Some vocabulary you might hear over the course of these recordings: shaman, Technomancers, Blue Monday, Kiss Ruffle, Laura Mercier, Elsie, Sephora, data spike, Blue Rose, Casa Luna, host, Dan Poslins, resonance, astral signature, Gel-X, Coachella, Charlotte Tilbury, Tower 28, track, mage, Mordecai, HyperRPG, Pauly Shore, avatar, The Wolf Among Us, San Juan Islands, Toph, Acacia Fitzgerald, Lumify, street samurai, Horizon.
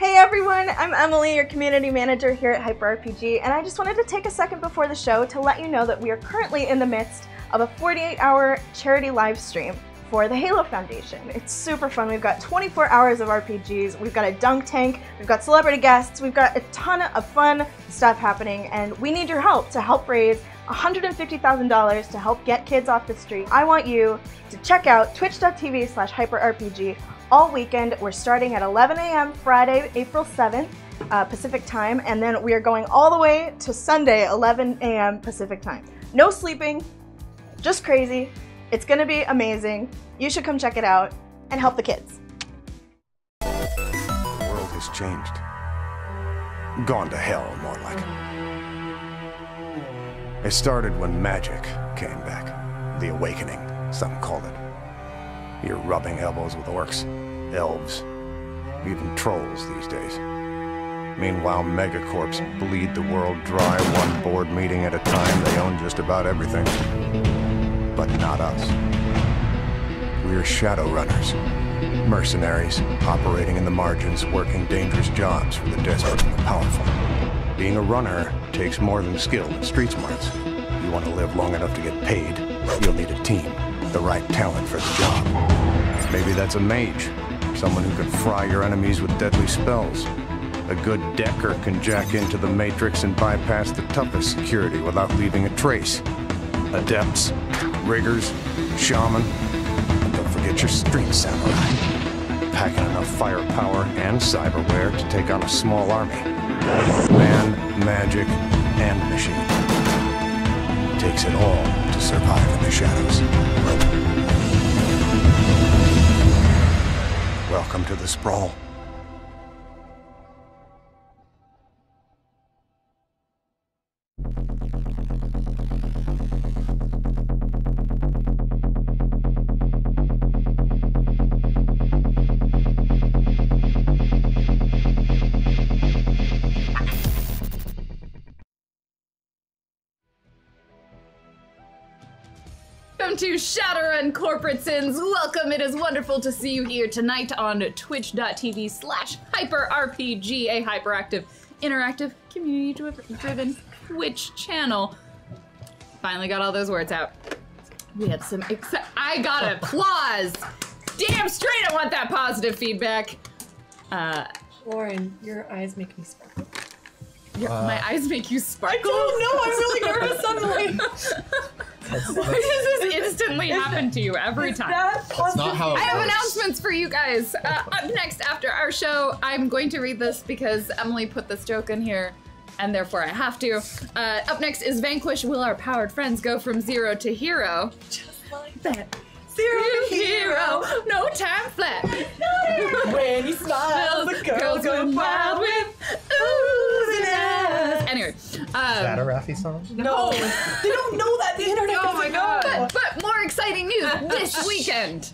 Hey everyone, I'm Emily, your community manager here at HyperRPG, and I just wanted to take a second before the show to let you know that we are currently in the midst of a 48-hour charity live stream for the Halo Foundation. It's super fun. We've got 24 hours of RPGs, we've got a dunk tank, we've got celebrity guests, we've got a ton of fun stuff happening, and we need your help to help raise $150,000 to help get kids off the street. I want you to check out twitch.tv/hyperrpg all weekend. We're starting at 11 a.m. Friday, April 7th Pacific time, and then we are going all the way to Sunday, 11 a.m. Pacific time. No sleeping, just crazy. It's gonna be amazing. You should come check it out and help the kids. The world has changed. Gone to hell, more like. It started when magic came back. The awakening, some called it. You're rubbing elbows with orcs, elves, even trolls these days. Meanwhile, megacorps bleed the world dry, one board meeting at a time. They own just about everything. But not us. We're Shadowrunners. Mercenaries, operating in the margins, working dangerous jobs for the desperate and the powerful. Being a runner takes more than skill and street smarts. You want to live long enough to get paid, you'll need a team, the right talent for the job. Maybe that's a mage, someone who can fry your enemies with deadly spells. A good decker can jack into the Matrix and bypass the toughest security without leaving a trace. Adepts, riggers, shaman, and don't forget your street samurai. Packing enough firepower and cyberware to take on a small army. Man, magic, and machine. It takes it all to survive in the shadows. Welcome to the sprawl. To Shadowrun Corporate Sins. Welcome. It is wonderful to see you here tonight on twitch.tv/hyperRPG, a hyperactive, interactive, community-driven Twitch channel. Finally got all those words out. We had some I got applause! Damn straight I want that positive feedback! Lauren, your eyes make me sparkle. My eyes make you sparkle? I don't know, I'm really nervous suddenly! Why does this instantly happen to you every time? That's not how it works. I have announcements for you guys. Up next after our show, I'm going to read this because Emily put this joke in here, and therefore I have to. Up next is Vanquish. Will our powered friends go from zero to hero? Just like that. Zero to hero. No time flat. When he smiles, the girls go wild with oozing eyes. Anyway. Is that a Raffi song? No. They don't know that. The internet. Oh my god. But more exciting news this weekend.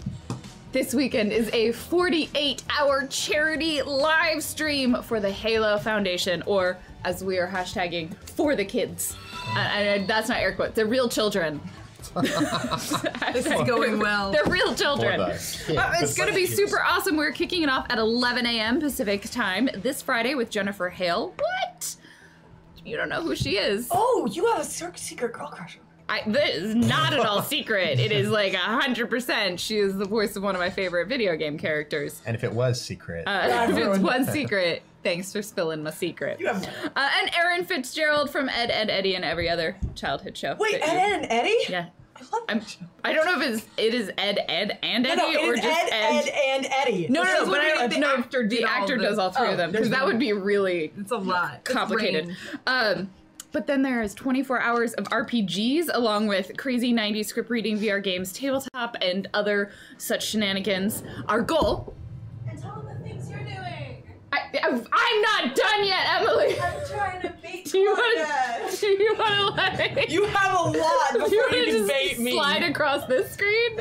This weekend is a 48-hour charity live stream for the Halo Foundation, or as we are hashtagging, for the kids. And that's not air quotes. They're real children. This is going well. They're real children. Yeah, it's going to be super awesome. We're kicking it off at 11 a.m. Pacific time this Friday with Jennifer Hale. What? You don't know who she is. Oh, you have a secret girl crush. This is not at all secret. It is like 100%. She is the voice of one of my favorite video game characters. And if it was secret. If it was secret, thanks for spilling my secret. And Aaron Fitzgerald from Ed, Edd n Eddy and every other childhood show. Wait, Ed, Edd n Eddy? Yeah. I love that show. I don't know if it is Ed, Edd and Eddy or just Ed. Ed, and Eddy. No, but I know the actor does all three of them, because that would be really complicated. But then there is 24 hours of RPGs, along with crazy 90s script reading, VR games, tabletop, and other such shenanigans. Our goal. And tell them the things you're doing. I'm not done yet, Emily. I'm trying to beat you. Do you want to like? You have a lot before you can bait me. Slide across this screen.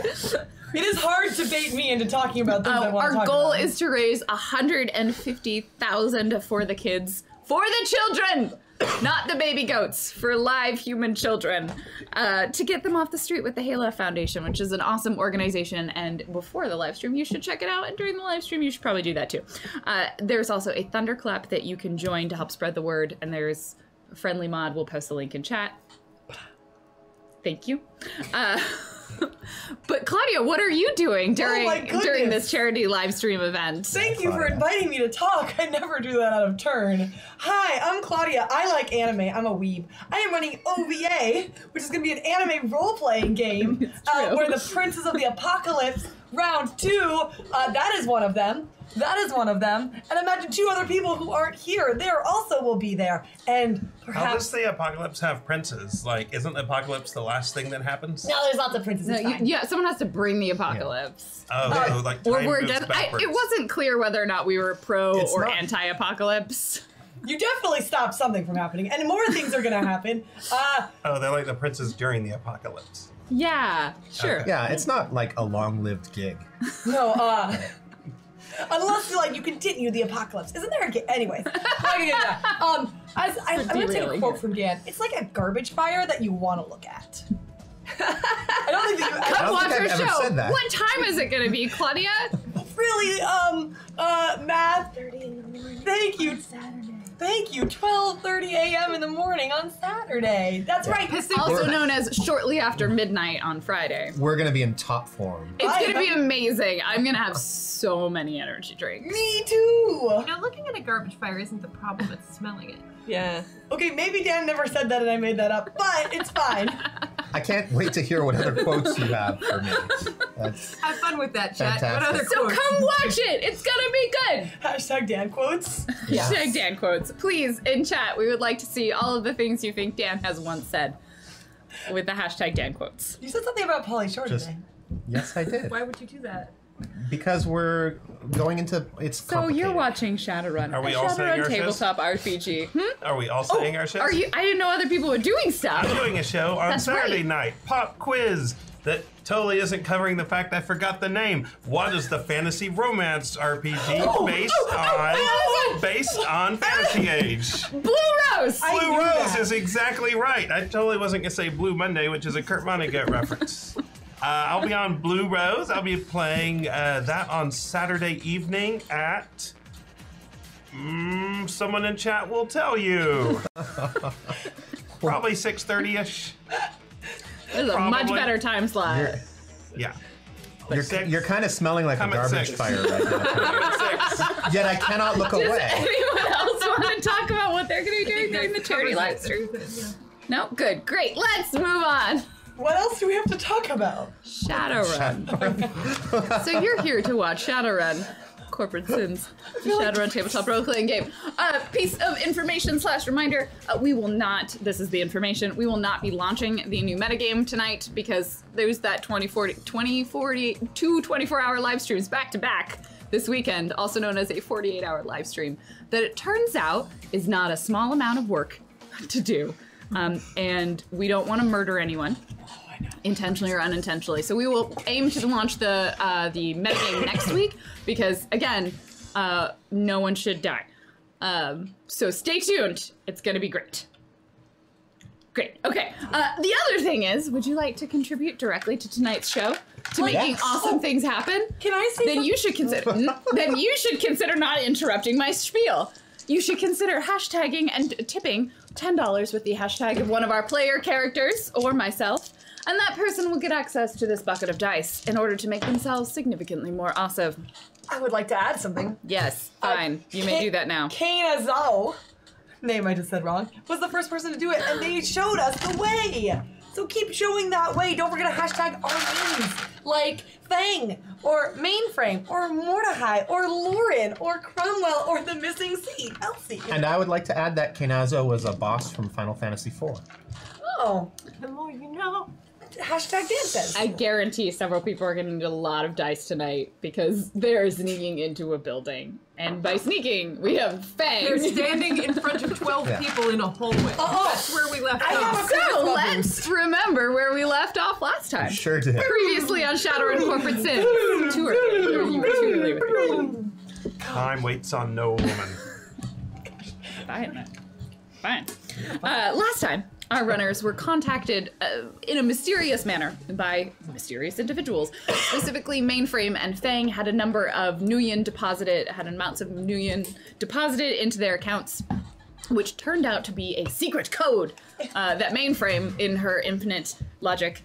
It is hard to bait me into talking about things I want to talk about. Our goal is to raise $150,000 for the kids, for the children. Not the baby goats, for live human children, to get them off the street with the Halo Foundation, which is an awesome organization. And before the live stream, you should check it out. And during the live stream, you should probably do that too. There's also a Thunderclap that you can join to help spread the word. And there's a friendly mod. We'll post the link in chat. Thank you. But Claudia, what are you doing during this charity live stream event? Thank you for inviting me to talk. I never do that out of turn. Hi, I'm Claudia. I like anime. I'm a weeb. I am running OVA, which is going to be an anime role-playing game where the Princes of the Apocalypse round 2. That is one of them. That is one of them. And imagine 2 other people who aren't here. They also will be there. And perhaps... How does the apocalypse have princes? Like, isn't apocalypse the last thing that happens? No, there's lots of princes. No, yeah, someone has to bring the apocalypse. Yeah. Oh, so like time moves backwards. It wasn't clear whether or not we were pro or anti-apocalypse. You definitely stopped something from happening. And more things are going to happen. Oh, they're like the princes during the apocalypse. Yeah, sure. Okay. Yeah, it's not like a long-lived gig. No, unless you continue the apocalypse. Isn't there a gig? Anyways, I'm going to take a quote from Dan. It's like a garbage fire that you want to look at. I don't think that you ever, said that. What time is it going to be, Claudia? Really, math. 30 in the morning. Thank you. On Saturday. Thank you. 12:30 a.m. in the morning on Saturday. That's right. Also known as shortly after midnight on Friday. We're going to be in top form. It's going to be amazing. I'm going to have so many energy drinks. Me too. You know, looking at a garbage fire isn't the problem. It's smelling it. Yeah. Okay, maybe Dan never said that and I made that up, but it's fine. I can't wait to hear what other quotes you have for me. Have fun with that, chat. What other quotes? So come watch it. It's going to be good. Hashtag Dan quotes. Yes. Hashtag Dan quotes. Please, in chat, we would like to see all of the things you think Dan has once said with the hashtag Dan quotes. You said something about Pauly Shore today. Yes, I did. Why would you do that? Because we're going into So you're watching Shadowrun. Are we all saying our tabletop RPG? Are we all saying our shows? Are you? I didn't know other people were doing stuff. I'm doing a show on Saturday night. Pop quiz that totally isn't covering the fact I forgot the name. What is the fantasy romance RPG based on Fantasy Age? Blue Rose. Blue Rose is exactly right. I totally wasn't gonna say Blue Monday, which is a Kurt Vonnegut reference. I'll be on Blue Rose. I'll be playing that on Saturday evening at... someone in chat will tell you. Probably 6:30-ish. This is a much better time slot. You're kind of smelling like a garbage fire right now. Yet I cannot look away. Does anyone else want to talk about what they're going to be doing during the charity live stream? No? Good. Great. Let's move on. What else do we have to talk about? Shadowrun. Shadowrun. So you're here to watch Shadowrun Corporate Sins, the Shadowrun tabletop role-playing game. Piece of information / reminder, we will not, this is the information, we will not be launching the new metagame tonight because there's that 24-hour live streams back-to-back this weekend, also known as a 48-hour live stream, that it turns out is not a small amount of work to do. And we don't want to murder anyone, intentionally or unintentionally. So we will aim to launch the metagame next week because, again, no one should die. So stay tuned. It's going to be great. Great. Okay. The other thing is, would you like to contribute directly to tonight's show, to making awesome things happen? Can I say something? You should consider. Then you should consider not interrupting my spiel. You should consider hashtagging and tipping $10 with the hashtag of one of our player characters or myself, and that person will get access to this bucket of dice in order to make themselves significantly more awesome. I would like to add something. Yes, fine. You may do that now. Kainazao, name I just said wrong, was the first person to do it, and they showed us the way. So keep showing that way. Don't forget to hashtag our names, like Fang, or Mainframe, or Mordecai, or Lauren, or Cromwell, or the missing C, Elsie. And I would like to add that Kainazo was a boss from Final Fantasy IV. Oh, the more you know. Hashtag dances. I guarantee several people are going to need a lot of dice tonight because they're sneaking into a building. And by sneaking, we have Fang. They're standing in front of 12 people in a hallway. Oh, that's where we left off. So let's remember where we left off last time. Sure did. Previously on Shadowrun Corporate Sins. Time waits on no woman. Fine. Last time, our runners were contacted in a mysterious manner by mysterious individuals. Specifically, Mainframe and Fang had a number of Nuyen deposited, had amounts of Nuyen deposited into their accounts, which turned out to be a secret code that Mainframe, in her infinite logic,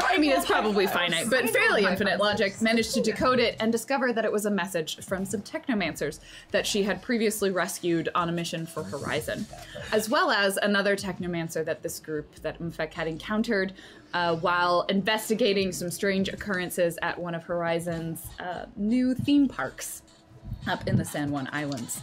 I mean, it's probably finite, but fairly infinite logic, managed to decode it and discover that it was a message from some Technomancers that she had previously rescued on a mission for Horizon, as well as another Technomancer that this group, that Mfek had encountered while investigating some strange occurrences at one of Horizon's new theme parks up in the San Juan Islands.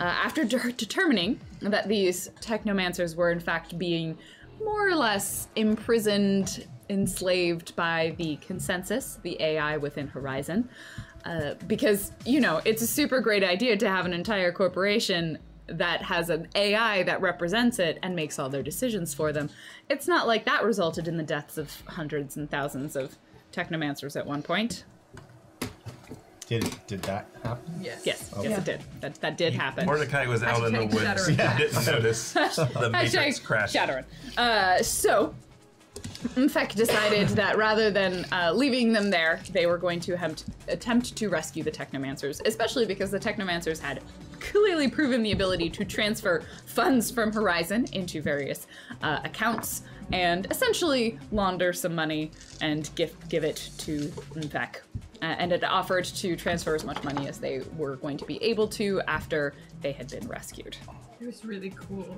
After determining that these Technomancers were in fact being more or less imprisoned, enslaved by the consensus, the AI within Horizon, because, you know, it's a super great idea to have an entire corporation that has an AI that represents it and makes all their decisions for them. It's not like that resulted in the deaths of hundreds and thousands of Technomancers at one point. Did that happen? Yes. Yes, oh. Yes, yeah. It did. That did happen. Mordecai was out in the woods. Yeah. Didn't notice the Matrix crash. Shadowrun. So, Mfek decided that rather than leaving them there, they were going to attempt to rescue the Technomancers, especially because the Technomancers had clearly proven the ability to transfer funds from Horizon into various accounts and essentially launder some money and give it to Mfek. And had offered to transfer as much money as they were going to be able to after they had been rescued. It was really cool.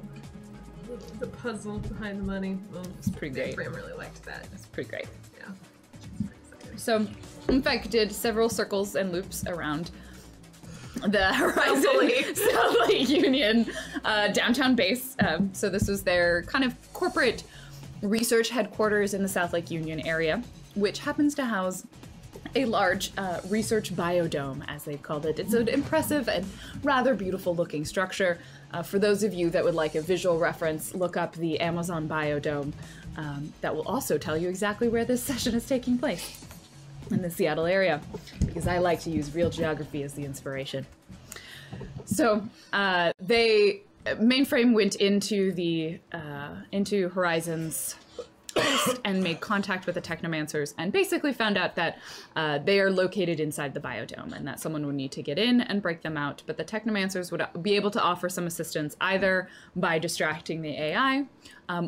The puzzle behind the money. Well, it's pretty great. Graham really liked that. It's pretty great. Yeah. So, Mfek did several circles and loops around the Horizon Southlake Union downtown base. So this was their kind of corporate research headquarters in the Southlake Union area, which happens to house a large research biodome, as they've called it. It's an impressive and rather beautiful looking structure. For those of you that would like a visual reference, look up the Amazon biodome. That will also tell you exactly where this session is taking place in the Seattle area, because I like to use real geography as the inspiration. So Mainframe went into Horizon's and made contact with the Technomancers and basically found out that they are located inside the biodome and that someone would need to get in and break them out. But the Technomancers would be able to offer some assistance either by distracting the AI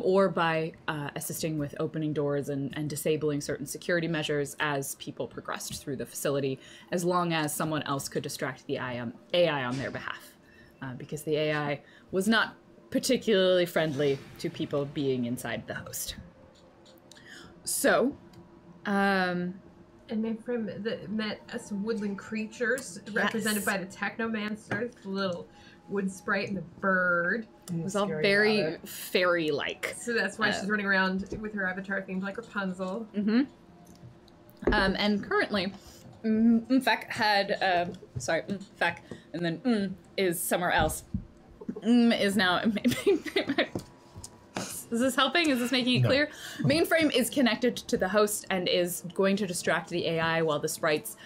or by assisting with opening doors and disabling certain security measures as people progressed through the facility, as long as someone else could distract the AI on their behalf, because the AI was not particularly friendly to people being inside the host. So, and Mainframe met us woodland creatures, yes, represented by the Technomancers, the little wood sprite and the bird. It was all very fairy-like. So that's why she's running around with her avatar themed like Rapunzel. Mm-hmm. And currently, Mfek had, sorry, Mfek, and then is somewhere else. Is now Is this helping? Is this making it clear? Mainframe is connected to the host and is going to distract the AI while the sprites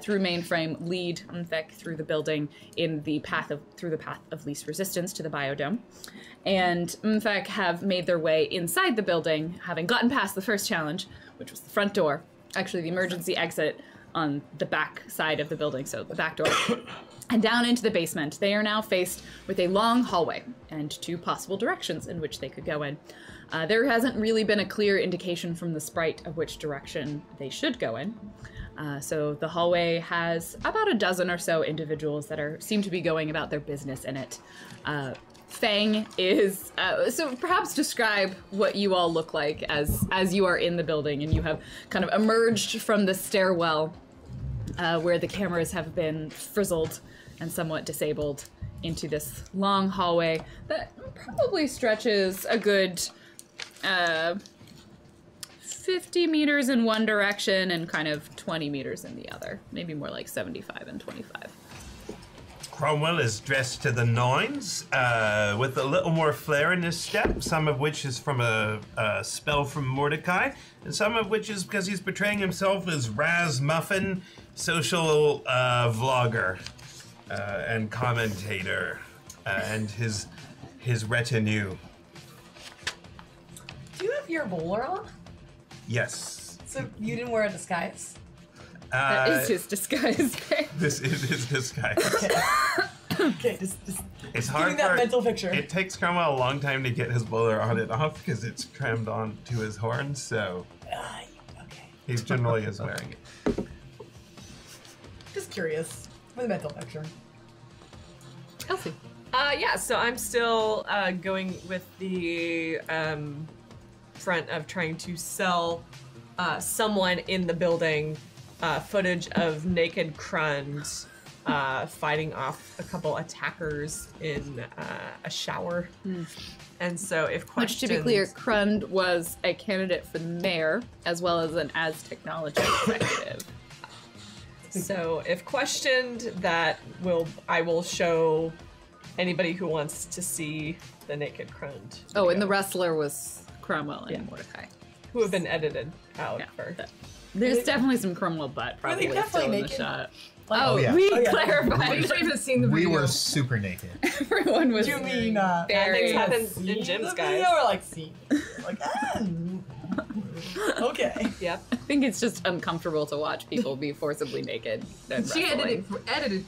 through Mainframe lead Mfek through the building in the path of least resistance to the biodome. And Mfek have made their way inside the building, having gotten past the first challenge, which was the front door, actually the emergency exit on the back side of the building, so the back door, and down into the basement. They are now faced with a long hallway and two possible directions in which they could go in. There hasn't really been a clear indication from the sprite of which direction they should go in. So the hallway has about a dozen or so individuals that seem to be going about their business in it. Fang is, so perhaps describe what you all look like as you are in the building and you have kind of emerged from the stairwell where the cameras have been frizzled and somewhat disabled into this long hallway that probably stretches a good 50 meters in one direction and kind of 20 meters in the other, maybe more like 75 and 25. Cromwell is dressed to the nines, with a little more flair in his step, some of which is from a spell from Mordecai, and some of which is because he's portraying himself as Raz Muffin, social vlogger and commentator, and his his retinue. Do you have your bowler on? Yes. So you didn't wear a disguise? That is his disguise. This is his disguise. Okay, just it's hard that mental picture. It takes Karma a long time to get his bowler on and off because it's crammed on to his horn, so okay. He generally is wearing it. Just curious for the mental picture. Elfie. Yeah, so I'm still going with the front of trying to sell someone in the building footage of naked Krund fighting off a couple attackers in a shower. Mm. And so if questions... Which, to be clear, Krund was a candidate for the mayor as well as an technology executive. So if questioned, that will I will show anybody who wants to see the naked Krund. Oh, and the wrestler was Cromwell and Mordecai. Who have been edited out for... There's definitely some Cromwell butt probably still in the shot. Oh, yeah. We clarified. We haven't seen the video. We were super naked. Everyone was. You mean bad things happen in gyms, guys? We were like, see, like, okay. Yep. I think it's just uncomfortable to watch people be forcibly naked. She edited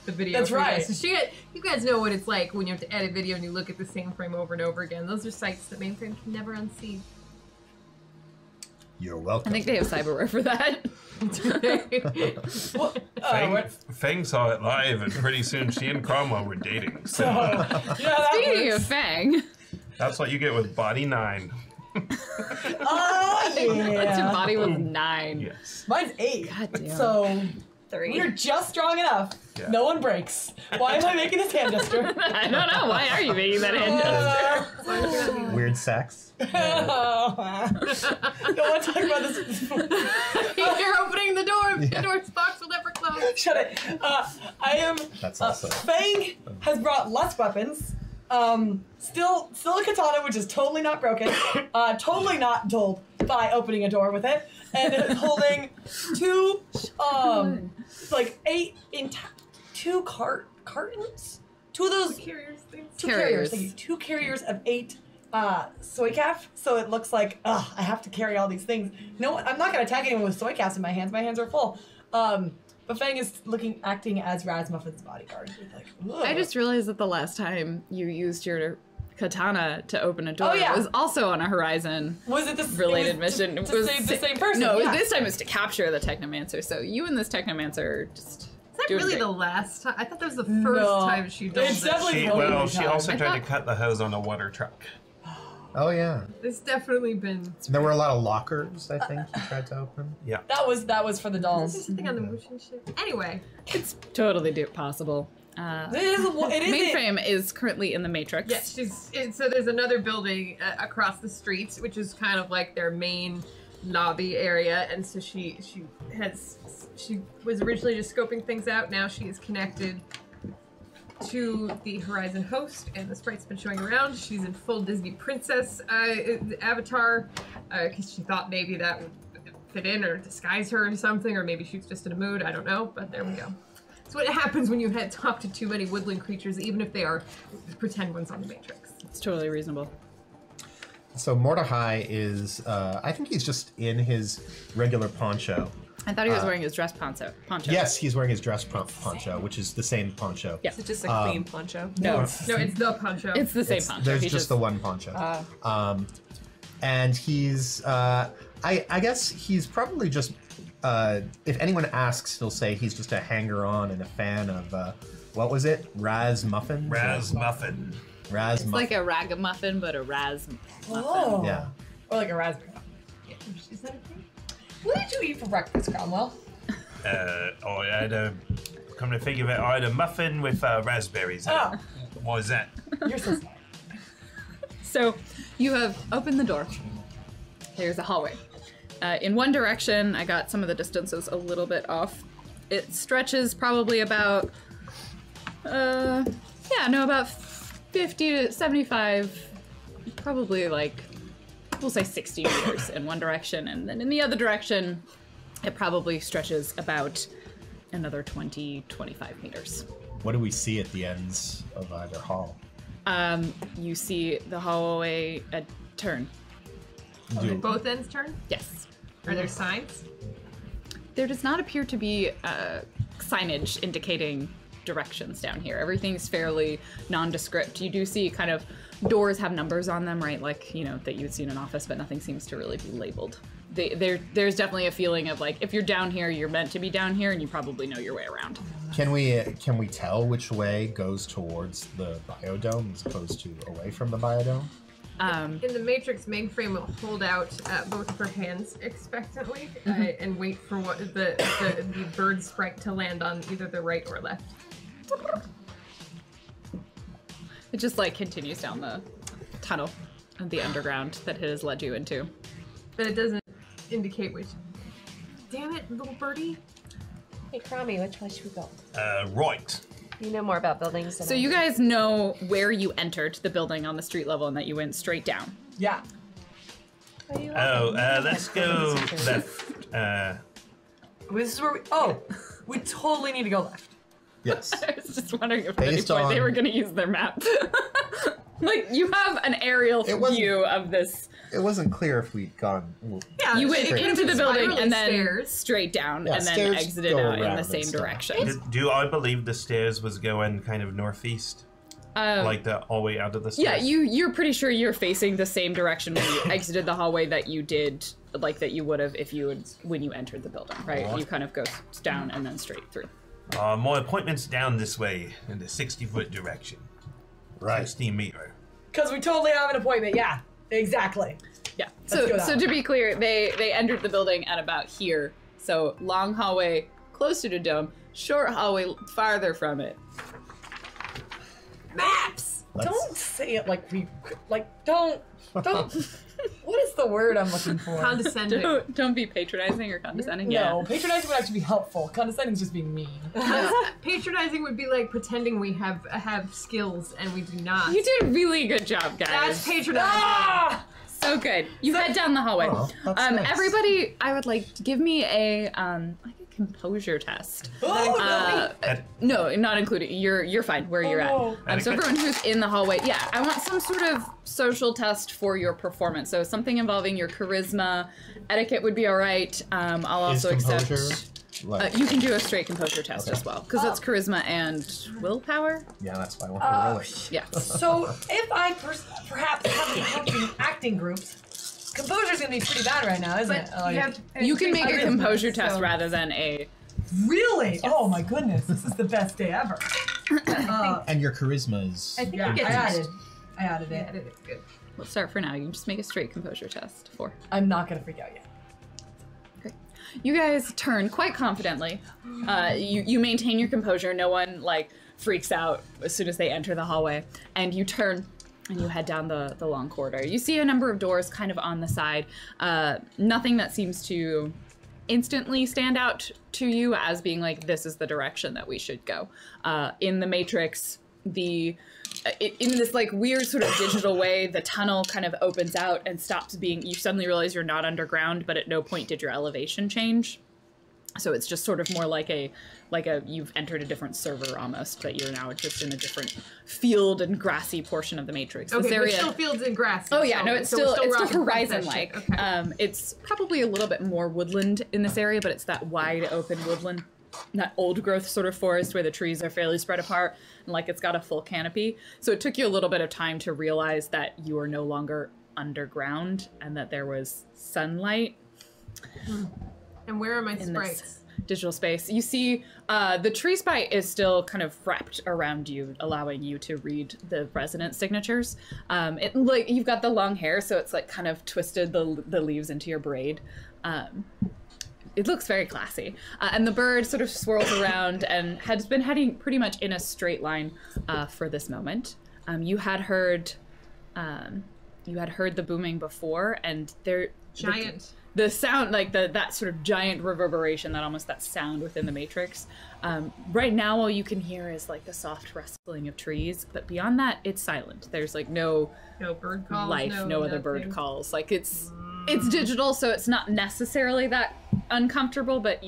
the video. That's right. Guys. So you guys know what it's like when you have to edit video and you look at the same frame over and over again. Those are sites that mainframe can never unsee. You're welcome. I think they have cyberware for that. Fang saw it live, and pretty soon she and Cromwell were dating. So. Yeah, speaking of Fang. That's what you get with Body 9. Oh, yeah. That's your body with 9. Yes. Mine's 8. God damn. So, 3. We're just strong enough. Yeah. No one breaks. Why am I making this hand gesture? I don't know. Why are you making that hand gesture? Weird sex. Oh, wow. Don't want to talk about this. You're opening the door. Yeah. The door's box will never close. Shut it. That's awesome. Fang has brought less weapons. Still a katana, which is totally not broken. Totally not dulled by opening a door with it. And it's holding two, like 8 cartons? Two of those. Two carriers. Thank you. 2 carriers of 8 soy calf. So it looks like, ugh, I have to carry all these things. No, I'm not going to attack anyone with soy calves in my hands. My hands are full. But Fang is acting as Razmuffin's bodyguard. He's like, ugh. I just realized that the last time you used your katana to open a door was also on a Horizon related mission. It was the same person. No, this time it was to capture the Technomancer. So you and this Technomancer just... Is that really the last time? I thought that was the first time she did this. Well, she also tried to cut the hose on a water truck. Oh, yeah. There's definitely been... There were a lot of lockers, I think, you tried to open. Yeah. That was for the dolls. There's something on the motion ship. Anyway. It's totally possible. Mainframe is currently in the Matrix. Yes, so there's another building across the street, which is kind of like their main lobby area, and so she was originally just scoping things out. Now she is connected to the Horizon host, and the sprite's been showing around. She's in full Disney princess avatar because she thought maybe that would fit in or disguise her or something, or maybe she's just in a mood. I don't know, but there we go. It's what happens when you had talked to too many woodland creatures, even if they are pretend ones on the Matrix. It's totally reasonable. So Mordecai is, I think he's just in his regular poncho. I thought he was wearing his dress poncho. Yes, he's wearing his dress poncho, which is the same poncho. Yeah. Is it just a clean poncho? No, it's the poncho. It's the same poncho. There's just the one poncho. And he's, I guess he's probably just, if anyone asks, he'll say he's just a hanger-on and a fan of, what was it? Razmuffin? Razmuffin. Razmuffin. It's like a ragamuffin, but a Razmuffin. Oh. Yeah. Or like a raspberry muffin. Yeah. Is that a thing? What did you eat for breakfast, Cromwell? I had a, come to think of it, I had a muffin with raspberries in it. What was that? You're so smart. So you have opened the door. There's a hallway. In one direction, I got some of the distances a little bit off. It stretches probably about, about 50 to 75, probably like, we'll say 60 meters in one direction, and then in the other direction, it probably stretches about another 20, 25 meters. What do we see at the ends of either hall? You see the hallway turn. Okay, both ends turn? Yes. Are there signs? There does not appear to be signage indicating directions down here. Everything's fairly nondescript. You do see kind of doors have numbers on them, right? Like, you know, that you would see in an office, but nothing seems to really be labeled. There's definitely a feeling of like, if you're down here, you're meant to be down here, and you probably know your way around. Can we tell which way goes towards the biodome as opposed to away from the biodome? In the Matrix mainframe, will hold out both of her hands expectantly and wait for what the bird sprite to land on either the right or left. It just like continues down the tunnel of the underground that it has led you into. But it doesn't indicate which. Damn it, little birdie. Hey, Krami, which way should we go? Right. You know more about buildings than I do. So you guys know where you entered the building on the street level and that you went straight down. Yeah. Let's go left. This is where we... Oh, we totally need to go left. Yes. I was just wondering if they were going to use their map. Like, you have an aerial view of this. It wasn't clear if we'd gone... Yeah, you went into the building and then straight down and then exited out in the same direction. Do I believe the stairs was going kind of northeast? Like the hallway out of the stairs? Yeah, you're pretty sure you're facing the same direction when you exited the hallway that you did, like that you would have if you would, when you entered the building, right? Right. You kind of go down and then straight through. My appointment's down this way in the 60-foot direction. Right. 16 meters. Because we totally have an appointment, yeah. Exactly. Yeah. So to be clear, they entered the building at about here. So long hallway closer to dome, short hallway farther from it. Maps! Don't say it like we don't what is the word I'm looking for? Condescending. Don't be patronizing or condescending. No, yeah. Patronizing would actually be helpful. Condescending is just being mean. Patronizing would be like pretending we have skills and we do not. You did a really good job, guys. That's patronizing. Ah! So good. You head down the hallway. Oh, nice. Everybody, I would like to give me a composure test. Oh, no, not included. You're fine where you're at. So everyone who's in the hallway, yeah, I want some sort of social test for your performance. So something involving your charisma, etiquette would be all right. I'll also accept. Like, you can do a straight composure test as well, because that's charisma and willpower. Yeah, that's why I want to roll it. Yeah. So if I perhaps have an acting group. Composure's gonna be pretty bad right now, isn't it? You can make a composure test rather than a... Really? Yes. Oh my goodness, this is the best day ever. And your charisma's... I think I added it. I added it, good. Let's start for now, you can just make a straight composure test. 4. I'm not gonna freak out yet. Great. You guys turn quite confidently. You maintain your composure, no one like freaks out as soon as they enter the hallway, and you turn and you head down the long corridor. You see a number of doors kind of on the side. Nothing that seems to instantly stand out to you as being like, this is the direction that we should go. In the Matrix, in this like weird sort of digital way, the tunnel kind of opens out and stops being, you suddenly realize you're not underground, but at no point did your elevation change. So it's just sort of more like you've entered a different server almost, but you're now just in a different field and grassy portion of the Matrix. Okay, but still fields and grass. Oh yeah, no, it's still Horizon-like. Okay. It's probably a little bit more woodland in this area, but it's that wide open woodland, that old growth sort of forest where the trees are fairly spread apart and like it's got a full canopy. So it took you a little bit of time to realize that you are no longer underground and that there was sunlight. And where are my sprites? Digital space. You see the tree sprite is still kind of wrapped around you, allowing you to read the resonance signatures. Like you've got the long hair, so it's like kind of twisted the leaves into your braid. It looks very classy. And the bird sort of swirls around and has been heading pretty much in a straight line for this moment. You had heard the booming before, and there the sound, like that sort of giant reverberation, that sound within the Matrix. Right now, all you can hear is like the soft rustling of trees, but beyond that, it's silent. There's like no bird calls, no other bird calls. Like it's digital, so it's not necessarily that uncomfortable, but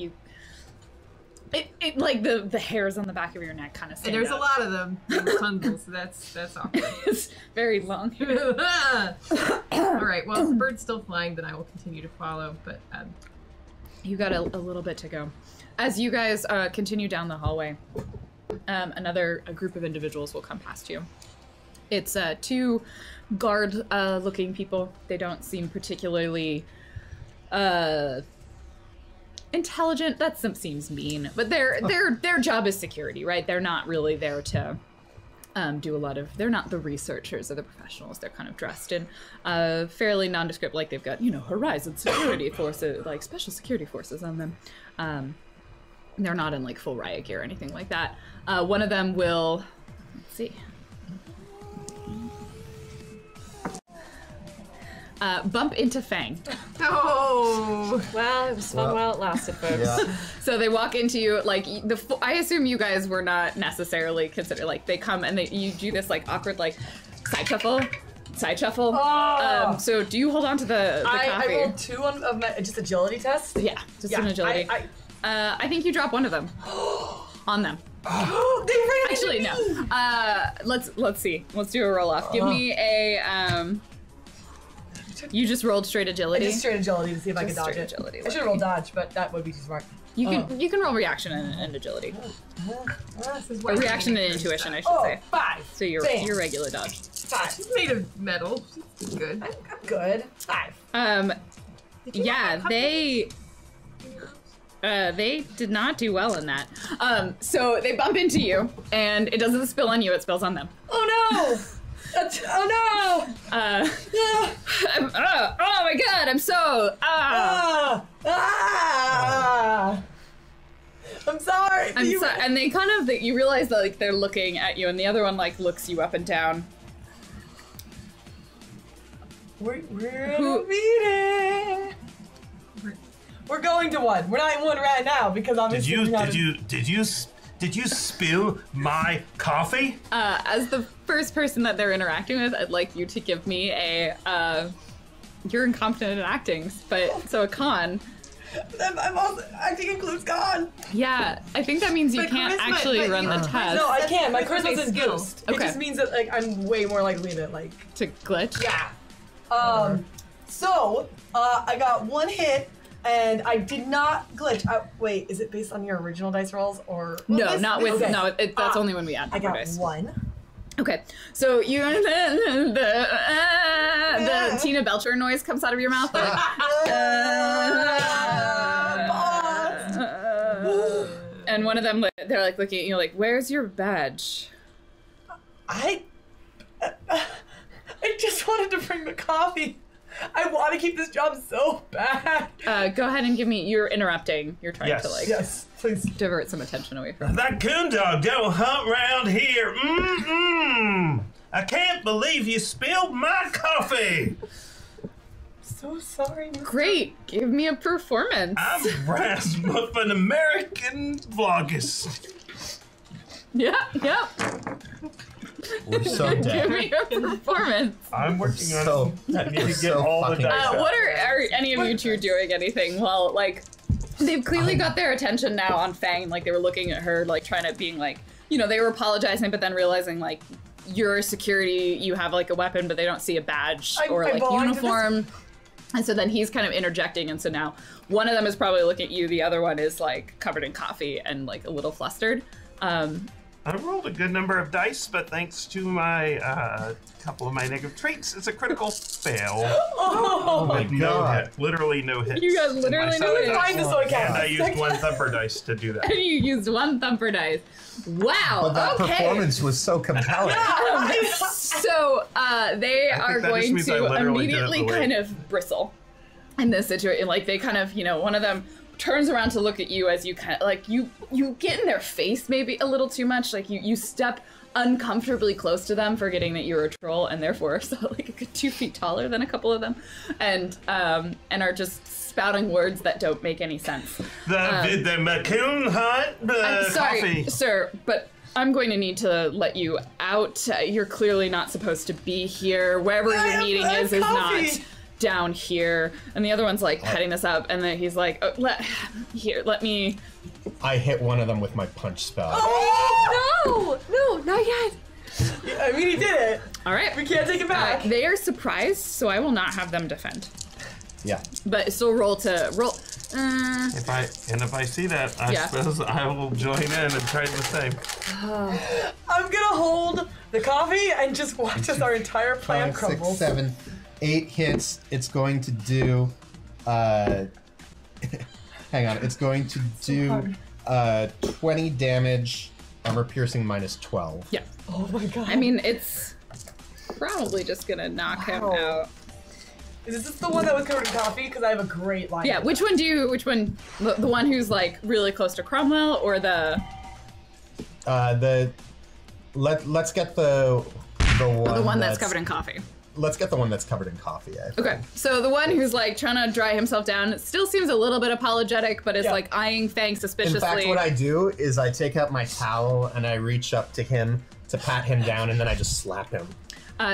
It like the hairs on the back of your neck kind of stand There's up. A lot of them. There's tons, so that's awkward. It's very long. All right. Well, if the bird's still flying, then I will continue to follow. But you got a little bit to go. As you guys continue down the hallway, a group of individuals will come past you. It's two guard-looking people. They don't seem particularly intelligent. That seems mean, but their job is security, right? They're not really there to do a lot of. They're not the researchers or the professionals. They're kind of dressed in fairly nondescript, like they've got Horizon security forces, like special security forces on them. They're not in like full riot gear or anything like that. One of them will, let's see. Bump into Fang. Oh! Well, it was fun while it lasted, folks. Yeah. So they walk into you, like, I assume you guys were not necessarily considered, like, they come and you do this, like, awkward, like, side shuffle. Oh. So do you hold on to the coffee? I rolled two of my, just agility tests? Yeah, an agility. I think you drop one of them on them. Oh, they ran into me! Actually, no. Let's see. Let's do a roll-off. Give me a, You just rolled straight agility? I just straight agility to see if I could dodge it. Agility, I should roll dodge, but that would be too smart. You can roll reaction and agility. Reaction and intuition, I should say. 5. So your regular dodge. 5. She's made of metal. She's good. I'm good. 5. Yeah, they did not do well in that. So they bump into you, and it doesn't spill on you, it spills on them. Oh no! Oh no! Oh my god! I'm so I'm sorry. I'm sorry. And they kind of you realize that like they're looking at you, and the other one like looks you up and down. We're in a meeting. We're going to one. We're not in one right now because obviously. Did you spill my coffee? As the first person that they're interacting with, I'd like you to give me a, you're incompetent at acting, but, so a con. I'm also, acting includes con. Yeah, I think that means you can't actually run the test. No, I can, my charisma is ghost. Okay. It just means that, like, I'm way more likely to, like. To glitch? Yeah. I got one hit. And I did not glitch. Wait, is it based on your original dice rolls or? No, not with. Okay. No, that's only when we add. I got dice. 1. Okay, so you the Tina Belcher noise comes out of your mouth. And one of them, they're like looking at you, like, "Where's your badge?" I just wanted to bring the coffee. I want to keep this job so bad. Go ahead and give me. You're interrupting. You're trying to like. Yes, please. Divert some attention away from. That coon dog don't hunt round here. I can't believe you spilled my coffee. So sorry. Mr. Great. Give me a performance. I'm Rasmuffin American vloggist. Yep. We're so dead. Give me a performance. I'm working on it. I need to get all the dice. What are any of you two doing anything? Well, like, they've clearly got their attention now on Fang. Like, they were looking at her, like, trying to being like, they were apologizing, but then realizing, like, you're security, you have, like, a weapon, but they don't see a badge or, like, uniform. And so then he's kind of interjecting, and so now one of them is probably looking at you, the other one is, like, covered in coffee and, like, a little flustered. I rolled a good number of dice, but thanks to my couple of my negative traits, it's a critical fail. Oh my god! No hit, literally no hit. You got literally no hit. And I used 1 thumper dice to do that. And you used 1 thumper dice. Wow. But that performance was so compelling. So they are going to immediately kind of bristle in this situation. Like they kind of, one of them turns around to look at you as you kind of, like, you get in their face maybe a little too much. Like, you step uncomfortably close to them, forgetting that you're a troll, and therefore, like, a good 2 feet taller than a couple of them, and are just spouting words that don't make any sense. Did the McCoon hunt the I'm sorry, coffee? Sir, but I'm going to need to let you out. You're clearly not supposed to be here. Wherever your meeting is not down here. And the other one's like heading this up, and then he's like, "Oh, let me I hit one of them with my punch spell. Oh, no! No, not yet. I mean, he did it. All right. We can't take it back. They are surprised, so I will not have them defend. Yeah. But still roll to roll. If I see that, I suppose I will join in and try the same. I'm going to hold the coffee and just watch as our entire plan crumbles. 6, 7, 8 hits. It's going to do... hang on. It's going to do 20 damage, armor piercing minus 12. Yeah. Oh my god. I mean, it's probably just going to knock him out. Is this the one that was covered in coffee? Because I have a great line. Yeah, which one do you, the one who's like really close to Cromwell or the? Let's get the one that's covered in coffee. Let's get the one that's covered in coffee, I think. Okay, so the one who's like trying to dry himself down still seems a little bit apologetic, but is like eyeing Fang suspiciously. In fact, what I do is I take out my towel and I reach up to him to pat him down and then I just slap him.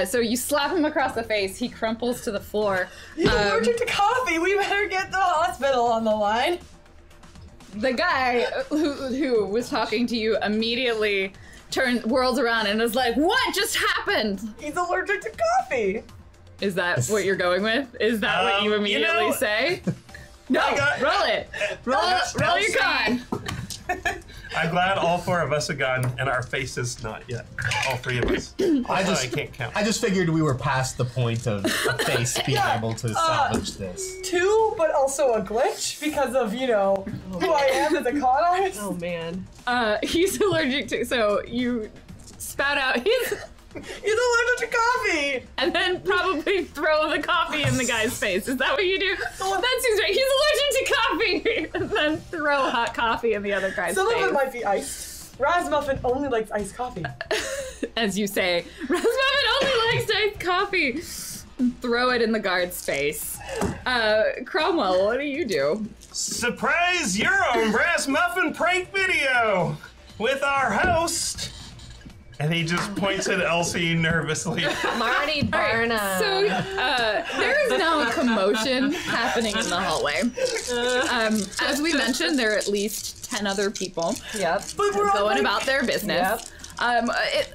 So you slap him across the face, he crumples to the floor. He's allergic to coffee, we better get the hospital on the line. The guy who was talking to you immediately whirls around and is like, what just happened? He's allergic to coffee. Is that what you're going with? Is that what you immediately say? No, roll it. Roll your con. I'm glad all four of us are gone, and our faces not yet. All three of us. I can't count. I just figured we were past the point of a face being able to salvage this. 2, but also a glitch because of, you know, who I am as a con artist. Oh, man. He's allergic to... So you spout out his... He's allergic to coffee! And then probably throw the coffee in the guy's face. Is that what you do? That seems right. He's allergic to coffee! And then throw hot coffee in the other guy's face. Some of it might be iced. Rasmuffin only likes iced coffee. As you say, Rasmuffin only likes iced coffee! And throw it in the guard's face. Cromwell, what do you do? Surprise your own Rasmuffin prank video! With our host... And he just points at Elsie nervously. Marty Barna. Right, so there is now a commotion happening in the hallway. As we mentioned, there are at least 10 other people going about their business. Yep.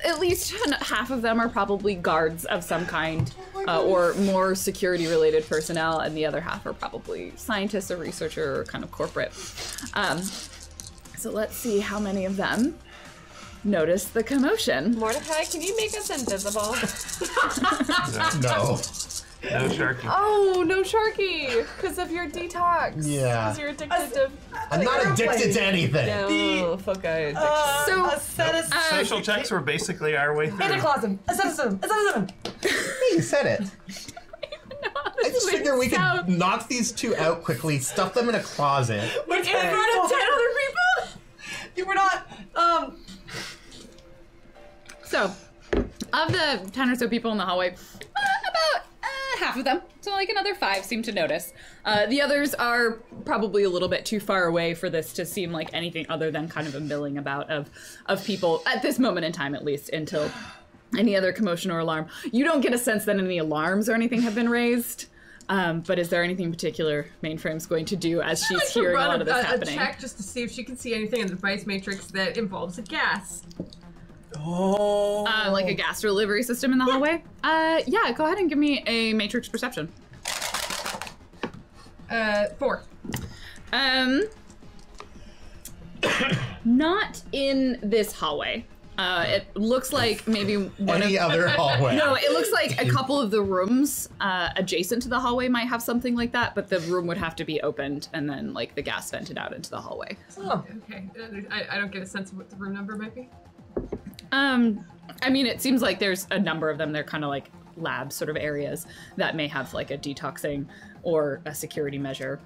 At least half of them are probably guards of some kind or more security-related personnel, and the other half are probably scientists or researcher or kind of corporate. So let's see how many of them notice the commotion. Mordecai, can you make us invisible? No. No Sharky. Oh, no Sharky! Because of your detox. Yeah. Because you're addicted to... I'm not addicted to anything. No, fuck addiction. Social checks were basically our way through. Anaclosm. Asceticism. You said it. I just figure we could knock these two out quickly, stuff them in a closet. We're in front of 10 other people? You were not... So, of the 10 or so people in the hallway, about half of them, so like another 5 seem to notice. The others are probably a little bit too far away for this to seem like anything other than kind of a milling about of people, at this moment in time at least, until any other commotion or alarm. You don't get a sense that any alarms or anything have been raised. But is there anything in particular Mainframe's going to do as she's hearing a lot of this happening? I'd like to run a check just to see if she can see anything in the device matrix that involves a gas. Oh. Like a gas delivery system in the hallway? Yeah, go ahead and give me a Matrix perception. 4. Not in this hallway. It looks like maybe one any other hallway. No, it looks like a couple of the rooms adjacent to the hallway might have something like that, but the room would have to be opened and then like the gas vented out into the hallway. Oh, okay. I don't get a sense of what the room number might be. I mean, it seems like there's a number of them. They're kind of like lab sort of areas that may have like a detoxing or a security measure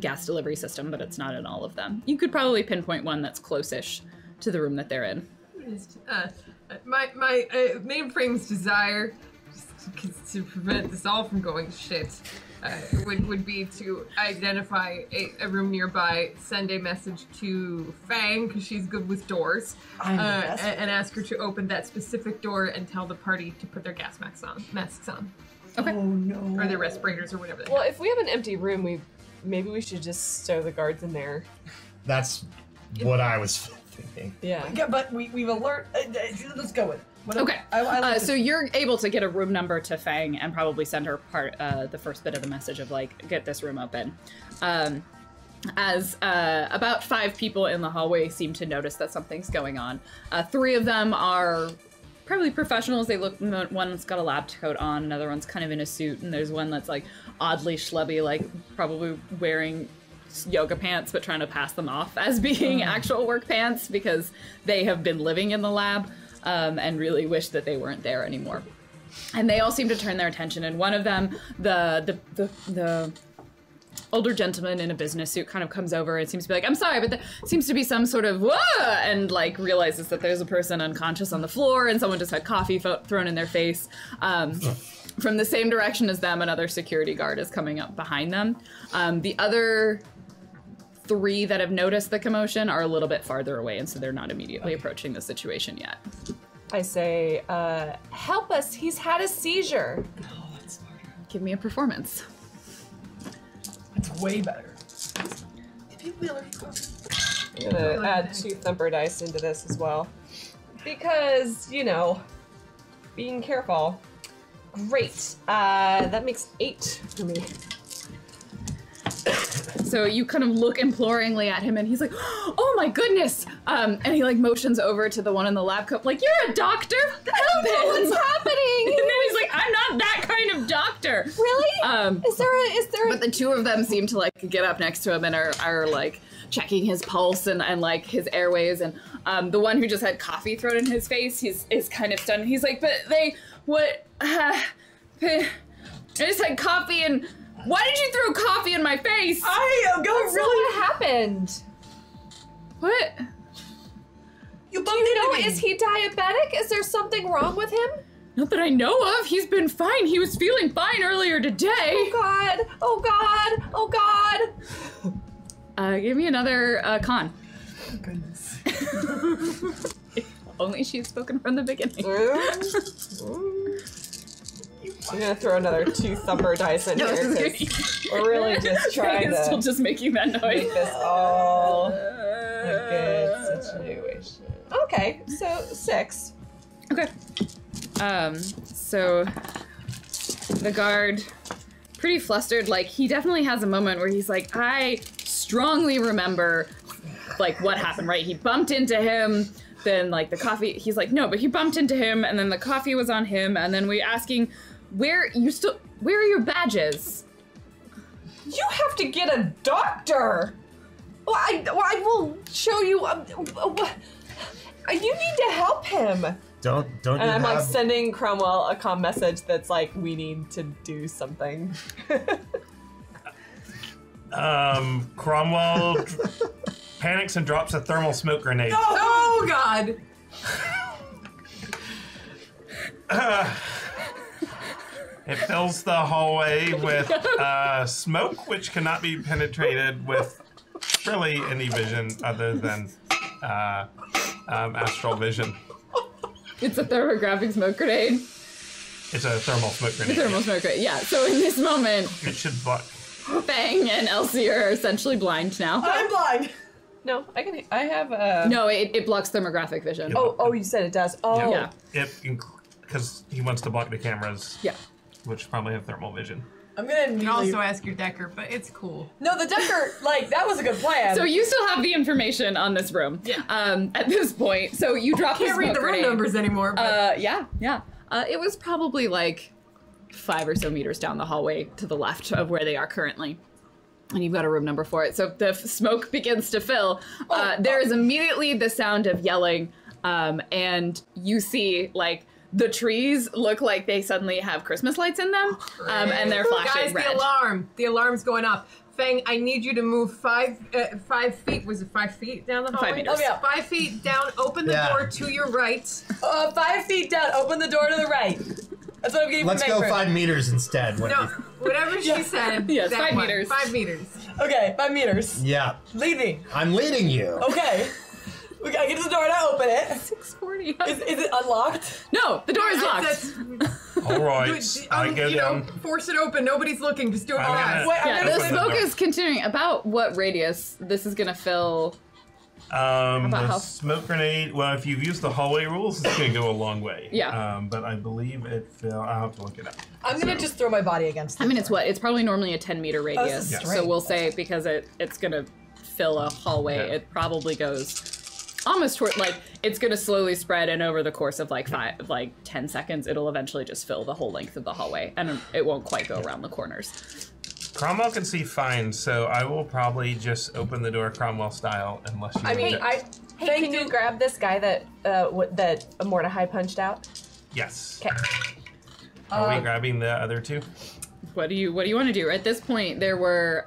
gas delivery system, but it's not in all of them. You could probably pinpoint one that's close-ish to the room that they're in. My Mainframe's desire to prevent this all from going to shit would be to identify a room nearby, send a message to Fang, because she's good with doors, and ask her to open that specific door and tell the party to put their gas masks on. Okay. Oh, no. Or their respirators or whatever. Well, if we have an empty room, maybe we should just stow the guards in there. That's what I was thinking. Yeah. Yeah, but we've alert. Let's go with it. Okay, so you're able to get a room number to Fang and probably send her the first bit of the message of like, get this room open. As about 5 people in the hallway seem to notice that something's going on. 3 of them are probably professionals. They look, one's got a lab coat on, another one's kind of in a suit, and there's one that's like oddly schlubby, like probably wearing yoga pants but trying to pass them off as being actual work pants because they have been living in the lab. And really wish that they weren't there anymore. And they all seem to turn their attention. And one of them, the older gentleman in a business suit, kind of comes over and seems to be like, "I'm sorry, but there seems to be some sort of whoa," and like realizes that there's a person unconscious on the floor and someone just had coffee thrown in their face. From the same direction as them, another security guard is coming up behind them. The other 3 that have noticed the commotion are a little bit farther away, and so they're not immediately approaching the situation yet. I say, help us, he's had a seizure. Oh, that's smarter. Give me a performance. That's way better. I'm gonna add 2 thumper dice into this as well. Because, you know, being careful. Great, that makes 8 for me. So you kind of look imploringly at him and he's like, "Oh my goodness!" And he like motions over to the one in the lab coat, like, "You're a doctor? Help him! What's happening?" And then he's like, "I'm not that kind of doctor." Really? Is there a... But the 2 of them seem to like get up next to him and are like checking his pulse and like his airways, and the one who just had coffee thrown in his face, he's kind of stunned. He's like, "But I just had coffee and..." Why did you throw coffee in my face? What happened? What? Do you know, is he diabetic? Is there something wrong with him? Not that I know of. He's been fine. He was feeling fine earlier today. Oh God, oh God, oh God. Give me another con. Oh goodness. If only she had spoken from the beginning. I'm gonna throw another 2 thumper dice in here. We're really just trying to still just making that noise. Make this all a good situation. Okay, so 6. Okay. So the guard, pretty flustered. Like he definitely has a moment where he's like, I strongly remember, like what happened. Right? He bumped into him. Then like the coffee. He's like, no, but he bumped into him, and then the coffee was on him, and then we asking. Where are your badges? You have to get a doctor! Well, I will show you, you need to help him! Don't and I'm like sending Cromwell a comm message that's like, we need to do something. Cromwell panics and drops a thermal smoke grenade. No! Oh God! It fills the hallway with smoke, which cannot be penetrated with really any vision other than astral vision. It's a thermographic smoke grenade. It's a thermal smoke grenade. Yeah. So in this moment, it should block. Fang and Elsie are essentially blind now. I'm blind. No, I have a. No, it blocks thermographic vision. Yeah. Oh, you said it does. Oh, yeah. Because he wants to block the cameras. Yeah. Which probably have thermal vision. I'm gonna immediately... You can also ask your decker, but it's cool. No, the decker, like, that was a good plan. So you still have the information on this room. Yeah. At this point, so you dropped the smoke grenade. I can't read the room numbers anymore. But... Yeah. It was probably like 5 or so meters down the hallway to the left of where they are currently. And you've got a room number for it. So the smoke begins to fill. There is immediately the sound of yelling, and you see, like, the trees look like they suddenly have Christmas lights in them, and they're flashing red. Guys, the alarm! The alarm's going off. Fang, I need you to move 5 feet. Was it 5 feet down the hallway? 5 meters. Oh yeah, 5 feet down. Open the door to your right. 5 feet down. Open the door to the right. That's what I'm getting. Let's go 5 meters instead. No, whatever she said. Yes, that 5 meters. 5 meters. Okay, 5 meters. Yeah. Lead me. I'm leading you. Okay. I get to the door and I open it. 640. Is it unlocked? No, the door is locked. All right. I go down. Force it open. Nobody's looking. Just do it fast. The smoke is continuing. About what radius this is going to fill? The smoke grenade, well, if you've used the hallway rules, it's going to go a long way. Yeah. But I believe it fell. I'll have to look it up. I'm going to just throw my body against it. I mean, it's what? It's probably normally a 10-meter radius. Oh, so we'll say because it's going to fill a hallway, it probably goes almost toward, like, it's going to slowly spread, and over the course of, like, 10 seconds, it'll eventually just fill the whole length of the hallway, and it won't quite go around the corners. Cromwell can see fine, so I will probably just open the door Cromwell style, unless you Hey, can you grab this guy that Mordecai punched out? Yes. Okay. Are we grabbing the other two? What do you want to do? At this point, there were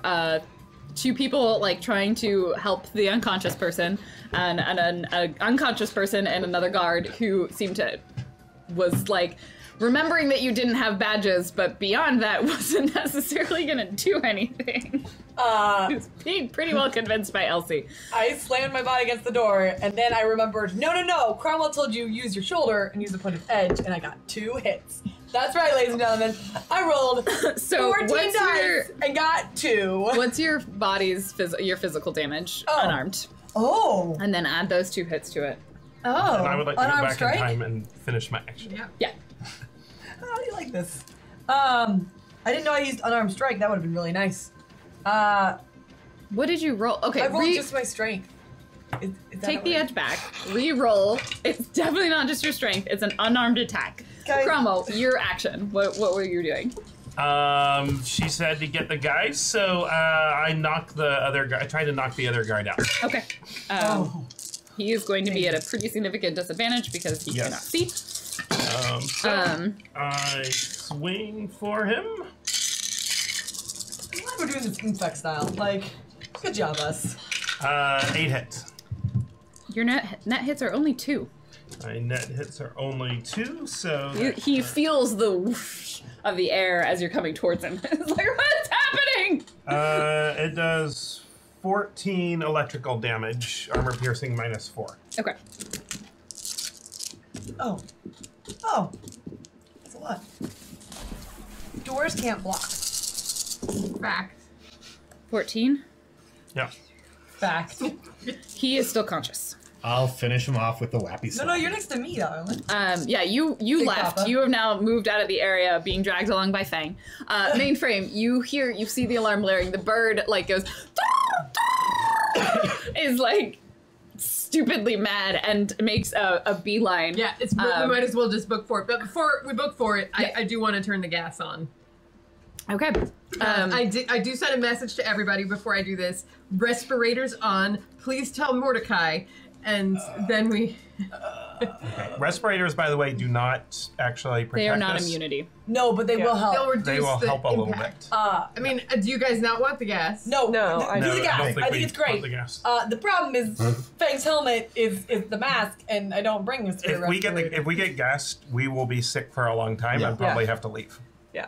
two people, like, trying to help the unconscious person, and an unconscious person and another guard who seemed to was, like, remembering that you didn't have badges, but beyond that wasn't necessarily going to do anything. I was being pretty well convinced by Elsie. I slammed my body against the door, and then I remembered, no, Cromwell told you use your shoulder and use the point of edge, and I got 2 hits. That's right, ladies and gentlemen. I rolled 14 dice and got 2. What's your body's physical damage unarmed? Oh. And then add those 2 hits to it. Oh. And I would like to go back in time and finish my action. Yeah. How do you like this? I didn't know I used unarmed strike. That would have been really nice. What did you roll? Okay, I rolled just my strength. Take the edge back. Re-roll. It's definitely not just your strength. It's an unarmed attack. Cromwell, your action. What were you doing? She said to get the guy, so I knocked the other guy. I tried to knock the other guard out. Okay. He is going to be at a pretty significant disadvantage because he cannot see. I swing for him. I'm glad we're doing this infect style. Like, good job, us. 8 hits. Your net hits are only 2. My net hits are only 2, so... He feels the whoosh of the air as you're coming towards him. It's like, what's happening? It does 14 electrical damage, armor piercing -4. Okay. Oh, that's a lot. Doors can't block. Back. 14? Yeah. Back. He is still conscious. I'll finish him off with the wappy stuff. No, you're next to me, though. Yeah, you Big left. Papa. You have now moved out of the area, being dragged along by Fang. Mainframe, you see the alarm blaring. The bird, like, goes, is, like, stupidly mad and makes a beeline. Yeah, we might as well just book for it. But before we book for it, I do want to turn the gas on. Okay. I do send a message to everybody before I do this. Respirators on. Please tell Mordecai. And then we... Okay. Respirators, by the way, do not actually protect us. They are not immunity. No, but they will help. They'll reduce the impact a little bit. I mean, do you guys not want the gas? No, I do the gas. I think it's great. The problem is Fang's helmet is the mask, and I don't bring this to the respirator. If we get gassed, we will be sick for a long time and probably have to leave. Yeah.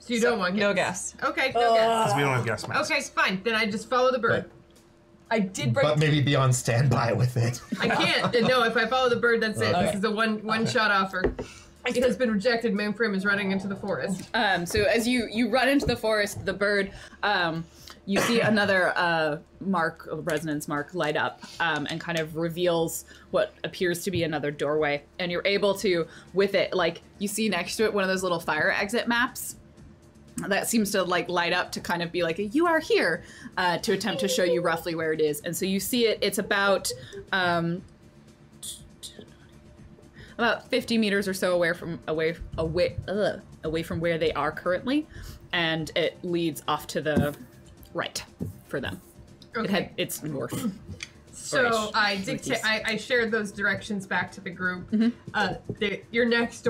So you don't want gas? No gas. Okay, no gas. Because we don't have gas masks. Okay, fine. Then I just follow the bird. I did break. But maybe be on standby with it. I can't. No, if I follow the bird, that's it. Okay. This is a one-shot offer. It has been rejected. Mainframe is running into the forest. So as you run into the forest, the bird, you see another resonance mark light up and kind of reveals what appears to be another doorway. And you're able to, with it, like, you see next to it one of those little fire exit maps. That seems to, like, light up to kind of be like a, you are here, to attempt to show you roughly where it is. And so you see it. It's about 50 meters or so away from where they are currently, and it leads off to the right for them. Okay. It's north. So I shared those directions back to the group. Mm-hmm. Your next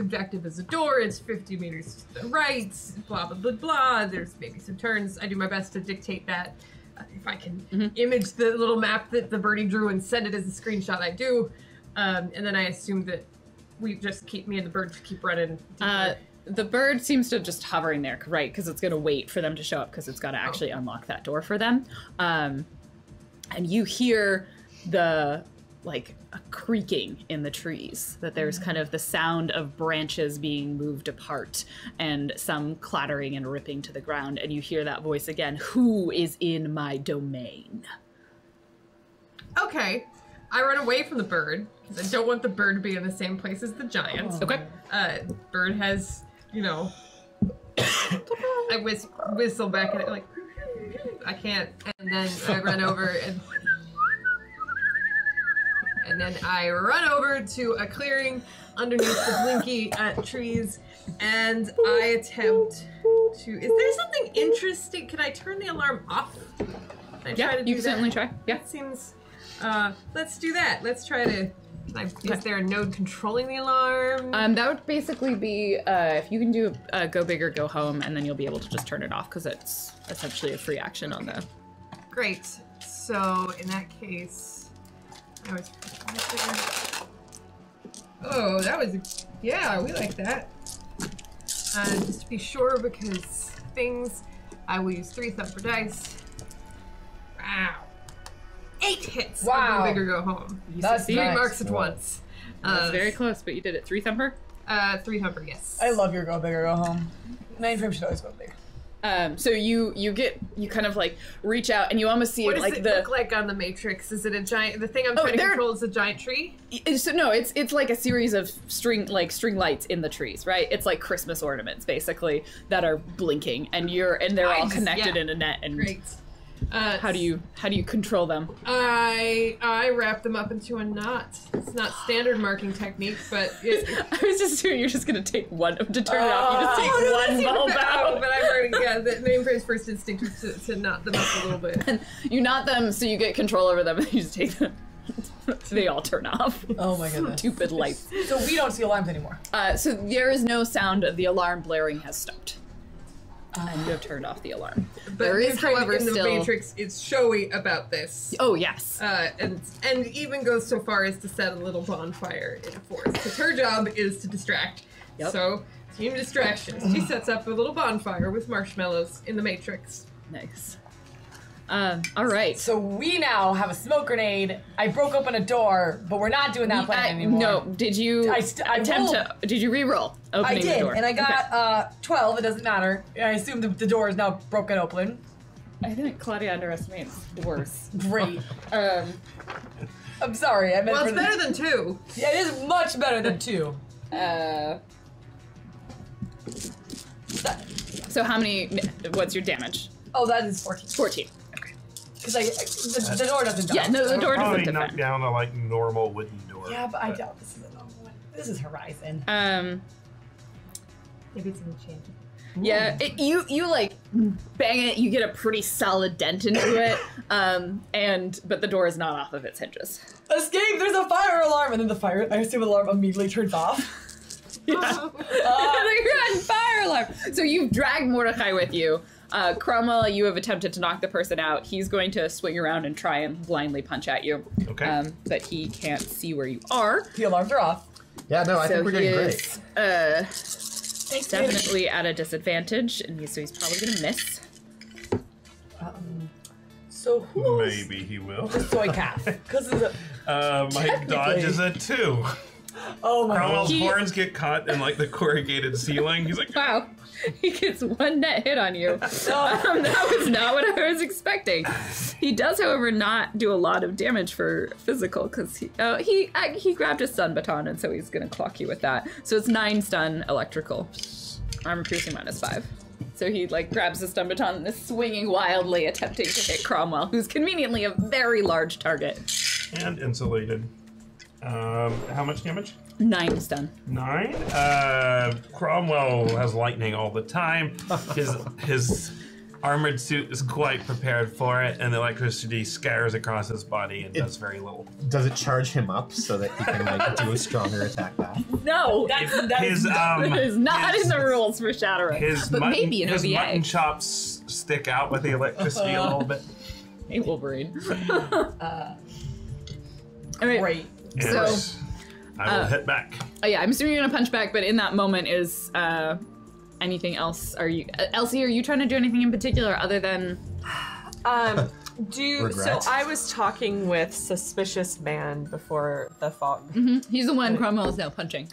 objective is a door. It's 50 meters to the right. Blah blah blah blah. There's maybe some turns. I do my best to dictate that. If I can image the little map that the birdie drew and send it as a screenshot, I do. And then I assume that me and the bird keep running. The bird seems to just hovering there, right? Because it's going to wait for them to show up because it's got to actually unlock that door for them. And you hear a creaking in the trees, that there's kind of the sound of branches being moved apart and some clattering and ripping to the ground. And you hear that voice again, who is in my domain? Okay. I run away from the bird, because I don't want the bird to be in the same place as the giant. Oh. Okay. Bird has, you know... I whistle back at it like... I can't. And then I run over and... And then I run over to a clearing underneath the blinky trees, and I attempt to... Is there something interesting? Can I turn the alarm off? Can I try to do that? You can certainly try. Yeah. It seems... let's do that. Let's try to... Is there a node controlling the alarm? That would basically be, if you can do a go big or go home, and then you'll be able to just turn it off, because it's essentially a free action on the... Great. So, in that case... Oh, that was... Yeah, we like that. Just to be sure, because things... I will use 3 thumper dice. Wow. 8 hits. Wow. Go big or go home. That's 3 nice. Marks at once. That's very close, but you did it. 3 thumper? 3 thumper, yes. I love your go big or go home. Mainframe should always go big. So you kind of like reach out and you almost see it like the... What does it look like on the Matrix? Is it a giant... The thing I'm trying to control is a giant tree? So no, it's like a series of string lights in the trees, right? It's like Christmas ornaments, basically, that are blinking and they're all connected in a net and... Great. How do you control them? I wrap them up into a knot. It's not standard marking technique, but I was just assuming you're just gonna take one to turn it off. You just take one bulb out. But I've already the mainframe's first instinct is to knot them up a little bit. And you knot them so you get control over them, and you just take them. They all turn off. Oh my goodness! Stupid lights. So we don't see alarms anymore. So there is no sound of the alarm blaring has stopped. You have turned off the alarm. But there is, however, in the Matrix, it's showy about this. Oh, yes. And even goes so far as to set a little bonfire in a forest. Because her job is to distract. Yep. So, team distractions. She sets up a little bonfire with marshmallows in the Matrix. Nice. All right. So we now have a smoke grenade. I broke open a door, but we're not doing that plan anymore. No, did you did you re-roll opening the door? I did, and I got 12. It doesn't matter. I assume the door is now broken open. I think Claudia underestimates worse. Great. I'm sorry. I meant well, it's better than 2. Yeah, it is much better than 2. So how many? What's your damage? Oh, that is 14. 14. Because the door doesn't die. Yeah, no, the door doesn't die. Knock down a like normal wooden door. Yeah, but I doubt this is a normal one. This is Horizon. Maybe it's enchanted. Yeah, you like bang it. You get a pretty solid dent into it. But the door is not off of its hinges. Escape! There's a fire alarm, and then I assume the alarm immediately turns off. Yeah. You're on fire alarm. So you've dragged Mordecai with you. Cromwell, you have attempted to knock the person out. He's going to swing around and try and blindly punch at you. Okay. But he can't see where you are. The alarms are off. Yeah, no, I think we're doing great. He's definitely at a disadvantage, and so he's probably going to miss. So who else? Maybe he will. The soy calf. My dodge is a 2. Oh my god. Cromwell's horns get caught in like the corrugated ceiling. He's like, wow. He gets one net hit on you. That was not what I was expecting. He does, however, not do a lot of damage for physical because he grabbed his stun baton, and so he's going to clock you with that. So it's 9 stun electrical, armor piercing -5. So he like grabs his stun baton and is swinging wildly, attempting to hit Cromwell, who's conveniently a very large target and insulated. How much damage? 9 stun. 9? Cromwell has lightning all the time. His armored suit is quite prepared for it, and the electricity scatters across his body and does very little. Does it charge him up so that he can like do a stronger attack back? No! That is not in the rules for Shadowrun. Maybe in OVA. His mutton chops stick out with the electricity a little bit. Hey, Wolverine. Right. Great. So I will hit back. Oh yeah, I'm assuming you're gonna punch back, but in that moment is anything else? Elsie, are you trying to do anything in particular other than so I was talking with Suspicious Man before the fog. Mm-hmm. He's the one Cromwell is now punching.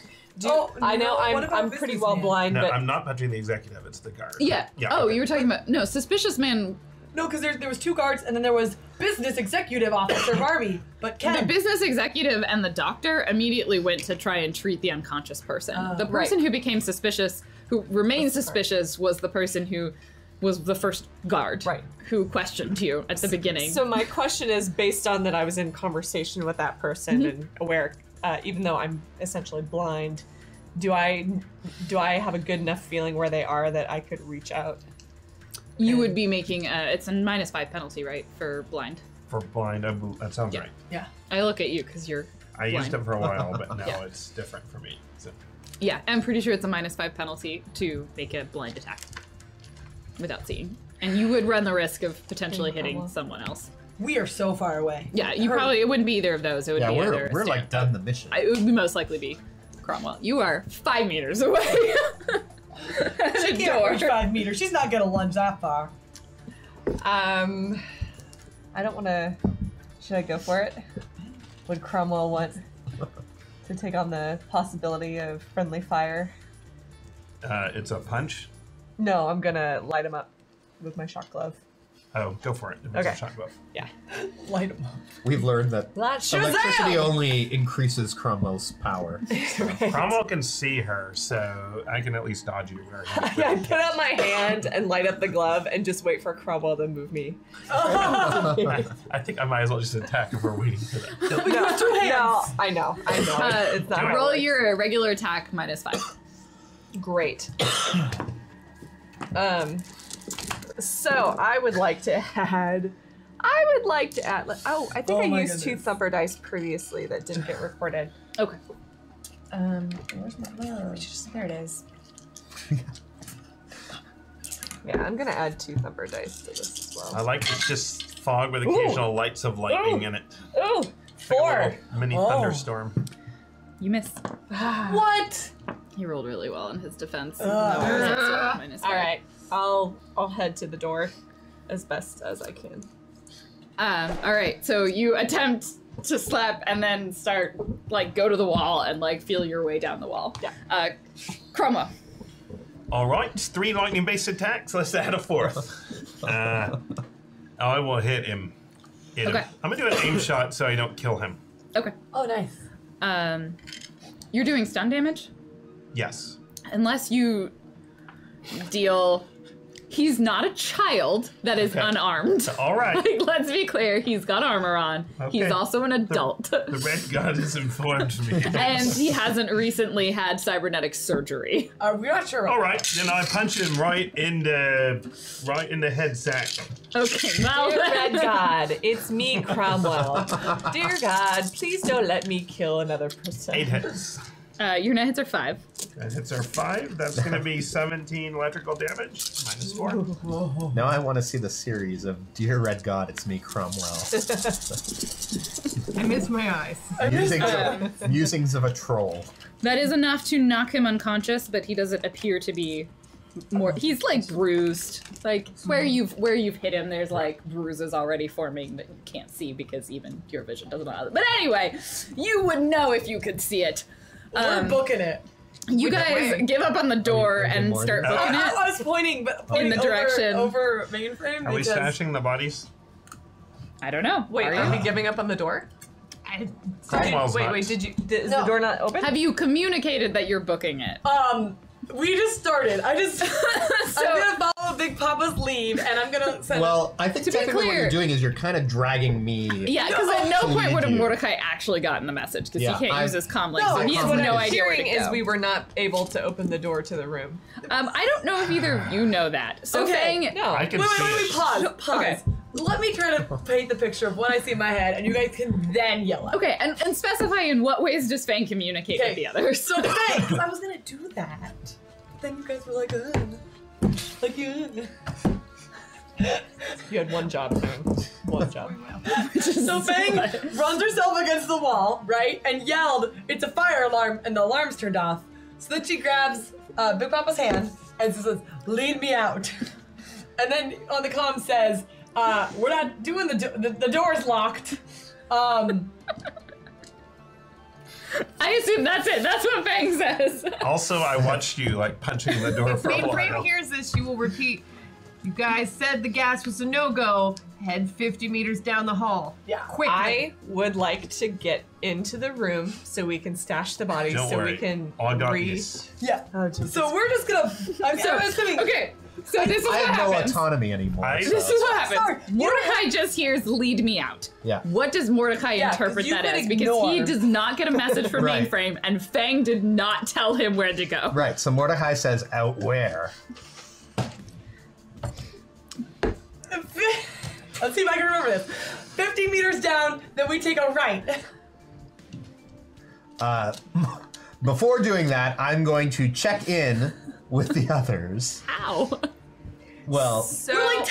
I'm pretty well blind. No, but I'm not punching the executive, it's the guard. Yeah. Oh, okay. You were talking about Suspicious Man No, because there was two guards, and then there was business executive officer Barbie. But Ken. The business executive and the doctor immediately went to try and treat the unconscious person. The person who became suspicious, who remained suspicious, was the person who was the first guard. Right. Who questioned you at the beginning. So my question is, based on that I was in conversation with that person and aware, even though I'm essentially blind, do I have a good enough feeling where they are that I could reach out? You would be making it's a -5 penalty, right, for blind? For blind, that sounds right. Yeah. I look at you because you're blind. I used it for a while, but now it's different for me. So. Yeah, I'm pretty sure it's a -5 penalty to make a blind attack without seeing. And you would run the risk of potentially hitting someone else. We are so far away. Yeah, you probably, it wouldn't be either of those. It would be either. Yeah, we're like done the mission. It would be most likely be Cromwell. You are 5 meters away. She can't reach 5 meters. She's not gonna lunge that far. I don't want to. Should I go for it? Would Cromwell want to take on the possibility of friendly fire? It's a punch. No, I'm gonna light him up with my shock glove. Oh, go for it. Okay. Shock glove. Yeah. Light him up. We've learned that electricity only increases Cromwell's power. So. Right. Cromwell can see her, so I can at least dodge you very much. I put out my hand and light up the glove and just wait for Cromwell to move me. I think I might as well just attack if we're waiting for that. No, we have two hands. No, I know. It's not roll your regular attack -5. Great. So I would like to add. Oh, I think I used two thumper dice previously that didn't get recorded. Okay. Where's my love? There it is. Yeah, I'm gonna add two thumper dice to this as well. I like it's just fog with occasional lights of lightning in it. Ooh, four. Like mini thunderstorm. You missed. What? He rolled really well in his defense. All right. I'll head to the door as best as I can. All right, so you attempt to slap and then start, like, go to the wall and, like, feel your way down the wall. Yeah. Chroma. All right, 3 lightning-based attacks. Let's add a 4th. I will hit him. Hit him. I'm going to do an aim shot so I don't kill him. Okay. Oh, nice. You're doing stun damage? Yes. Unless you deal... He's not a child that is unarmed. All right. Like, let's be clear, he's got armor on. Okay. He's also an adult. The red god has informed me. And he hasn't recently had cybernetic surgery. We're not sure. All right, then I punch him right in the head sack. Okay, well, dear red god, it's me, Cromwell. Dear God, please don't let me kill another person. 8 hits. Your net hits are 5. Net hits are 5. That's going to be 17 electrical damage. -4. Now I want to see the series of Dear Red God, It's Me, Cromwell. I miss my eyes. Musings of a troll. That is enough to knock him unconscious, but he doesn't appear to be more. He's like bruised. Like where you've hit him, there's like bruises already forming that you can't see because even your vision doesn't allow it. But anyway, you would know if you could see it. We're booking it. You guys give up on the door and start booking it. I was pointing, but pointing in the direction over mainframe. Are we stashing the bodies? I don't know. Wait, are we giving up on the door? Wait, did you? Is the door not open? Have you communicated that you're booking it? We just started. I'm gonna follow Big Papa's lead, and I'm gonna send. Well, I think technically what you're doing is you're kind of dragging me. Yeah, because at no point would have Mordecai actually gotten the message, because he can't use his comlink. No, so he has no idea where to go. Is we were not able to open the door to the room. I don't know if either of you know that. So Fang, no. Wait, pause. Okay. Let me try to paint the picture of what I see in my head, and you guys can then yell at me. Okay, and specify in what ways does Fang communicate with the others. So Fang, because I was gonna do that. But then you guys were like, You had one job, Fang. One job. So Fang runs herself against the wall, right, and yelled, "It's a fire alarm," and the alarm's turned off. So then she grabs Big Papa's hand and says, "Lead me out." And then on the comm says, we're not doing the door's locked. I assume that's it. That's what Fang says. Also, I watched you like punching the door for a while. If Mainframe hears this, she will repeat, You guys said the gas was a no-go. Head 50 meters down the hall. Yeah. Quickly. I would like to get into the room so we can stash the bodies. Don't worry. We can breathe. Yeah. Oh, so we're just gonna. I'm so assuming. Okay. So this is what happens. I have no autonomy anymore. This is what happens. Sorry. Mordecai just hears "lead me out." Yeah. What does Mordecai interpret that as? Because he does not get a message from mainframe, and Fang did not tell him where to go. Right. So Mordecai says, "Out where?" Let's see if I can remember this. 50 meters down, then we take a right. Before doing that, I'm going to check in with the others. How? Well, so we're like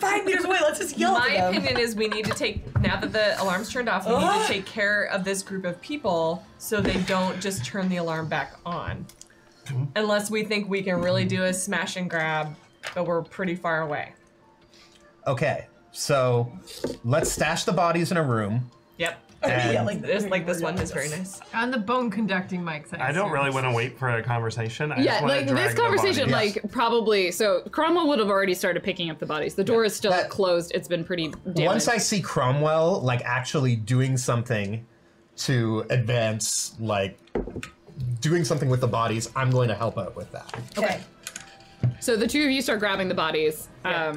5 meters away. Let's just yell at them. My opinion is we need to take, now that the alarm's turned off, we need to take care of this group of people so they don't just turn the alarm back on. Unless we think we can really do a smash and grab, but we're pretty far away. Okay, so let's stash the bodies in a room. Yep. Yeah, like this one is very nice. On the bone conducting mic. I don't really want to wait for a conversation. I just want to drag the bodies. Yeah, like this conversation, like probably. So Cromwell would have already started picking up the bodies. The door is still closed. It's been pretty damaged. Once I see Cromwell like actually doing something to advance, like doing something with the bodies, I'm going to help out with that. Okay. So the two of you start grabbing the bodies. Yeah.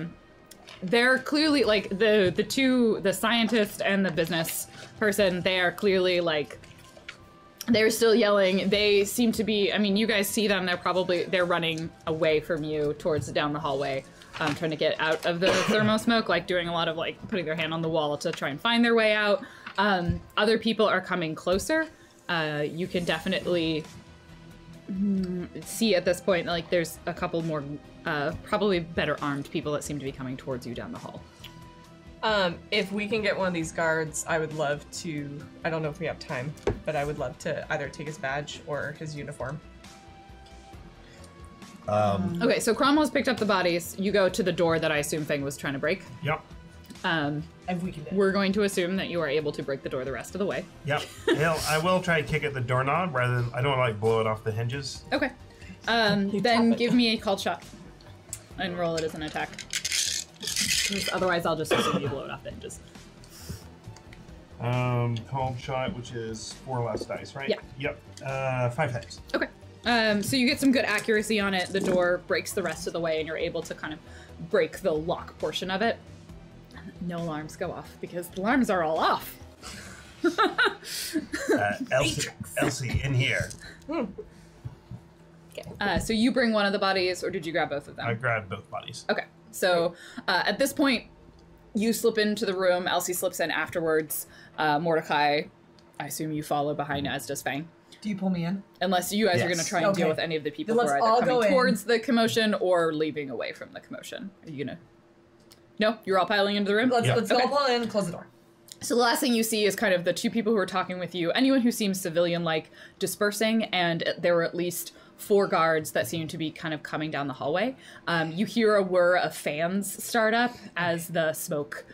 They're clearly like the scientist and the business person. They are clearly like they're still yelling. They seem to be. I mean, you guys see them. They're running away from you towards down the hallway, trying to get out of the thermo smoke. Like doing a lot of like putting their hand on the wall to try and find their way out. Other people are coming closer. You can definitely see at this point like there's a couple more. Probably better armed people that seem to be coming towards you down the hall. If we can get one of these guards, I would love to, I don't know if we have time, but I would love to either take his badge or his uniform. Okay, so Cromwell's picked up the bodies. You go to the door that I assume Fang was trying to break. Yep. And we're going to assume that you are able to break the door the rest of the way. Yep. I will try and kick at the doorknob rather than, I don't like blow it off the hinges. Okay. Then give me a called shot. And roll it as an attack. Otherwise, I'll just assume you blow it off the hinges. Calm shot, which is 4 less dice, right? Yeah. Yep. 5 times. Okay. So you get some good accuracy on it. The door breaks the rest of the way, and you're able to kind of break the lock portion of it. No alarms go off because the alarms are all off. Elsie, in here. Okay. So you bring one of the bodies, or did you grab both of them? I grabbed both bodies. Okay. So at this point, you slip into the room. Elsie slips in afterwards. Mordecai, I assume you follow behind, as does Fang. Do you pull me in? Unless you guys are going to try and deal with any of the people who are either coming towards the commotion or leaving away from the commotion. Are you going to? No? You're all piling into the room? Let's all pull in and close the door. So the last thing you see is kind of the two people who are talking with you, anyone who seems civilian-like, dispersing, and there were at least 4 guards that seem to be kind of coming down the hallway. You hear a whir of fans start up as the smoke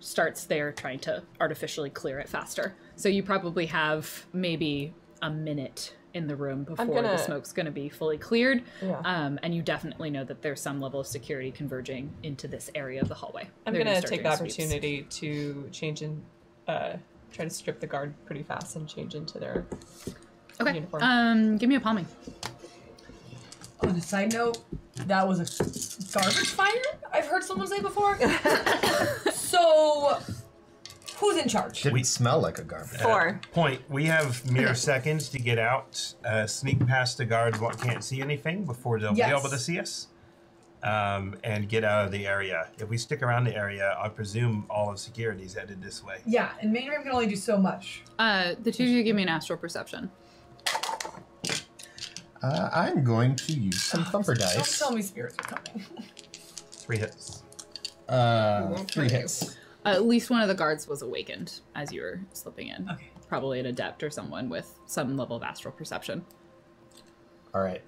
starts there, trying to artificially clear it faster. So you probably have maybe a minute in the room before the smoke's going to be fully cleared. Yeah. And you definitely know that there's some level of security converging into this area of the hallway. I'm going to take the opportunity to change in, try to strip the guard pretty fast and change into their uniform. Give me a palming. On a side note, that was a garbage fire I've heard someone say before. So, who's in charge? Did we smell like a garbage? 4. We have mere seconds to get out, sneak past the guard what can't see anything before they'll be able to see us, and get out of the area. If we stick around the area, I presume all of security is headed this way. Yeah, and mainframe can only do so much. The two of you give me an astral perception. I'm going to use some thumper dice. Don't tell me spirits are coming. 3 hits. 3 hits. At least one of the guards was awakened as you were slipping in. Okay. Probably an adept or someone with some level of astral perception. All right.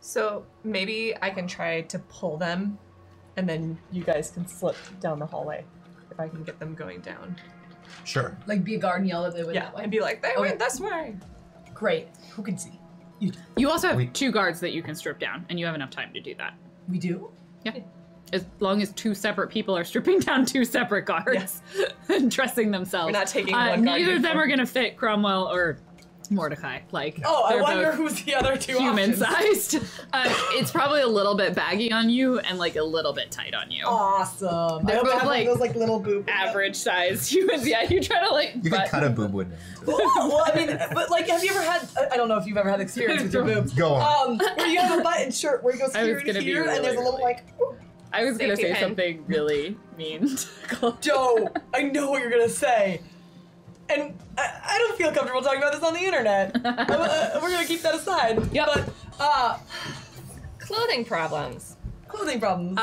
So maybe I can try to pull them, and then you guys can slip down the hallway if I can get them going down. Sure. Like be a guard and yell that they went that way. And be like, they went this way. Great. Who can see? You also have two guards that you can strip down, and you have enough time to do that. We do? Yeah. As long as two separate people are stripping down two separate guards and dressing themselves. We're not taking one guard. Neither of them are going to fit Cromwell or Mordecai. Like, oh, I wonder who's the other two human-sized. It's probably a little bit baggy on you and like a little bit tight on you. Awesome. They're both like those like little boob average-sized humans. Yeah, you try to like... You can cut a boob window. Well, I mean, but like, have you ever had... I don't know if you've ever had experience with your boobs. Go on. Where you have a button shirt where it goes here and here and there's a little like... I was going to say something really mean. Joe, I know what you're going to say. And I don't feel comfortable talking about this on the internet. We're going to keep that aside. Yep. But, clothing problems. Clothing problems.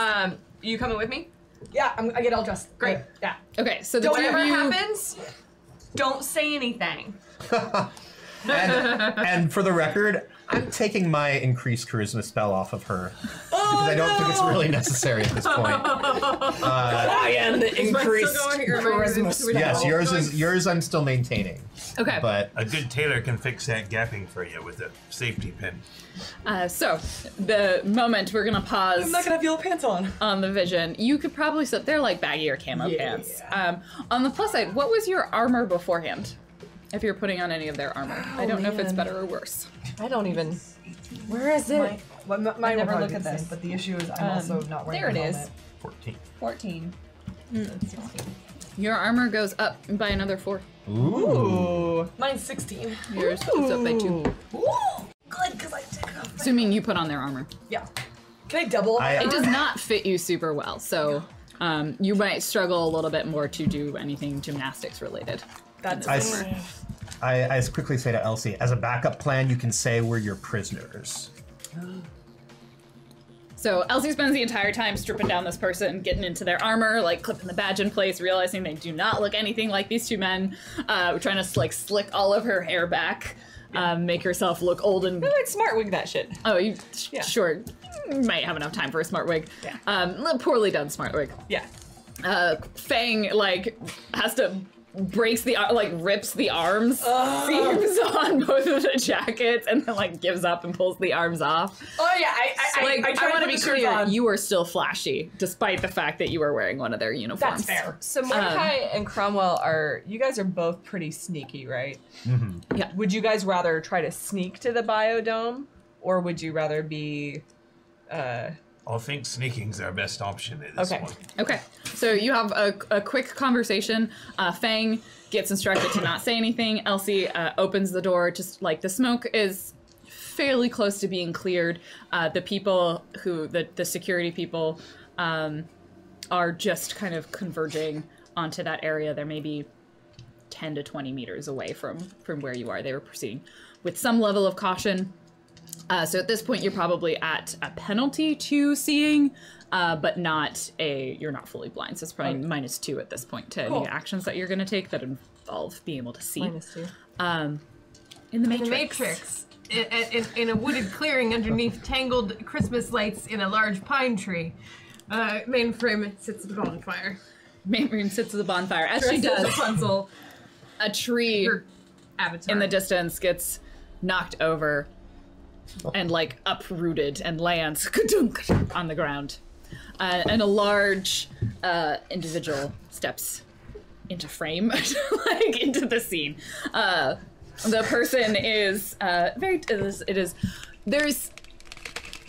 You coming with me? Yeah, I get all dressed. Great. Yeah. Okay, so the whatever happens, don't say anything. And for the record, I'm taking my increased charisma spell off of her because I don't think it's really necessary at this point. I am the increased charisma spell. Yes, yours I'm still maintaining. Okay, but a good tailor can fix that gapping for you with a safety pin. So the moment we're gonna pause. I'm not gonna have your pants on. On the vision, you could probably slip. They're like baggy or camo pants. On the plus side, what was your armor beforehand? If you're putting on any of their armor. Oh, I don't know if it's better or worse. I don't even... Where is it? I never look at this, but the issue is I'm also not wearing it. There it is. 14. Mm. 16. Your armor goes up by another 4. Ooh. Mine's 16. Yours goes up by 2. Ooh. Good, because I took it off. Assuming you put on their armor. Yeah. Can I double armor? It does not fit you super well, so you might struggle a little bit more to do anything gymnastics related. I quickly say to Elsie, as a backup plan, you can say we're your prisoners. So Elsie spends the entire time stripping down this person, getting into their armor, like clipping the badge in place, realizing they do not look anything like these two men, trying to like slick all of her hair back, make herself look old and... I would smart wig that shit. Oh, you sure. You might have enough time for a smart wig. Yeah. Poorly done smart wig. Yeah. Fang, like, has to... breaks the, like, rips the arms, seams on both of the jackets, and then, like, gives up and pulls the arms off. Oh, yeah, I want to be clear, you are still flashy, despite the fact that you are wearing one of their uniforms. That's fair. So Mordecai and Cromwell are, you guys are both pretty sneaky, right? Mm-hmm. Yeah. Would you guys rather try to sneak to the biodome, or would you rather be, I think sneaking's our best option at this point. Okay. So you have a quick conversation. Fang gets instructed to not say anything. Elsie opens the door. Just like the smoke is fairly close to being cleared. The people who, the security people, are just kind of converging onto that area. They're maybe 10 to 20 meters away from where you are. They were proceeding with some level of caution. So at this point, you're probably at a penalty to seeing, but not you're not fully blind. So it's probably -2 at this point to any actions that you're going to take that involve being able to see. -2. In the Matrix. In a wooded clearing underneath tangled Christmas lights in a large pine tree. Mainframe sits at the bonfire. Mainframe sits at the bonfire. As she does, Rapunzel, a tree her avatar in the distance gets knocked over. And like uprooted and lands on the ground. And a large individual steps into frame, like into the scene. The person is there's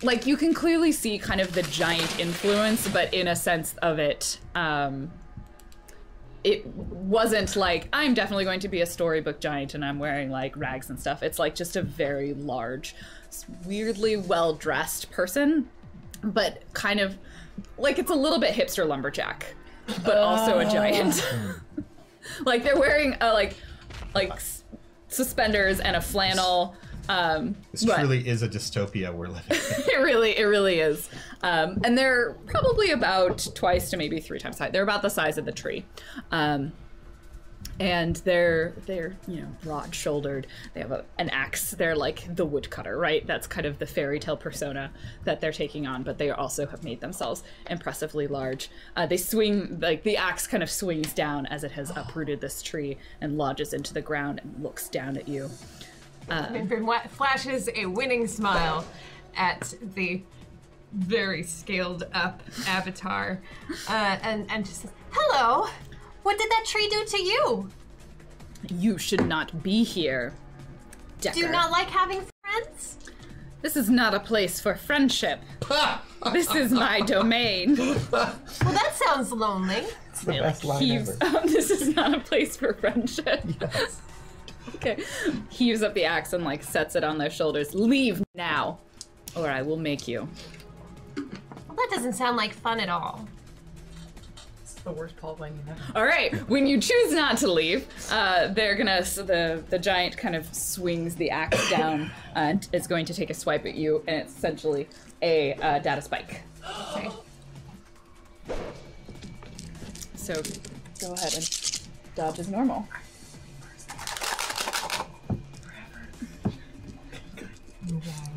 like you can clearly see kind of the giant influence, but in a sense of it, it wasn't like, I'm definitely going to be a storybook giant and I'm wearing like rags and stuff. It's like just a very large, weirdly well-dressed person, but kind of like it's a little bit hipster lumberjack, but also a giant. Like they're wearing a, like suspenders and a flannel. This truly is a dystopia we're living in. It really is. And they're probably about twice to maybe 3 times high. They're about the size of the tree. And they're broad-shouldered. They have an axe. They're like the woodcutter, right? That's kind of the fairy tale persona that they're taking on, but they also have made themselves impressively large. They swing, like the axe kind of swings down as it has uprooted this tree and lodges into the ground and looks down at you. Flashes a winning smile at the very scaled up avatar, and just says, "Hello, what did that tree do to you? You should not be here, Decker. Do you not like having friends? This is not a place for friendship. This is my domain." Well, that sounds lonely. It's the best line ever. This is not a place for friendship. Yes. Okay. Heaves up the axe and like sets it on their shoulders. "Leave now, or I will make you." Well, that doesn't sound like fun at all. It's the worst Paul Blaine ever. All right. When you choose not to leave, they're gonna. So the giant kind of swings the axe down and is going to take a swipe at you, and it's essentially a data spike. Okay. So go ahead and dodge as normal.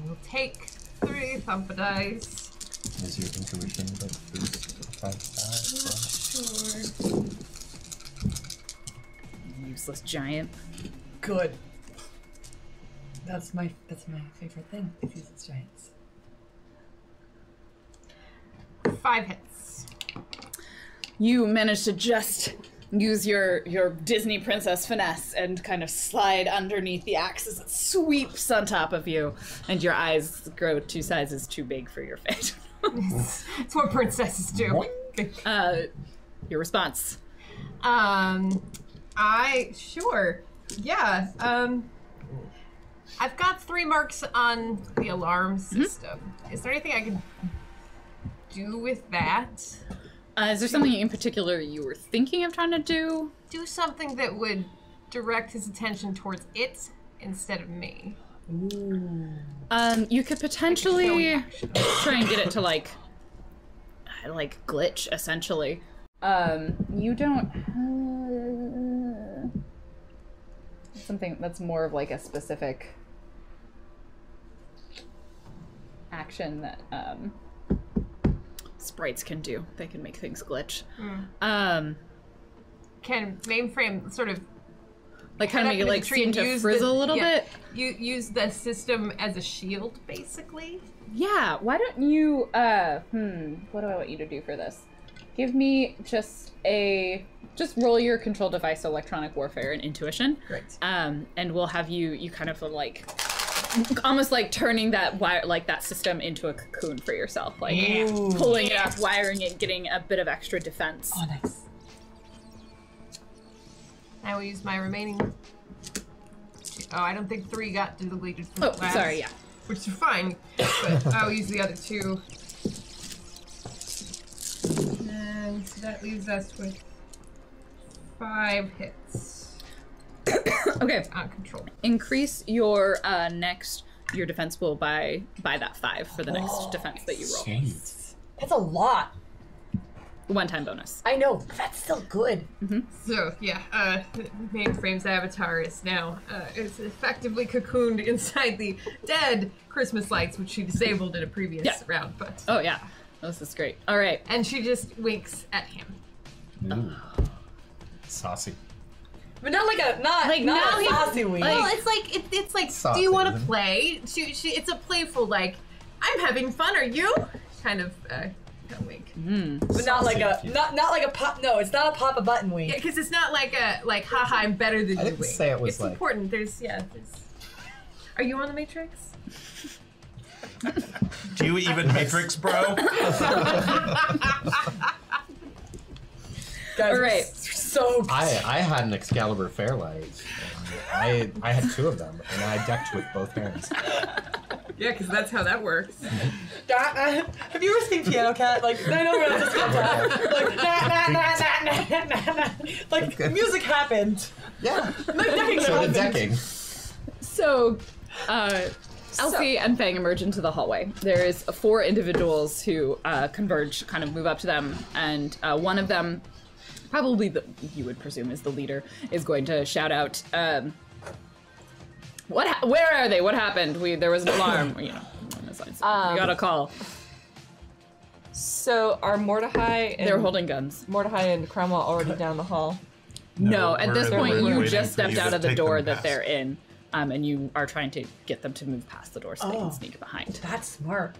We'll take 3 thumper dice. Is your intuition the boost by 5? Sure. Useless giant. Good. That's my favorite thing. Is useless giants. 5 hits. You managed to just use your Disney princess finesse and kind of slide underneath the axe as it sweeps on top of you, and your eyes grow 2 sizes too big for your face. It's what princesses do. Your response? I've got 3 marks on the alarm system. Mm-hmm. Is there anything I can do with that? Is there something in particular you were thinking of trying to do? Do something that would direct his attention towards it instead of me. Ooh. You could potentially try and get it to like glitch, essentially. You don't. Something that's more of like a specific action that. Sprites can do. They can make things glitch. Mm. Can mainframe sort of like kind of make it like seem to frizzle a little bit. You use the system as a shield, basically. Yeah. Why don't you? What do I want you to do for this? Give me just roll your control device, electronic warfare, and intuition. Great. And we'll have you kind of like. Almost like turning that wire, like that system, into a cocoon for yourself, like pulling it up, wiring it, getting a bit of extra defense. Oh, nice! I will use my remaining. Oh, I don't think 3 got deleted from the last. Sorry, yeah, which is fine. But I will use the other 2, and so that leaves us with 5 hits. Okay. Control. Increase your your defense pool by that 5 for the next defense that you roll. Geez. That's a lot. One-time bonus. I know. That's still good. Mm-hmm. So yeah, mainframe's avatar is now is effectively cocooned inside the dead Christmas lights, which she disabled in a previous round. But oh yeah, this is great. All right, and she just winks at him. Saucy. But not like a not saucy wink. Well, it's like saucy, do you want to play? It's a playful like, I'm having fun. Are you? Kind of wink. But saucy, not like a not like a pop. No, it's not a pop a button wink. Yeah, because it's not like a haha, I'm better than you. I didn't say it was. It's like... important. There's. Are you on the Matrix? Do you even Matrix, bro? Guys, all right. So I had an Excalibur Fairlight. I had 2 of them, and I decked with both hands. Yeah, because that's how that works. Have you ever seen Piano Cat? Like, I know we're not just gonna like like music happened. Yeah. Like decking. So the decking. So, Elfie and Fang emerge into the hallway. There is 4 individuals who converge, kind of move up to them, and one of them. Probably you would presume is the leader, is going to shout out, where are they? What happened? There was an alarm. You know, we got a call. So are Mordecai and... They're holding guns. Mordecai and Cromwell already down the hall? No, at this point you just stepped out of the door that they're in. and you are trying to get them to move past the door so they can sneak behind. That's smart.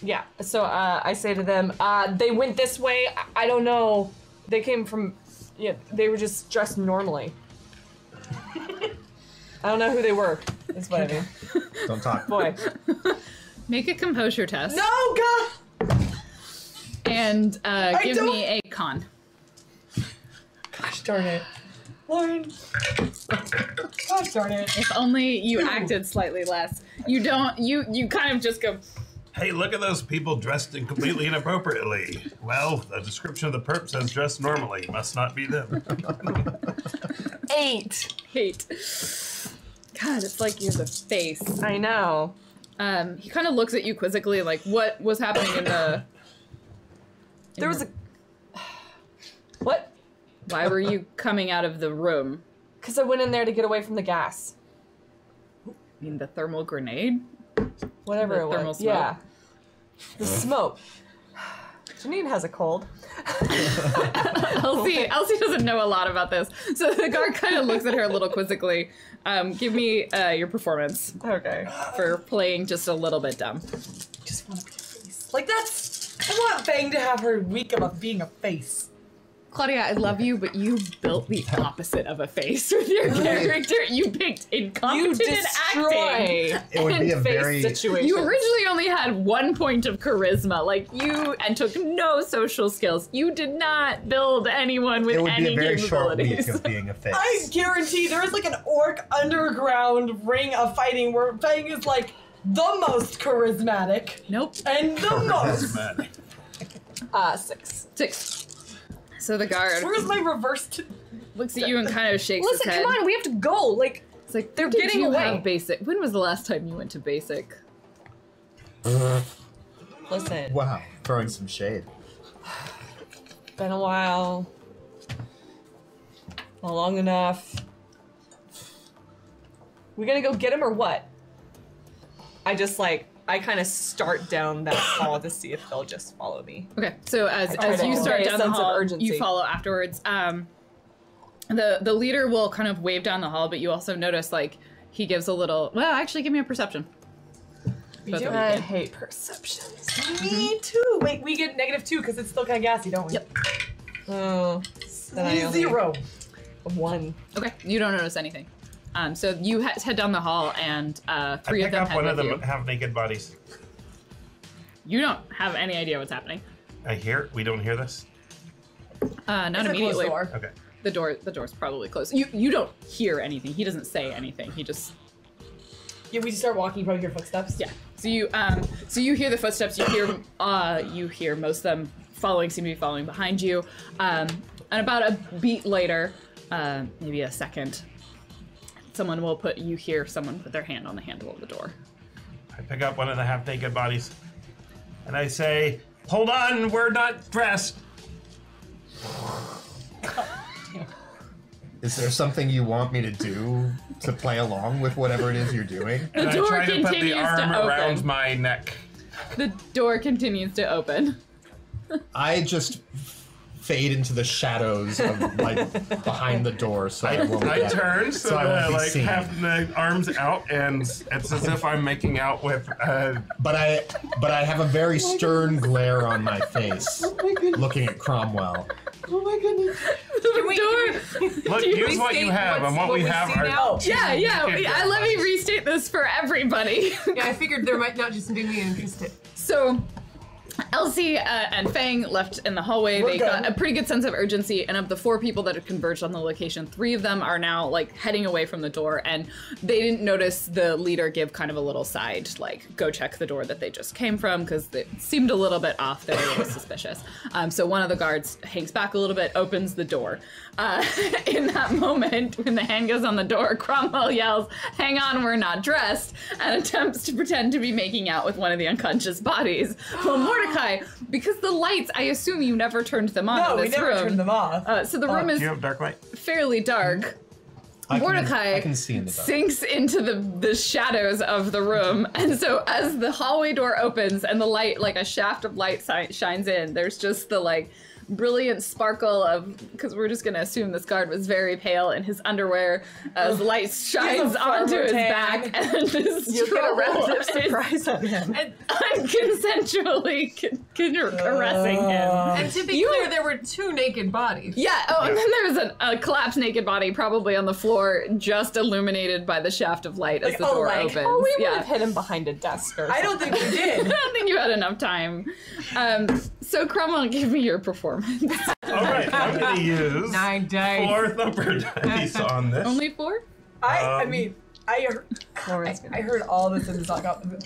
Yeah, so I say to them, they went this way. I don't know. They came from, yeah, they were just dressed normally. I don't know who they were. That's what I mean. Don't talk. Boy. Make a composure test. No, God! And give me a con. Gosh darn it. Lauren. Gosh darn it. If only you acted slightly less. You don't, you kind of just go, hey, look at those people dressed in completely inappropriately. Well, the description of the perp says dressed normally. Must not be them. 8. God, it's like you're the face. I know. He kind of looks at you quizzically, like, what was happening in the... There was a... What? Why were you coming out of the room? Because I went in there to get away from the gas. You mean the thermal grenade? Whatever the thermal smoke. Yeah. The smoke. Janine has a cold. Elsie doesn't know a lot about this. So the guard kind of looks at her a little quizzically. Give me your performance. Okay. For playing just a little bit dumb. I just want a face. Like that's, I want Fang to have her week about being a face. Claudia, I love you, but you built the opposite of a face with your character. You picked incompetent acting. It would be a very situation. You originally only had 1 point of charisma, like you, and took no social skills. You did not build anyone with any capabilities. Short week of being a face. I guarantee there is like an orc underground ring of fighting where Fang is like the most charismatic. Nope. And the charismatic. Most. 6. 6. So the guard. Where's my reversed? Looks at you and kind of shakes his head. Listen, come on, we have to go. Like, it's like they're getting away. Basic. When was the last time you went to basic? Listen. Wow, throwing some shade. Been a while. Not long enough. We gonna go get him or what? I just like. I kind of start down that hall to see if they'll just follow me. Okay, so as you start down the hall, you follow afterwards. The leader will kind of wave down the hall, but you also notice like he gives a little. Well, actually, give me a perception. I hate perceptions. Me too. Wait, we get -2 because it's still kind of gassy, don't we? Yep. Oh, then 0. 1. Okay, you don't notice anything. So you head down the hall, and 3 of them head with you. I pick up one of them have naked bodies. You don't have any idea what's happening. I hear it. We don't hear this? Not immediately. It's a closed door. Okay. The door's probably closed. You don't hear anything. He doesn't say anything. He just... Yeah, we just start walking. You probably hear footsteps. Yeah. So you hear the footsteps. You hear most of them seem to be following behind you. And about a beat later, maybe a second, you hear someone put their hand on the handle of the door. I pick up one of the half-naked bodies, and I say, hold on, we're not dressed. Is there something you want me to do to play along with whatever it is you're doing? And I try to put the arm around my neck. The door continues to open. I just... fade into the shadows of, like, behind the door, so I turn so that I like seen. Have the arms out, and it's as if I'm making out with. But I have a very stern glare on my face, looking at Cromwell. Oh my goodness! Look, use what you have, and what we have are now. Yeah. Let me restate this for everybody. Yeah, I figured there might not just be me interested. So. Elsie and Fang left in the hallway. They got a pretty good sense of urgency, and of the 4 people that had converged on the location, 3 of them are now like heading away from the door, and they didn't notice the leader give kind of a little side, like, go check the door that they just came from, because it seemed a little bit off. They were a little suspicious. So one of the guards hangs back a little bit, opens the door. In that moment, when the hand goes on the door, Cromwell yells, hang on, we're not dressed, and attempts to pretend to be making out with one of the unconscious bodies. Well, Mordecai, because the lights, I assume you never turned them on in this room. No, we never turned them off. So the room is fairly dark. Mordecai sinks into the shadows of the room, and so as the hallway door opens and the light, like a shaft of light shines in, there's just the, like, brilliant sparkle of, because we're just going to assume this guard was very pale in his underwear as light shines onto his back and just you get a round of surprise on him. And I'm consensually caressing him. And to be clear, there were two naked bodies. Yeah, and then there was a collapsed naked body probably on the floor, just illuminated by the shaft of light as the door opens. Oh, we would have hit him behind a desk or something. I don't think we did. I don't think you had enough time. So Cromwell, give me your performance. All right, I'm gonna use 9 dice. 4 thumper dice on this. Only 4? I mean, I heard all this and it's not got the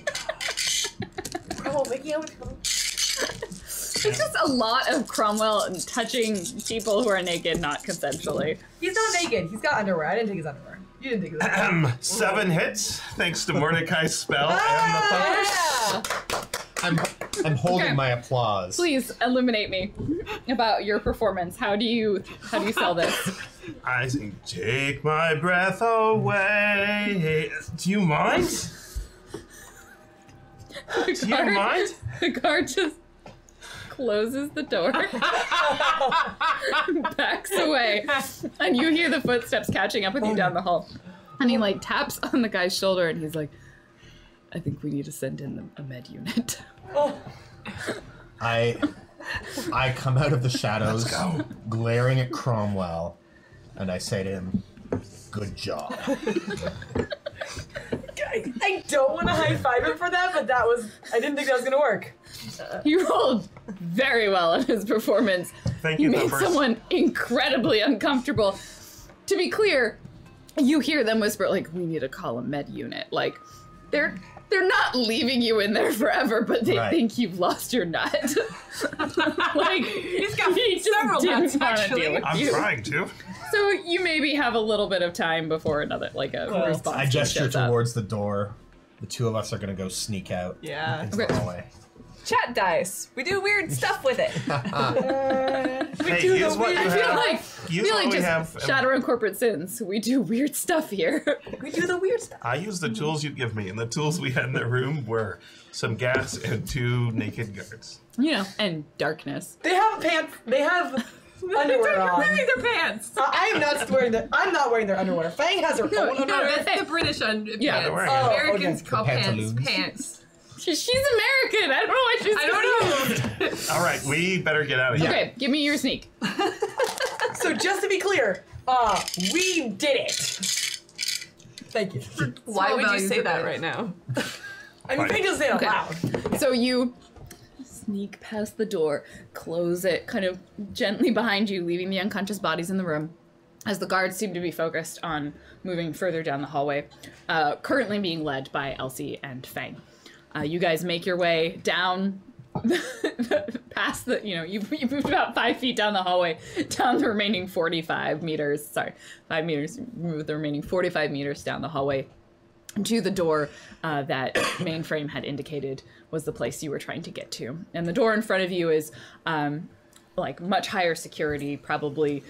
oh, Vicky, I would come. It's just a lot of Cromwell touching people who are naked, not consensually. He's not naked. He's got underwear. I didn't take his underwear. You didn't take his underwear. 7 hits, thanks to Mordecai's spell and the thunder. Yeah. I'm holding my applause. Please illuminate me about your performance. How do you sell this? I sing, take my breath away. Do you mind? The guard just closes the door, backs away, and you hear the footsteps catching up with you down the hall. And he like taps on the guy's shoulder, and he's like, I think we need to send in a med unit. Oh. I come out of the shadows, glaring at Cromwell, and I say to him, "Good job." I don't want to high five him for that, but that was—I didn't think that was gonna work. He rolled very well in his performance. Thank you. He made someone incredibly uncomfortable. To be clear, you hear them whisper, like, "We need to call a med unit." Like, they're not leaving you in there forever, but they think you've lost your nut. Like, he's got several nuts, actually. I'm trying to. So you maybe have a little bit of time before another, like a response. I gesture towards the door. The two of us are going to go sneak out. Yeah. Okay. Chat dice. We do weird stuff with it. I feel like just Shadowrun Corporate Sins. We do weird stuff here. We do the weird stuff. I use the tools you give me, and the tools we had in the room were some gas and 2 naked guards. You know, and darkness. They have pants. They have underwear on. They're wearing their pants. I am not wearing their. I'm not wearing their underwear. Fang has her own underwear. No, that's the British underwear. Yeah, Americans call pants. She's American. I don't know why she's. All right, we better get out of here. Okay, give me your sneak. So just to be clear, we did it. Thank you. Why would you say that right now? I mean, they just say it out loud. So you sneak past the door, close it, kind of gently behind you, leaving the unconscious bodies in the room, as the guards seem to be focused on moving further down the hallway, currently being led by Elsie and Fang. You guys make your way down, past the, you know, you moved about 5 feet down the hallway, down the remaining 45 meters, sorry, 5 meters, moved the remaining 45 meters down the hallway to the door that Mainframe had indicated was the place you were trying to get to. And the door in front of you is, like, much higher security, probably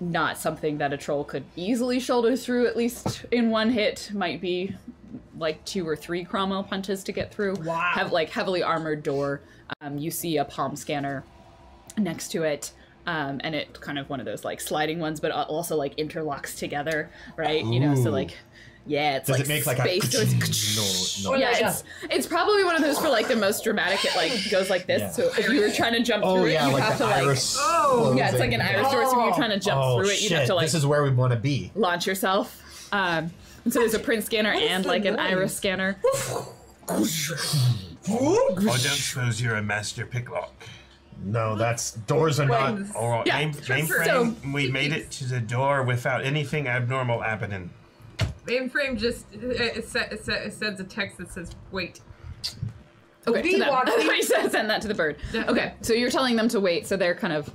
not something that a troll could easily shoulder through, at least in one hit, might be like 2 or 3 Cromwell punches to get through. Wow. Have like heavily armored door. You see a palm scanner next to it, and it kind of one of those like sliding ones, but also like interlocks together, right? Ooh. You know, so like, yeah, it's does like it make space. Like a no. Yeah, it's probably one of those for like the most dramatic. It like goes like this. Yeah. So if you were trying to jump through it, you like have to like. Oh yeah, it's like an iris door. So if you're trying to jump through it, you have to like. This is where we want to be. Launch yourself. So there's a print scanner and like an iris scanner. Audience knows you're a master picklock. No, that's doors are not. All right, yeah. Mainframe. So, we made it to the door without anything abnormal happening. Mainframe just it sends a text that says wait. Okay, so send that to the bird. Okay, so you're telling them to wait, so they're kind of.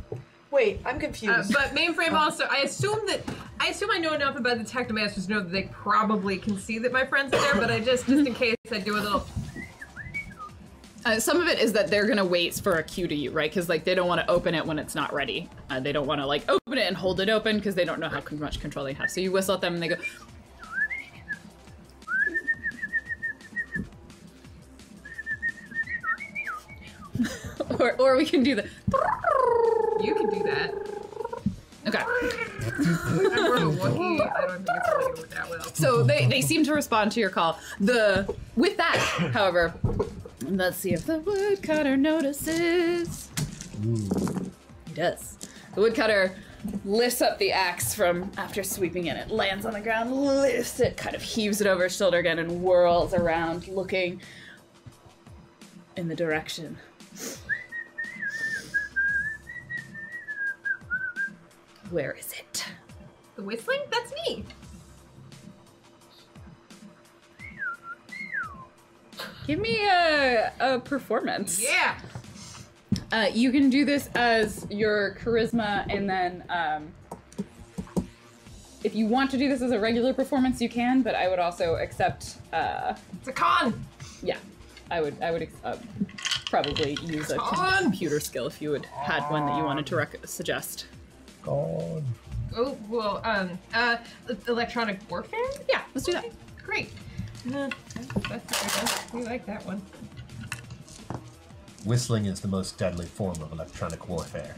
Wait, I'm confused. But Mainframe also, I assume I know enough about the Technomancers to know that they probably can see that my friends are there, but I just in case, I do a little. Some of it is that they're gonna wait for a cue to you, right? Because like they don't want to open it when it's not ready. They don't want to like open it and hold it open because they don't know how much control they have. So you whistle at them and they go. Or we can do the. We're lucky. I don't think it's really going to work out well. So they seem to respond to your call. With that, however, let's see if the woodcutter notices. He does. The woodcutter lifts up the axe from after sweeping in. It lands on the ground, lifts it, kind of heaves it over his shoulder again, and whirls around, looking in the direction. Where is it? The whistling? That's me. Give me a performance. Yeah. You can do this as your charisma, and then if you want to do this as a regular performance, you can. But I would also accept. It's a con. Yeah, I would probably use a computer skill if you had one that you wanted to suggest. God. Oh, well, electronic warfare? Yeah, let's do that. Great. We like that one. Whistling is the most deadly form of electronic warfare.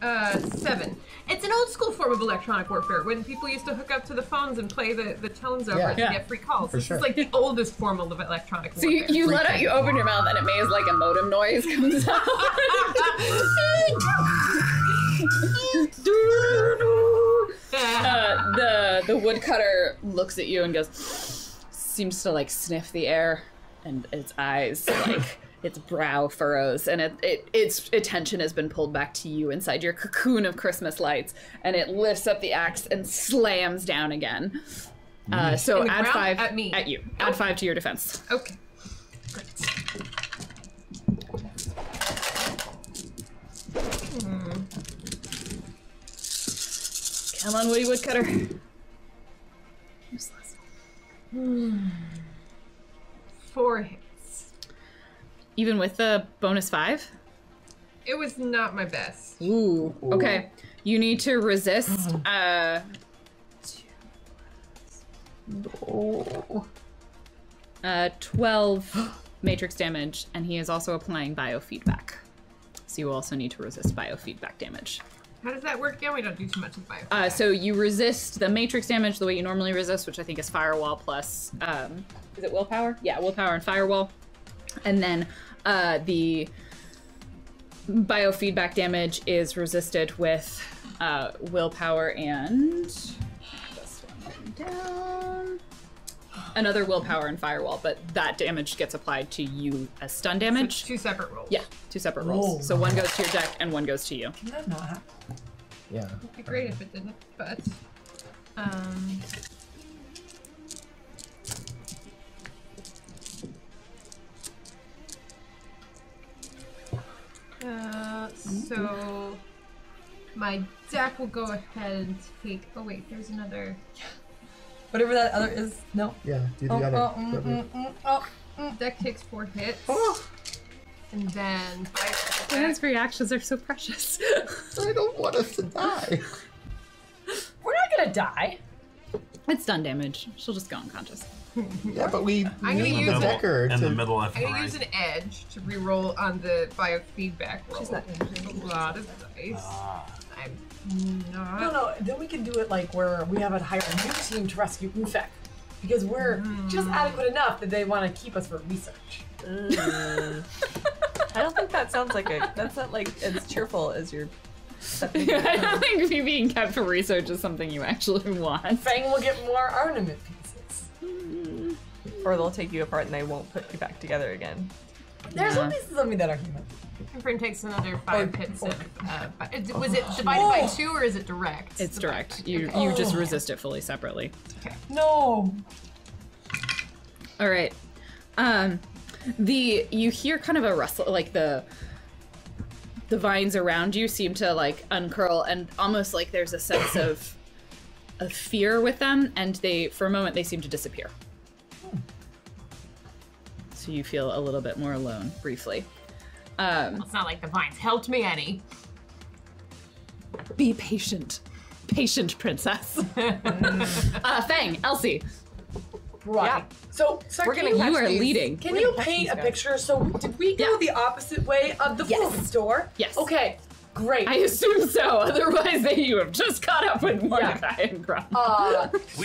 7. It's an old school form of electronic warfare when people used to hook up to the phones and play the tones over to get free calls. For sure. It's like the oldest form of electronic warfare. So you let out, you open your mouth, and it makes like a modem noise comes out. The woodcutter looks at you and goes, seems to like sniff the air, and its eyes, like its brow furrows, and its attention has been pulled back to you inside your cocoon of Christmas lights, and it lifts up the axe and slams down again. So add 5 at me. At you. Add 5 to your defense. Okay. Great. Come on, Woody Woodcutter. Useless. 4 hits. Even with the bonus 5? It was not my best. Ooh. Okay. You need to resist. No. 12 matrix damage, and he is also applying biofeedback. So you also need to resist biofeedback damage. How does that work again? We don't do too much with biofeedback. So you resist the matrix damage the way you normally resist, which I think is firewall plus, is it willpower? Yeah, willpower and firewall. And then the biofeedback damage is resisted with willpower and this one down. Another willpower and firewall, but that damage gets applied to you as stun damage. So 2 separate rolls. Yeah, 2 separate rolls. So 1 goes to your deck and 1 goes to you. Can that not happen? Yeah. It'd be great if it didn't, but so my deck will go ahead and take. Oh wait, there's another. Whatever that other is, no? Yeah, do the other. Deck takes 4 hits. Oh. And then... Plans for your actions are so precious. I don't want us to die. We're not gonna die. It's stun damage. She'll just go unconscious. Yeah, but we use the decker in the middle of I'm gonna use an edge to reroll on the biofeedback roll. She's not injured. A lot of dice. I'm not. No, then we can do it like where we have a hire a new team to rescue Ufek, because we're just adequate enough that they want to keep us for research. I don't think that sounds like it. That's not like as cheerful as your. I don't think you being kept for research is something you actually want. Fang will get more ornament pieces, or they'll take you apart and they won't put you back together again. There's some pieces of me that are human. Confirm takes another 5 hits. Was it divided by 2 or is it direct? It's direct. You just resist it fully separately. Okay. No. All right. You hear kind of a rustle, like the vines around you seem to like uncurl, and almost like there's a sense of fear with them, and for a moment they seem to disappear. So you feel a little bit more alone briefly. It's not like the vines helped me any. Be patient. Patient, princess. Fang, Elsie. Right. Yeah. So, you are leading. Can you paint a picture? So, did we go the opposite way of the food store? Yes. Okay. Great. I assume so. Otherwise, you have just caught up with Mordecai and Grom.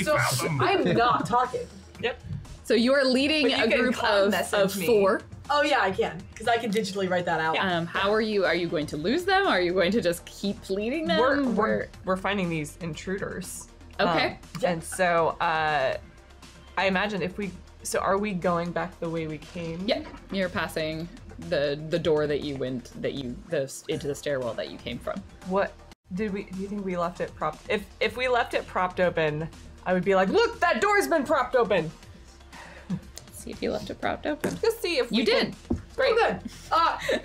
So I'm not talking. Yep. So you are leading a group of four. Oh yeah, I can, because I can digitally write that out. Yeah. How are you? Are you going to lose them? Are you going to just keep leading them? We're finding these intruders. Okay. And so I imagine if we, so are we going back the way we came? Yeah. You're passing the door that you went into the stairwell that you came from. What did we? Do you think we left it propped? If we left it propped open, I would be like, look, that door's been propped open. See if you left it propped open. Just see if you did. Great. Oh, good.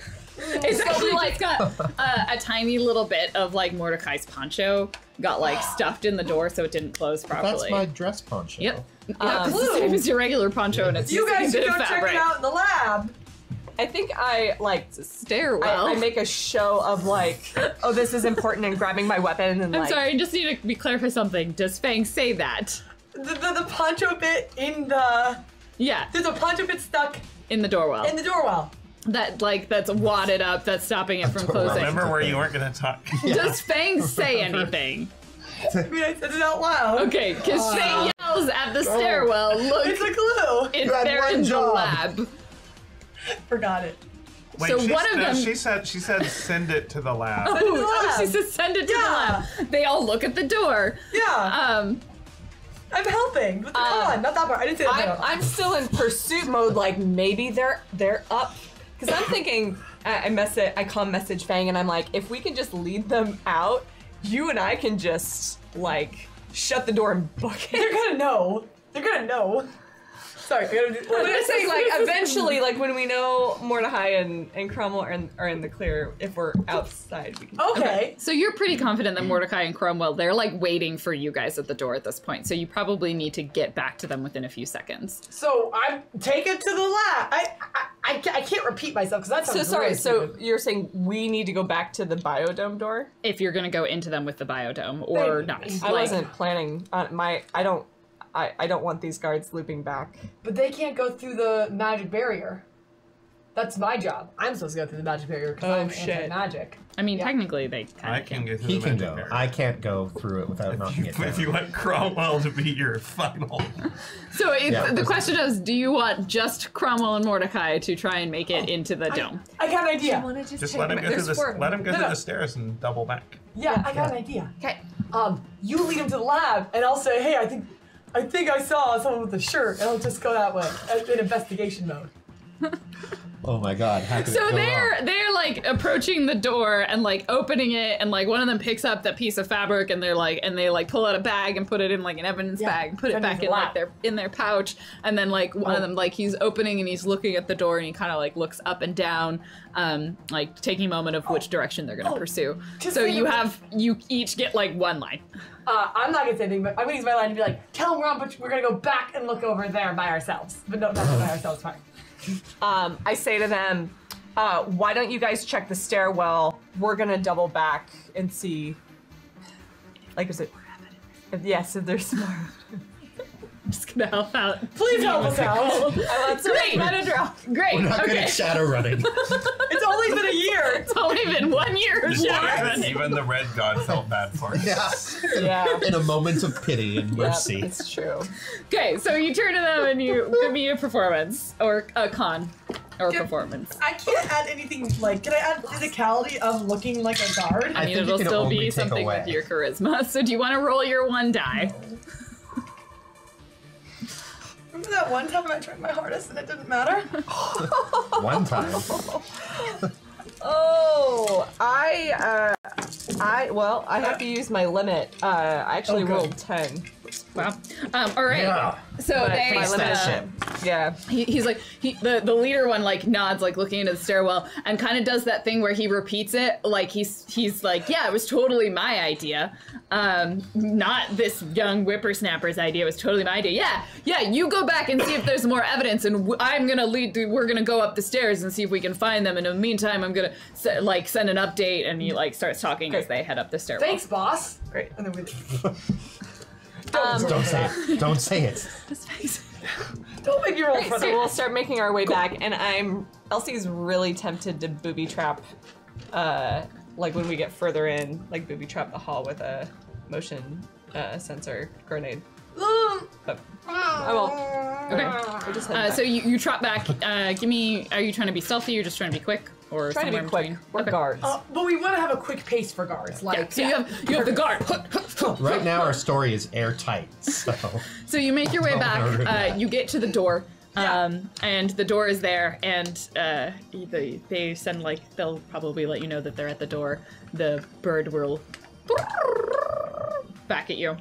It's actually like it's got a tiny little bit of like Mordecai's poncho got like stuffed in the door so it didn't close properly. That's my dress poncho. Yep. It's the same as your regular poncho, and it's you guys should go check it out in the lab. I think I like stairwell. I make a show of like, oh, this is important, and grabbing my weapon. And I'm like, sorry, I just need to clarify something. Does Fang say that? The poncho bit in the there's a poncho bit stuck in the doorwell. In the doorwell. That like that's wadded up. That's stopping it from closing. Remember where you weren't gonna talk. Yeah. Does Fang say anything? I mean, I said it out loud. Okay, because Fang yells at the stairwell. Look, it's a clue. It's there in the lab. Forgot it. Wait, so one of them. She said, send it to the lab. Oh, she said, send it to the lab. They all look at the door. Yeah. I'm helping. What's going on? Not that part. I didn't say that. I'm still in pursuit mode. Like maybe they're up. Because I'm thinking, I comm message Fang, and I'm like, if we can just lead them out, you and I can just like shut the door and book it. They're gonna know. They're gonna know. Sorry, I'm gonna say like eventually, like when we know Mordecai and Cromwell are in the clear, if we're outside, we can. Okay. So you're pretty confident that Mordecai and Cromwell, they're like waiting for you guys at the door at this point. So you probably need to get back to them within a few seconds. So I take it to the lab. I can't repeat myself because that's so sorry. So you're saying we need to go back to the biodome door if you're gonna go into them with the biodome or not. I wasn't planning on my. I don't want these guards looping back. But they can't go through the magic barrier. That's my job. I'm supposed to go through the magic barrier because I'm anti-magic. I mean, technically they kind of can. He can go. I can't go through it without knocking it down. If you want Cromwell to be your final. So the question is, do you want just Cromwell and Mordecai to try and make it into the dome? I got an idea. Just let him go through the stairs and double back. Yeah, I got an idea. Okay. You lead him to the lab, and I'll say, hey, I think I saw someone with a shirt, and I'll just go that way in investigation mode. Oh my god! So they're like approaching the door and like opening it, and like one of them picks up that piece of fabric, and they pull out a bag and put it in like an evidence bag, and put it back in like their pouch, and then like one of them like he's opening and he's looking at the door, and he kind of like looks up and down, like taking a moment of which direction they're gonna pursue. So you each get like one line. I'm not gonna say anything, but I'm gonna use my line to be like, tell them we're on, but we're gonna go back and look over there by ourselves. But not by ourselves, fine. I say to them, why don't you guys check the stairwell? We're gonna double back and see. Like, is it? Yes, if they're smart. I'm just gonna help out. Please help us out. I want to Great. We're not good at shadow running. It's only been a year. It's only been 1 year of shadow running. Even the red god felt bad for us. Yeah. In a moment of pity and mercy. It's true. Okay, so you turn to them and you give me a performance or a con or performance. I can't add anything. Like, can I add physicality of looking like a guard? I mean, it'll still be something with your charisma. So do you want to roll your one die? No. Remember that one time I tried my hardest and it didn't matter? One time. I have to use my limit. I actually rolled 10. Wow. All right. Yeah. So my limit. Yeah. He's like the leader one like nods like looking into the stairwell and kind of does that thing where he repeats it like he's like yeah it was totally my idea, not this young whippersnapper's idea, it was totally my idea. Yeah. You go back and see if there's more evidence, and we're gonna go up the stairs and see if we can find them. And in the meantime, I'm gonna send an update. And he like starts talking as they head up the stairwell. Thanks, boss. Great. And then we. Don't say it. Don't say it. Just face it. Don't make your own front. So we'll start making our way back, and Elsie's really tempted to booby trap like when we get further in, like booby trap the hall with a motion sensor grenade. But I won't. Okay. Just so you trot back. Give me. Are you trying to be stealthy? You're just trying to be quick, or trying to be quick. Between? We're okay. Guards. But we want to have a quick pace for guards. Like yeah. So yeah. You have the guard. Right now our story is airtight. So. So you make your way back. You get to the door. Yeah. And the door is there, and they send like they'll probably let you know that they're at the door. The bird will back at you.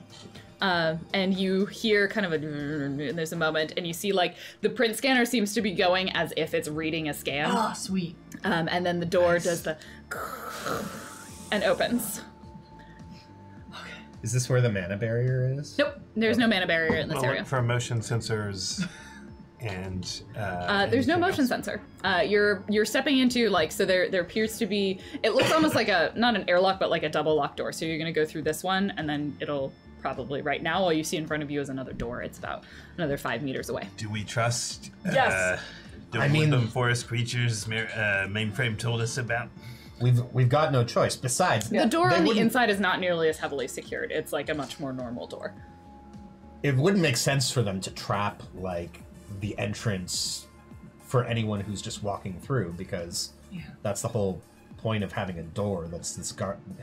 And you hear kind of a and there's a moment, and you see like the print scanner seems to be going as if it's reading a scan. Oh, sweet. And then the door does the and opens. Okay. Is this where the mana barrier is? Nope. There's no mana barrier in this area. For motion sensors and there's no motion sensor. You're stepping into like so there appears to be it looks almost like a not an airlock but like a double locked door. So you're gonna go through this one and then it'll probably right now, all you see in front of you is another door. It's about another 5 meters away. Do we trust the forest creatures mainframe told us about? We've got no choice. Besides, the door on the inside is not nearly as heavily secured. It's like a much more normal door. It wouldn't make sense for them to trap like the entrance for anyone who's just walking through because that's the whole point of having a door that's this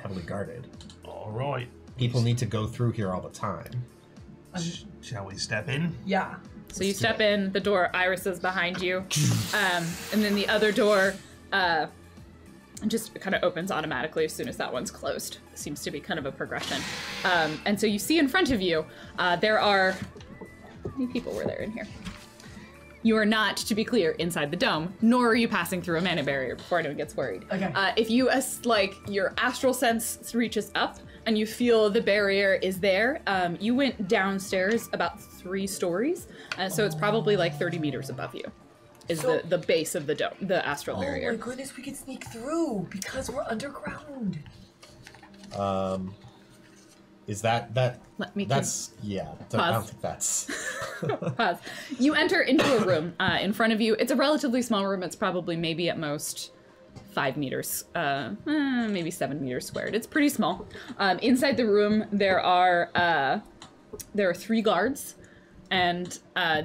heavily guarded. All right. People need to go through here all the time. Shall we step in? Yeah. So you step in, the door, Iris is behind you. And then the other door just kind of opens automatically as soon as that one's closed. Seems to be kind of a progression. And so you see in front of you, there are, how many people were there in here? You are not, to be clear, inside the dome, nor are you passing through a mana barrier before anyone gets worried. Okay. If you, like, your astral sense reaches up, and you feel the barrier is there. You went downstairs about 3 stories, so it's probably like 30 meters above you is the base of the dome, the astral barrier. Oh my goodness, we can sneak through because we're underground. Is that I don't think that's. Pause. You enter into a room in front of you. It's a relatively small room. It's probably maybe at most 5 meters, maybe 7 meters squared. It's pretty small. Inside the room, there are 3 guards, and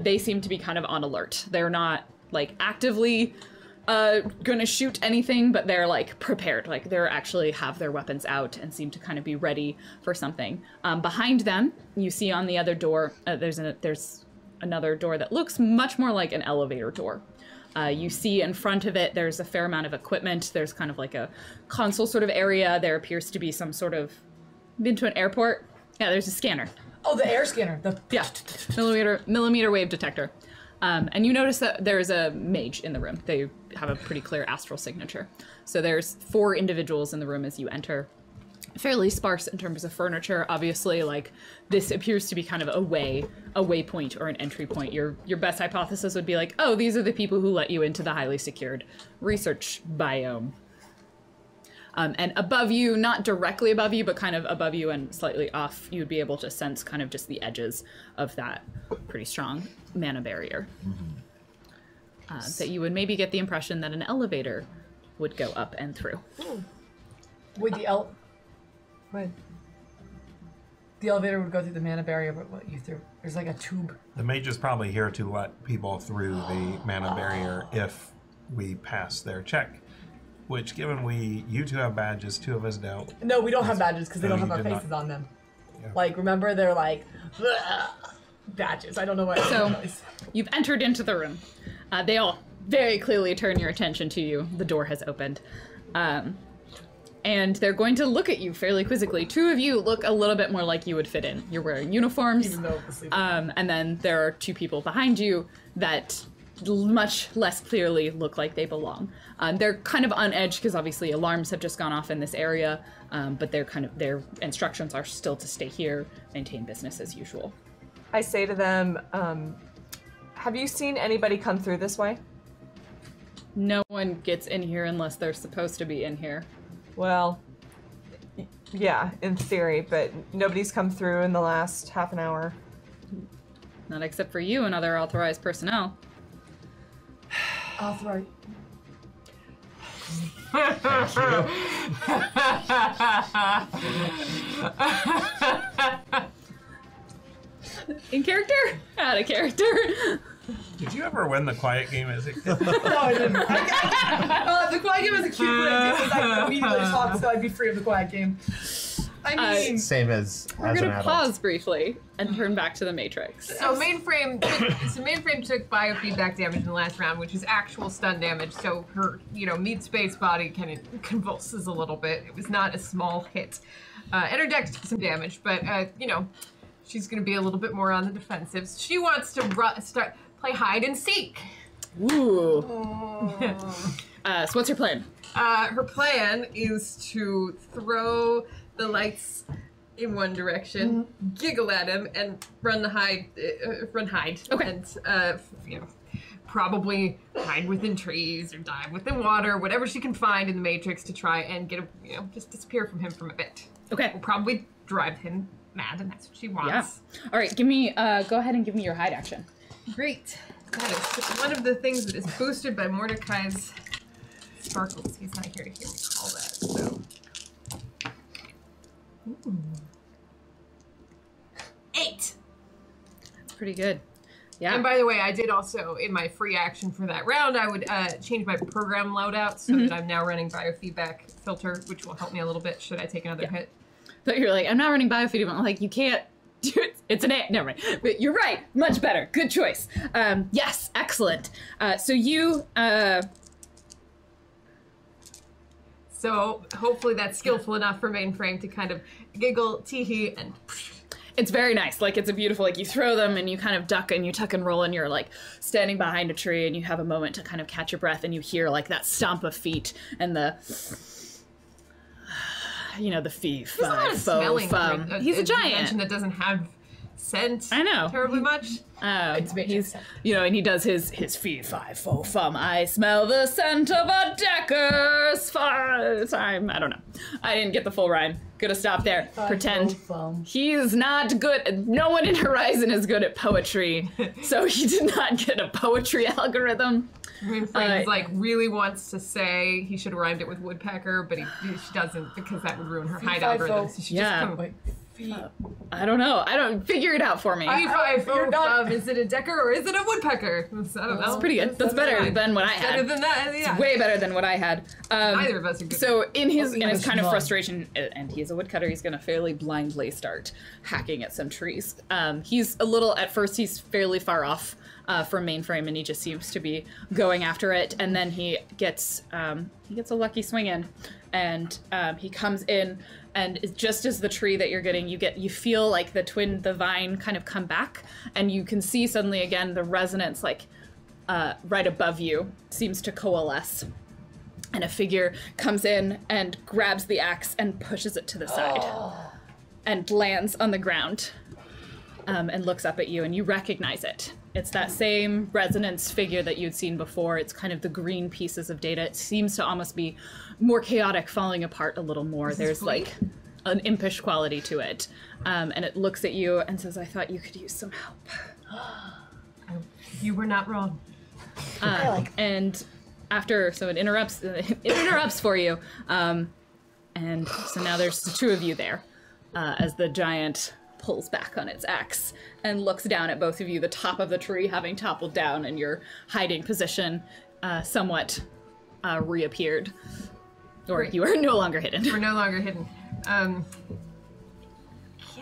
they seem to be kind of on alert. They're not like actively gonna shoot anything, but they're like prepared. Like they're actually have their weapons out and seem to kind of be ready for something. Behind them, you see on the other door, there's another door that looks much more like an elevator door. You see in front of it, there's a fair amount of equipment. There's kind of like a console sort of area. There appears to be some sort of, been to an airport? Yeah, there's a scanner. Oh, the air scanner. Millimeter wave detector. And you notice that there's a mage in the room. They have a pretty clear astral signature. So there's 4 individuals in the room as you enter. Fairly sparse in terms of furniture, obviously. Like this appears to be kind of a waypoint or an entry point. Your best hypothesis would be like, oh, these are the people who let you into the highly secured research biome. And above you, not directly above you, but kind of above you and slightly off, you'd be able to sense kind of just the edges of that pretty strong mana barrier. Mm-hmm. That you would maybe get the impression that an elevator would go up and through. Would the elevator would go through the mana barrier, but what you through? There's like a tube. The mage is probably here to let people through the mana barrier if we pass their check. Which, given you two have badges, 2 of us don't. No, we don't have badges because they don't have our faces on them. Yeah. Like, remember, they're like, badges. I don't know what. So, you've entered into the room. They all very clearly turn your attention to you. The door has opened. And they're going to look at you fairly quizzically. 2 of you look a little bit more like you would fit in. You're wearing uniforms. Even though and then there are 2 people behind you that much less clearly look like they belong. They're kind of on edge because obviously alarms have just gone off in this area, but they're kind of, their instructions are still to stay here, maintain business as usual. I say to them, have you seen anybody come through this way? No one gets in here unless they're supposed to be in here. Well, yeah, in theory, but nobody's come through in the last half an hour. Not except for you and other authorized personnel. Authorized. In character? Out of character. Did you ever win the quiet game as a kid? No, I didn't. The quiet game was a cute win because I immediately stopped, so I'd be free of the quiet game. I mean, same as we're going to pause briefly and turn back to the Matrix. So mainframe, took biofeedback damage in the last round, which is actual stun damage. So her, meat space body kind of convulses a little bit. It was not a small hit. And her deck took some damage, but she's going to be a little bit more on the defensive. She wants to start play hide and seek. Ooh. So what's her plan? Her plan is to throw the lights in one direction, giggle at him, and run hide. Okay. And probably hide within trees or dive within water, whatever she can find in the Matrix to try and get just disappear from him for a bit. Okay. We'll probably drive him mad, and that's what she wants. Yeah. All right. Give me. Go ahead and give me your hide action. Great. That is one of the things that is boosted by Mordecai's sparkles. He's not here to hear me call that. So. Ooh. 8. That's pretty good. Yeah. And by the way, I did also, in my free action for that round, I would change my program loadout so that I'm now running biofeedback filter, which will help me a little bit should I take another hit. But you're like, I'm not running biofeedback. Like, you can't do it. It's an 8. Never mind. But you're right. Much better. Good choice. Yes. Excellent. So you... So hopefully that's skillful enough for mainframe to kind of giggle, tee-hee, and... It's very nice. Like, it's a beautiful, like, you throw them and you kind of duck and you tuck and roll and you're, like, standing behind a tree and you have a moment to kind of catch your breath and you hear, like, that stomp of feet and the... the fee. There's a lot of smelling. He's a giant. That doesn't have scent. I know. Terribly much. He's, and he does his fee, fi, fo, fum. I smell the scent of a decker's time. I don't know. I didn't get the full rhyme. Gonna stop there. Pretend. He's not good. No one in Horizon is good at poetry, so he did not get a poetry algorithm. Mainframe really wants to say he should have rhymed it with woodpecker, but she doesn't because that would ruin her hide algorithm. So she just kind of I don't know. I don't figure it out for me. Is it a decker or is it a woodpecker? I don't know. That's pretty good. That's better than what I had. Better than that. Yeah. It's way better than what I had. Neither of us are good. So in his kind of frustration, and he's a woodcutter, he's going to fairly blindly start hacking at some trees. At first he's fairly far off. From mainframe, and he just seems to be going after it, and then he gets a lucky swing in, and he comes in, and just as the tree that you're getting, you feel like the vine kind of come back, and you can see suddenly again the resonance right above you seems to coalesce, and a figure comes in and grabs the axe and pushes it to the side, and lands on the ground, and looks up at you, and you recognize it. It's that same resonance figure that you'd seen before. It's kind of the green pieces of data. It seems to almost be more chaotic, falling apart a little more. There's like an impish quality to it. And it looks at you and says, I thought you could use some help. You were not wrong. And after, so it interrupts for you. And so now there's the two of you there as the giant pulls back on its axe and looks down at both of you, the top of the tree having toppled down and your hiding position somewhat reappeared. Or you are no longer hidden. We're no longer hidden. Can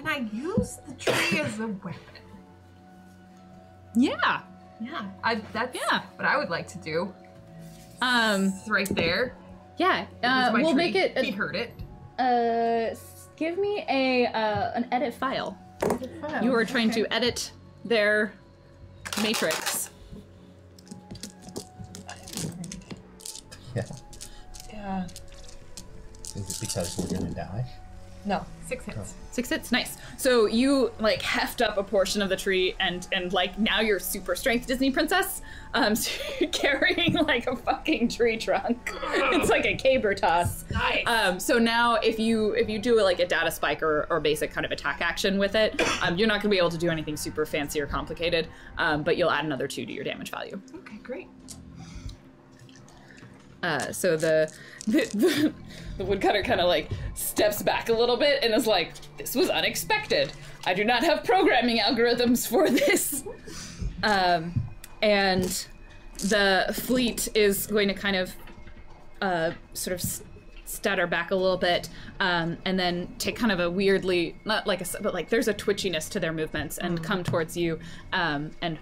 I use the tree as a weapon? Yeah. Yeah. That's what I would like to do. It's right there. Yeah. We'll tree. Make it... He heard it. Give me an edit file. You are trying to edit their matrix. Yeah. Yeah. Is it because we're gonna die? No. 6 hits. Oh. 6 hits, nice. So you heft up a portion of the tree and now you're super strength Disney princess. So you're carrying a fucking tree trunk. It's like a caber toss. Nice. So now if you do a data spike or basic kind of attack action with it, you're not gonna be able to do anything super fancy or complicated, but you'll add another 2 to your damage value. Okay, great. So the woodcutter kind of like steps back a little bit and is like, this was unexpected. I do not have programming algorithms for this. And the fleet is going to kind of sort of stutter back a little bit, and then take kind of a weirdly, not like a, but like there's a twitchiness to their movements and come towards you, and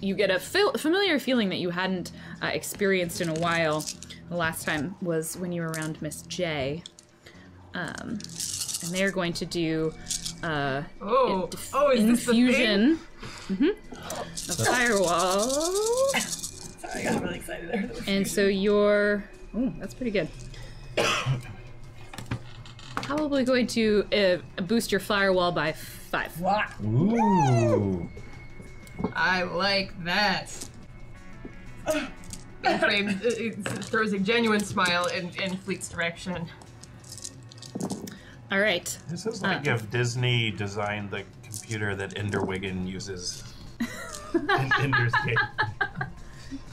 you get a familiar feeling that you hadn't experienced in a while. The last time was when you were around Miss J. And they're going to do infusion of firewall. Sorry, I got really excited there. And so you're, ooh, that's pretty good. Probably going to boost your firewall by 5. Wow. Ooh. I like that. Frame throws a genuine smile in Fleet's direction. All right. This is like if Disney designed the computer that Ender Wiggin uses in Ender's Game.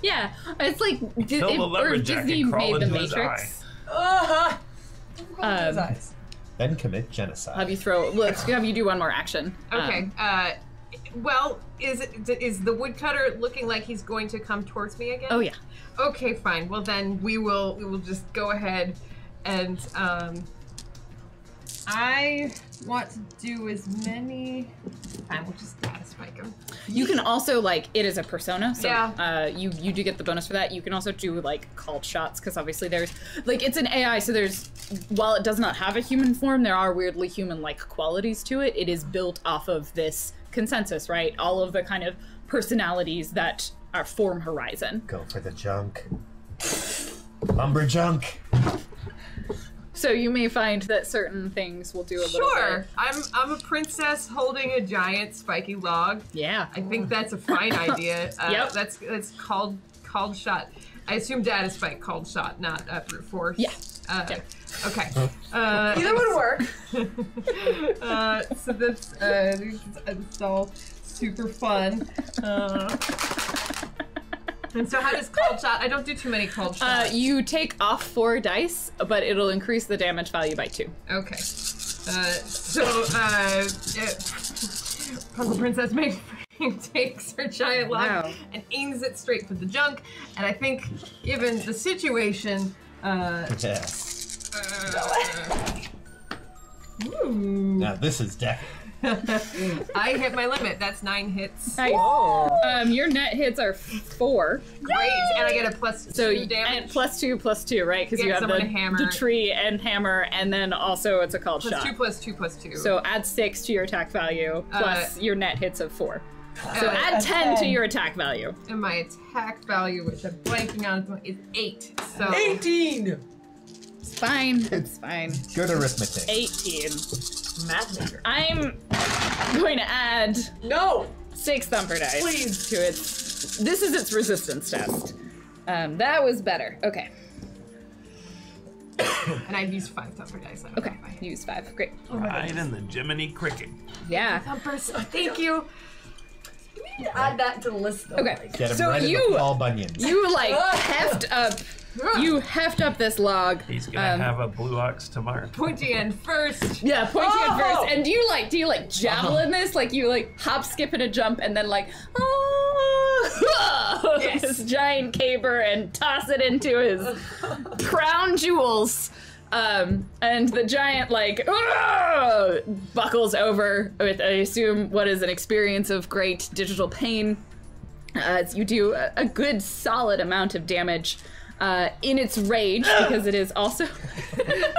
Yeah, it's like Disney made the Matrix. Then commit genocide. Have you do one more action. Okay. Well, is the woodcutter looking like he's going to come towards me again? Oh yeah. Okay, fine. Well then we will just go ahead and I want to do as many. Fine, we'll just data spike him. You can also like it is a persona, so yeah. You do get the bonus for that. You can also do like called shots because obviously there's like it's an AI, so there's while it does not have a human form, there are weirdly human-like qualities to it. It is built off of this consensus, right? All of the kind of personalities that are form Horizon. Go for the junk, lumberjunk. So you may find that certain things will do a little bit. Sure. I'm a princess holding a giant spiky log. Yeah. I think that's a fine idea. Yep. That's called shot. I assume data spike called shot, not brute force. Yeah. Yep. Okay. Either would work. So that's it's all super fun. And so how does cold shot? I don't do too many cold shots. You take off 4 dice, but it'll increase the damage value by 2. Okay. Puzzle Princess takes her giant log and aims it straight for the junk. And I think, given the situation, now this is death. I hit my limit. That's 9 hits. Nice. Your net hits are 4. Great, and I get a +2 damage. And +2, +2, right? Because you have the tree and hammer, and then also it's a called shot. +2, +2, +2. So add 6 to your attack value, plus your net hits of 4. So add 10 to your attack value. And my attack value, which I'm blanking on, is 8. So 18. It's fine. It's fine. Good arithmetic. 18. Math. I'm going to add 6 thumper dice. Please. To its. This is its resistance test. That was better. Okay. And I've used 5 thumper dice. Okay. You used 5. Great. Right in the Jiminy Cricket. Yeah. Thumpers. Oh, thank you. You need to add that to the list. Though. Okay. Get him so right in the Paul Bunyan's. You like heft up. You heft up this log. He's gonna have a blue ox tomorrow. Pointy end first. Yeah, pointy end first. And do you like javelin this? Like you like hop, skip, and a jump, and then like this giant caber and toss it into his crown jewels. And the giant like buckles over with I assume what is an experience of great digital pain. You do a good solid amount of damage. In its rage, because it is also.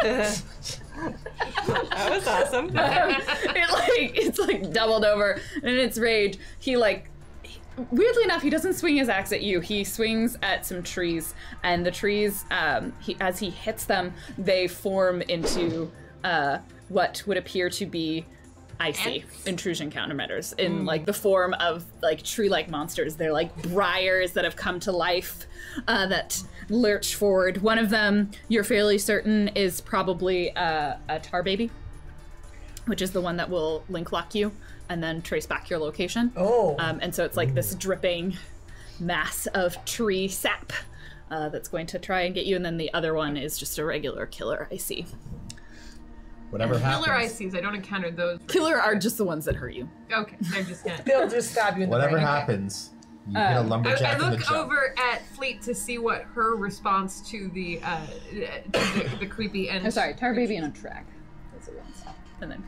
That was awesome. It's like doubled over, and in its rage, he like. Weirdly enough, he doesn't swing his axe at you. He swings at some trees, and the trees, as he hits them, they form into what would appear to be icy intrusion countermeasures in like the form of like tree-like monsters. They're like briars that have come to life that lurch forward. One of them, you're fairly certain, is probably a tar baby, which is the one that will link lock you and then trace back your location. And so it's like this dripping mass of tree sap that's going to try and get you, and then the other one is just a regular killer IC. Whatever happens. Killer ICs, I don't encounter those. Killer are just the ones that hurt you. Okay, they're just gonna. They'll just stab you in the brain. Whatever happens, you get a lumberjack. I look over at Fleet to see what her response to the creepy end. I'm sorry, tar baby and a track. That's the ones. And then,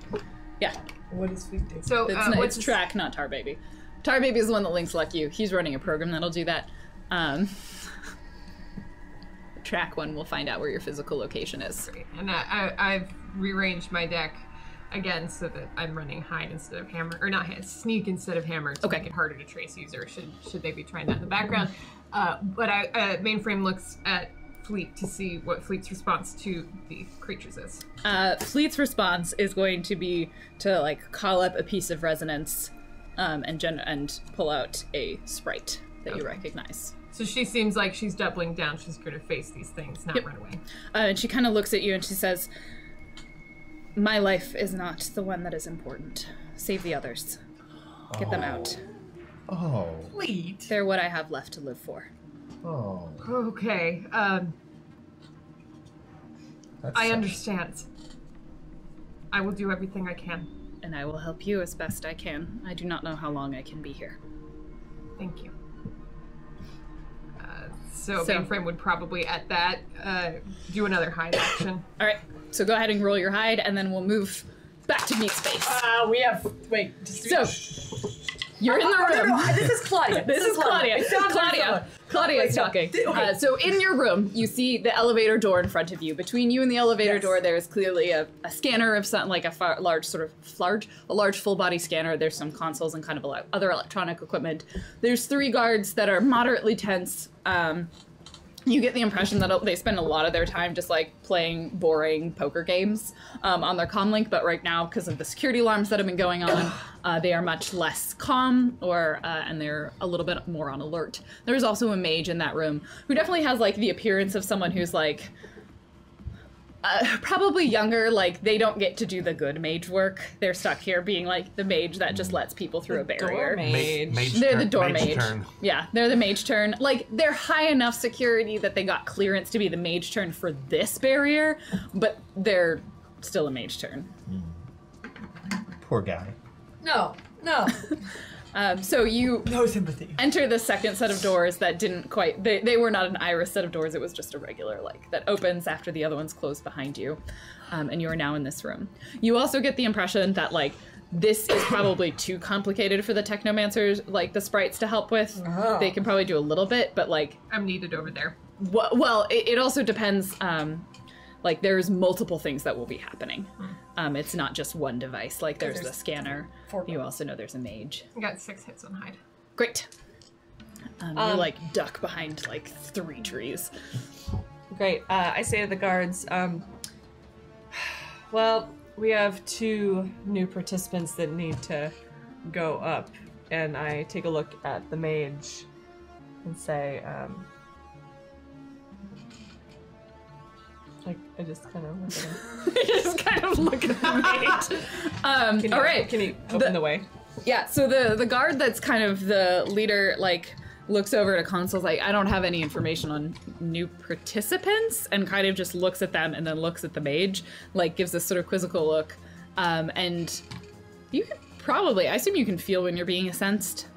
yeah. What does Fleet do? So what's track, not tar baby. Tar baby is the one that links luck you. He's running a program that'll do that. Track one will find out where your physical location is. Great. And I've rearranged my deck again so that I'm running hide instead of hammer, or not hide, sneak instead of hammer to make it harder to trace user should they be trying that in the background. But mainframe looks at Fleet to see what Fleet's response to the creatures is. Fleet's response is going to be to call up a piece of resonance and pull out a sprite that you recognize. So she seems like she's doubling down. She's going to face these things, not run away. And she kind of looks at you and she says, "My life is not the one that is important. Save the others. Get them out. Oh. Wait. They're what I have left to live for." Oh. Okay. I understand. I will do everything I can. And I will help you as best I can. I do not know how long I can be here. Thank you. So mainframe would probably, at that, do another hide action. All right, so go ahead and roll your hide, and then we'll move back to meet space. You're in the room. No, this is Claudia. Claudia is talking. So in your room, you see the elevator door in front of you. Between you and the elevator door, there is clearly a scanner of something, like a large full-body scanner. There's some consoles and kind of other electronic equipment. There's three guards that are moderately tense. You get the impression that they spend a lot of their time just playing boring poker games on their comlink, but right now, because of the security alarms that have been going on, they are much less calm, and they're a little bit more on alert. There's also a mage in that room who definitely has the appearance of someone who's probably younger. They don't get to do the good mage work. They're stuck here being the mage that just lets people through a barrier. They're the door mage. Yeah, they're the mage turn. They're high enough security that they got clearance to be the mage turn for this barrier, but they're still a mage turn. Poor guy. No. So you enter the second set of doors that didn't quite... They were not an iris set of doors. It was just a regular, that opens after the other one's closed behind you. And you are now in this room. You also get the impression that, this is probably too complicated for the Technomancers, the sprites, to help with. Oh. They can probably do a little bit, but, I'm needed over there. Well, it also depends... there's multiple things that will be happening. It's not just one device. There's the scanner. You also know there's a mage. I got 6 hits on hide. Great. You duck behind 3 trees. Great. I say to the guards, well, we have 2 new participants that need to go up. And I take a look at the mage and say, I just kind of look at him. I just kind of look at the mage. Can you open the way? Yeah, so the guard that's kind of the leader, looks over at a console, I don't have any information on new participants, and kind of just looks at them and then looks at the mage, gives this sort of quizzical look. And you can probably, I assume you can feel when you're being sensed?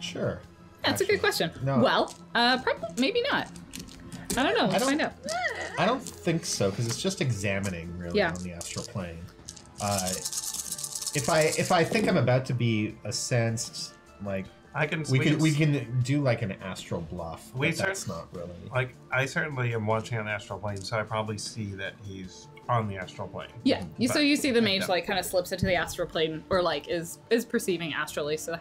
Sure. That's a good question. No. Well, probably, maybe not. I don't know. Let's find out. I don't think so, because it's just examining, really, on the astral plane. If I think I'm about to be sensed, we can do an astral bluff. That's not really. I certainly am watching on astral plane, so I probably see that he's on the astral plane. Yeah. So you see the mage kind of slips into the astral plane, or is perceiving astrally, so it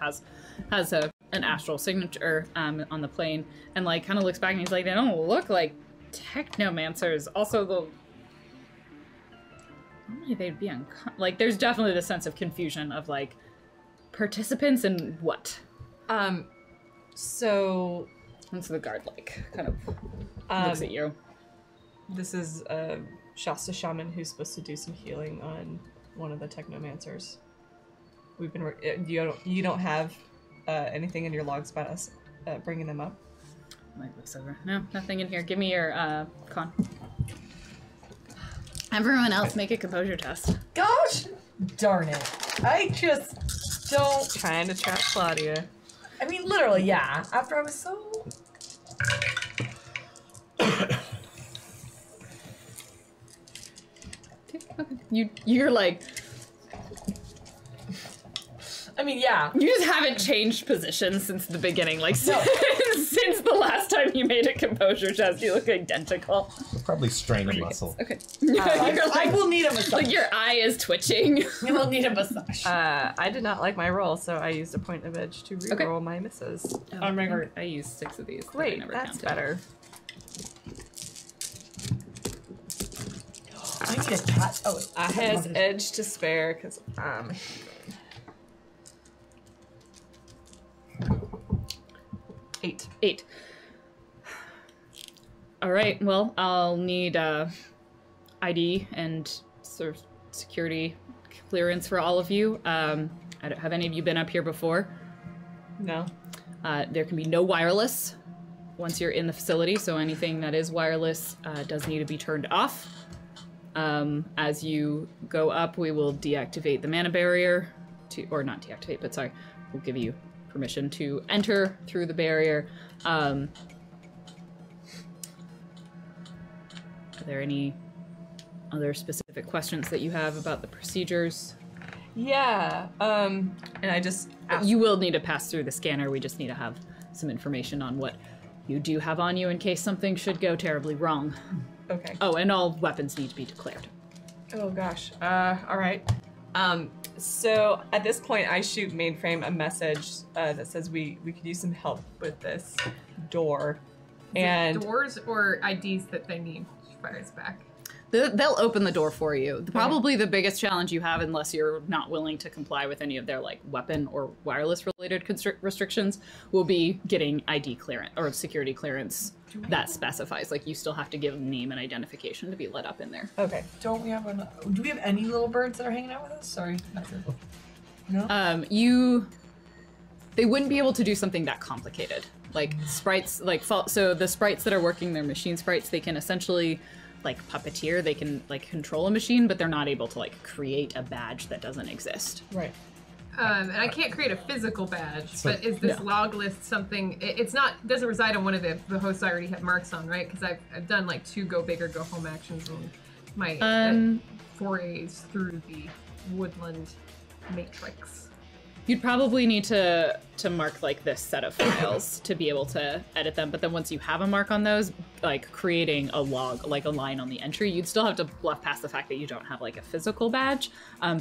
has an astral signature on the plane, and kind of looks back and he's they don't look like Technomancers. Also, normally they'd be there's definitely the sense of confusion of participants and what. So the guard kind of looks at you. This is a Shasta shaman who's supposed to do some healing on one of the Technomancers. We've been you don't have anything in your logs about us bringing them up. Mike looks over. No, nothing in here. Give me your con. Everyone else make a composure test. Gosh! Darn it. I just don't... Trying to trap Claudia. I mean, literally, yeah. After I was so... Okay. You're like... I mean, yeah. You just haven't changed positions since the beginning. Like, no. Since the last time you made a composure test, you look identical. Probably strain a muscle. Okay. I will need a massage. Like, your eye is twitching. You will need a massage. I did not like my roll, so I used a point of edge to reroll my misses. Oh, on my heart. I used 6 of these. Wait, I never counted. Better. I need a cat. Oh, I has edge to spare, because I'm... Eight. All right, well, I'll need ID and sort of security clearance for all of you. Have any of you been up here before? No. There can be no wireless once you're in the facility, so anything that is wireless does need to be turned off. As you go up, we will deactivate the mana barrier, we'll give you permission to enter through the barrier. Are there any other specific questions that you have about the procedures? Yeah, and I just asked. You will need to pass through the scanner. We just need to have some information on what you do have on you in case something should go terribly wrong. Okay. Oh, and all weapons need to be declared. Oh gosh, all right. So at this point, I shoot mainframe a message that says we could use some help with this door. And doors or IDs that they need. She fires back. They'll open the door for you. Probably the biggest challenge you have, unless you're not willing to comply with any of their like weapon or wireless related restrictions, will be getting ID clearance or security clearance that specifies. Like you still have to give them name and identification to be let up in there. Okay. Don't we have do we have any little birds that are hanging out with us? Sorry. No. They wouldn't be able to do something that complicated. Like sprites, so the sprites that are working, they're machine sprites. They can essentially like puppeteer, they can like control a machine, but they're not able to like create a badge that doesn't exist. Right. And I can't create a physical badge, but is this log list something, doesn't reside on one of the hosts I already have marks on, right? Because I've done like 2 go big or go home actions and my forays through the woodland matrix. You'd probably need to mark like this set of files to be able to edit them, but then once you have a mark on those, like creating a log, like a line on the entry, you'd still have to bluff past the fact that you don't have like a physical badge,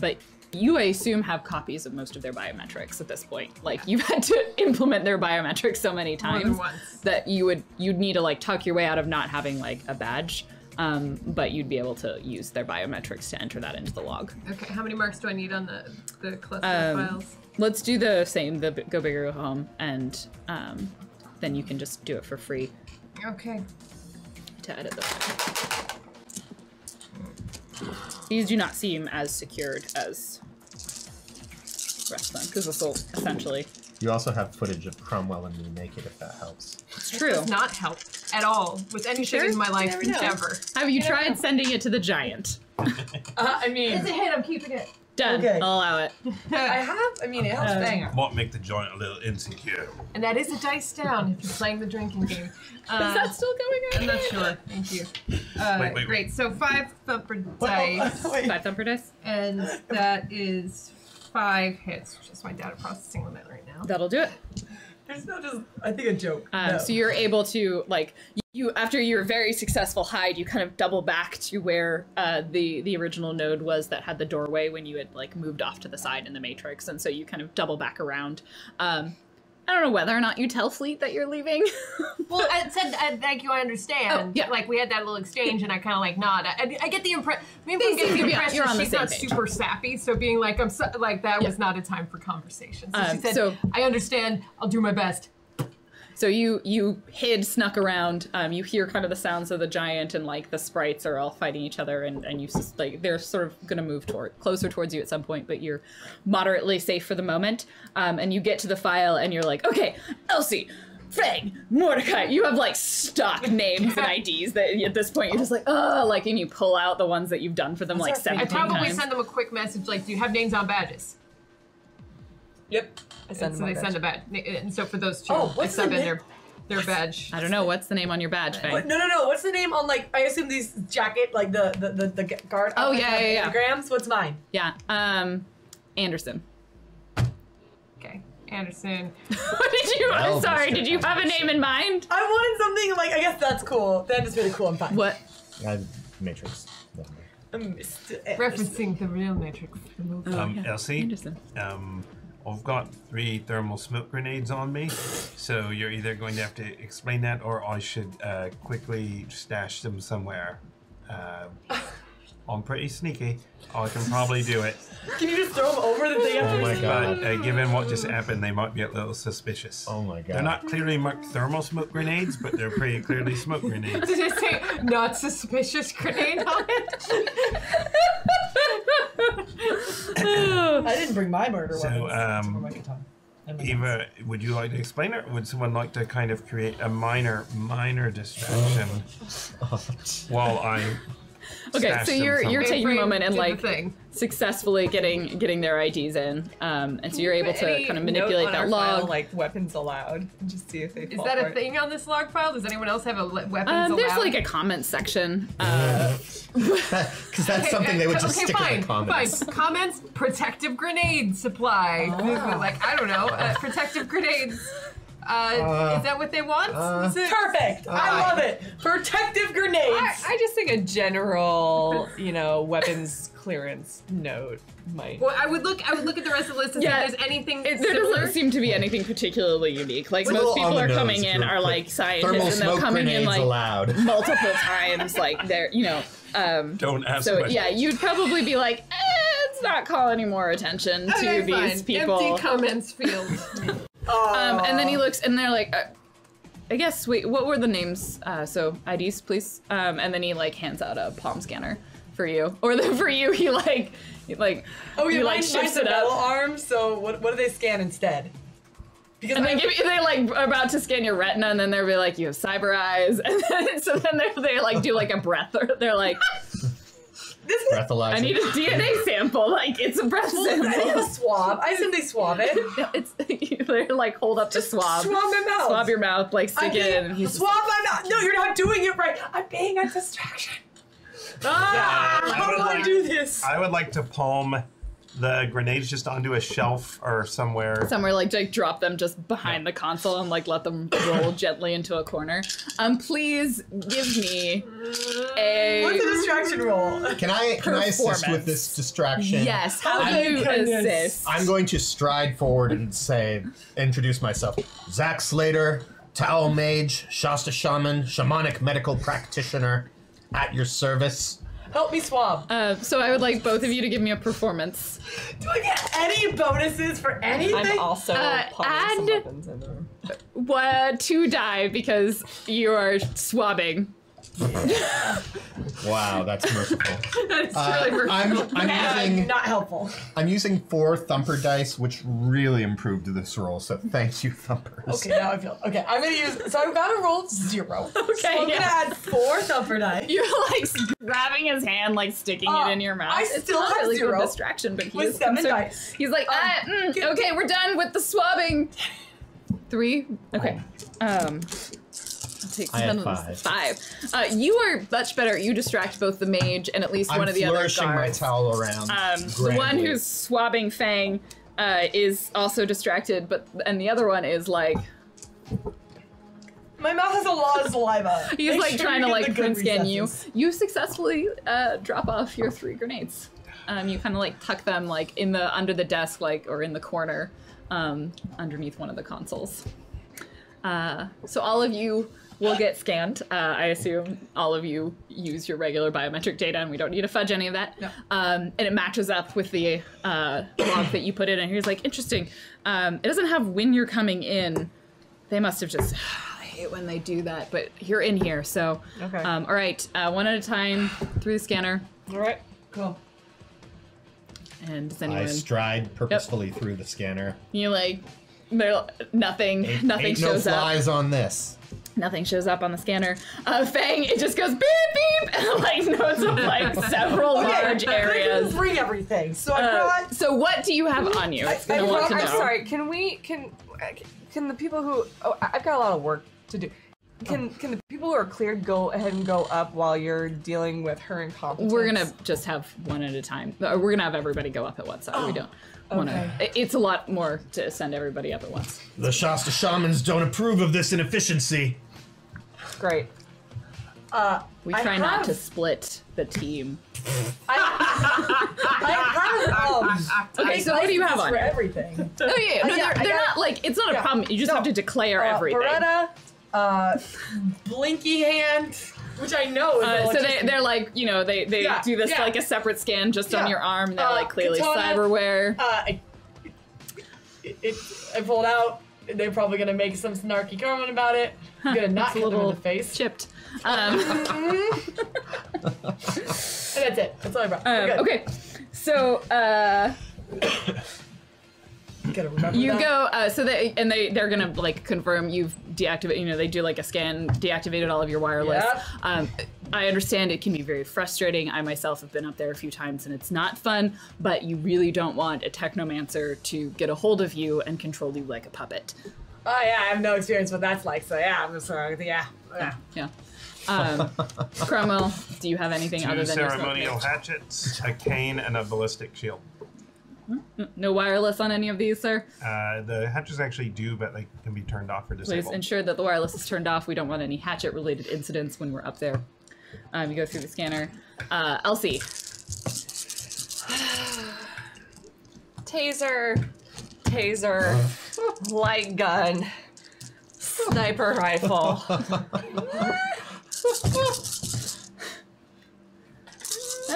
but you, I assume, have copies of most of their biometrics at this point. Like you've had to implement their biometrics so many times that you'd need to like tuck your way out of not having like a badge, but you'd be able to use their biometrics to enter that into the log. Okay, how many marks do I need on the cluster of files? Let's do the same, the go big or go home, and then you can just do it for free. Okay. To edit them. These do not seem as secured as the rest of them, because this will essentially... You also have footage of Cromwell and me naked, if that helps. It's true. It does not help at all with anything in my life ever. Have you tried sending it to the giant? I mean... It's a hit, I'm keeping it. Done. Okay. I'll allow it. It helps banger. Might make the giant a little insecure. And that is a dice down if you're playing the drinking game. Is that still going on? I'm not sure. Thank you. Wait. Great, so 5 thumper dice. 5 thumper dice? And that is 5 hits, which is my data processing limit right now. That'll do it. There's no just, I think, a joke. No. So you're able to, like, you after your very successful hide, you kind of double back to where the original node was that had the doorway when you had, like, moved off to the side in the Matrix, and so you kind of double back around. I don't know whether or not you tell Fleet that you're leaving. Well, I said, thank you, I understand. Oh, yeah. Like, we had that little exchange, and I kind of, like, nod. I get the impression, she's not super sappy, so being like, that was not a time for conversation. So she said, I understand, I'll do my best. So you hid, snuck around, you hear kind of the sounds of the giant, and, like, the sprites are all fighting each other, and you just, like, they're sort of going to move closer towards you at some point, but you're moderately safe for the moment. And you get to the file, and you're like, okay, Elsie, Fang, Mordecai, you have like stock names and IDs that at this point you're just like, oh, like, and you pull out the ones that you've done for them. That's like 17 times. I probably send them a quick message like, do you have names on badges? Yep. I send them badge. Send a badge. And so for those two, I sub in their badge. I don't know, what's the name on your badge, Fang? No, what's the name on, like, I assume these jacket, like the guard. Oh, yeah. Grams, what's mine? Yeah, Anderson. Anderson. What did you? I'm sorry. Did you have a name in mind? I wanted something like, I guess that's cool. That is really cool. I'm fine. What? Matrix. Referencing the real Matrix. The movie. Elsie. Anderson. I've got 3 thermal smoke grenades on me, so you're either going to have to explain that, or I should quickly stash them somewhere. I'm pretty sneaky. I can probably do it. Can you just throw them over the thing? Oh my god. But given what just happened, they might be a little suspicious. Oh my god. They're not clearly marked thermal smoke grenades, but they're pretty clearly smoke grenades. Did it say not suspicious grenade on it? I didn't bring my murder weapons. Eva, would you like to explain it, or would someone like to kind of create a minor distraction while I... Okay, so you're taking a moment and like successfully getting their IDs in, and so you're able to kind of manipulate that log. File, like weapons allowed, and just see if they. Is that a thing on this log file? Does anyone else have a weapons allowed? There's like a comment section. Because that's something they would just stick in the comments. Fine. Comments, protective grenade supply. Oh. Like I don't know, protective grenades. Is that what they want? Perfect! I love it! Protective grenades! I just think a general, you know, weapons clearance note might... Well, I would look at the rest of the list and see if there's anything similar. There doesn't seem to be anything particularly unique. Like, most people are coming in are, like, scientists, and they're coming in, like, multiple times, like, they're, you know... Don't ask questions. Yeah, you'd probably be like, let's not call any more attention to these people. Empty comments field. And then he looks, and they're like, I guess, wait, what were the names? So, IDs, please. And then he, like, hands out a palm scanner for you. Or the, for you, he, like, oh, yeah, like, shifts it up. Arm, so what do they scan instead? Because and they, like, are about to scan your retina, and then they'll be like, you have cyber eyes. And then, so then they, like, do, like, a breath. They're like... I need a DNA sample. Like, it's a breath sample. I need a swab. I said they swab it. No, they're like, hold up to swab. Swab my mouth. Swab your mouth, like, stick it in. And he's swab my mouth. No, you're not doing it right. I'm being a distraction. How do I do this? I would like to palm the grenades just onto a shelf or somewhere. Somewhere, like drop them just behind the console and, like, let them roll gently into a corner. Please give me a... What's a distraction roll? Can I assist with this distraction? Yes, how do you assist? I'm going to stride forward and say, introduce myself. Zack Slater, Tao Mage, Shasta Shaman, Shamanic Medical Practitioner, at your service. Help me swab. So I would like both of you to give me a performance. Do I get any bonuses for anything? I'm also palming some weapons in there. What to die because you are swabbing. Wow, that's merciful. That's really merciful. I'm using, not helpful. I'm using 4 Thumper dice, which really improved this roll. So thank you, Thumpers. Okay, now I feel okay. I'm gonna use. So I've got to roll 0. Okay, so I'm gonna add 4 Thumper dice. You're like grabbing his hand, like sticking it in your mouth. I still it's not really have 0 distraction, but he's 7 dice. He's like, okay, we're done with the swabbing. 3. Okay. I have 5. You are much better. You distract both the mage and at least one of the other guards. I'm flourishing my towel around. The one who's swabbing Fang is also distracted, and the other one is like... My mouth has a lot of saliva. He's like trying to like print scan you. You successfully drop off your 3 grenades. You kind of like tuck them like in the under the desk like or in the corner underneath one of the consoles. So all of you... We'll get scanned. I assume all of you use your regular biometric data, and we don't need to fudge any of that. No. And it matches up with the log that you put in. And here's like, interesting. It doesn't have when you're coming in. They must have just, I hate when they do that, but you're in here. So, okay. All right, one at a time through the scanner. All right, cool. And does anyone... I stride purposefully through the scanner. You like... Nothing. Nothing shows up. No flies on this. Nothing shows up on the scanner. Fang, it just goes beep beep, like notes of like several large areas. I didn't bring everything, so I brought. So what do you have on you? I'm sorry. Can we? Can the people who? Oh, I've got a lot of work to do. Can the people who are cleared go ahead and go up while you're dealing with her incompetence? We're gonna just have one at a time. We're gonna have everybody go up at once. Oh. We don't. Okay. It's a lot more to send everybody up at once. The Shasta shamans don't approve of this inefficiency. Great. We try not to split the team. Okay, so what do you have on? For everything. Oh yeah, no, they're not like it's not a problem. You just have to declare everything. Beretta, blinky hand, which I know. Is so they're like, you know, they do this like a separate scan just on your arm. They're like clearly katana, cyberware. I pulled out. They're probably gonna make some snarky comment about it. I'm gonna knock them in the face. Chipped. And that's it. That's all I brought. Okay, so gotta remember you that. Go. So they're gonna like confirm you've deactivated. You know, they do like a scan, deactivated all of your wireless. Yep. I understand it can be very frustrating. I myself have been up there a few times and it's not fun, but you really don't want a technomancer to get a hold of you and control you like a puppet. Oh yeah, I have no experience with what that's like, so yeah, I'm just yeah. Cromwell, do you have anything other than ceremonial hatchets, a cane, and a ballistic shield? No wireless on any of these, sir? The hatchets actually do, but they can be turned off or disabled. Please ensure that the wireless is turned off. We don't want any hatchet-related incidents when we're up there. You go through the scanner. Elsie. Taser. Light gun. Sniper rifle. I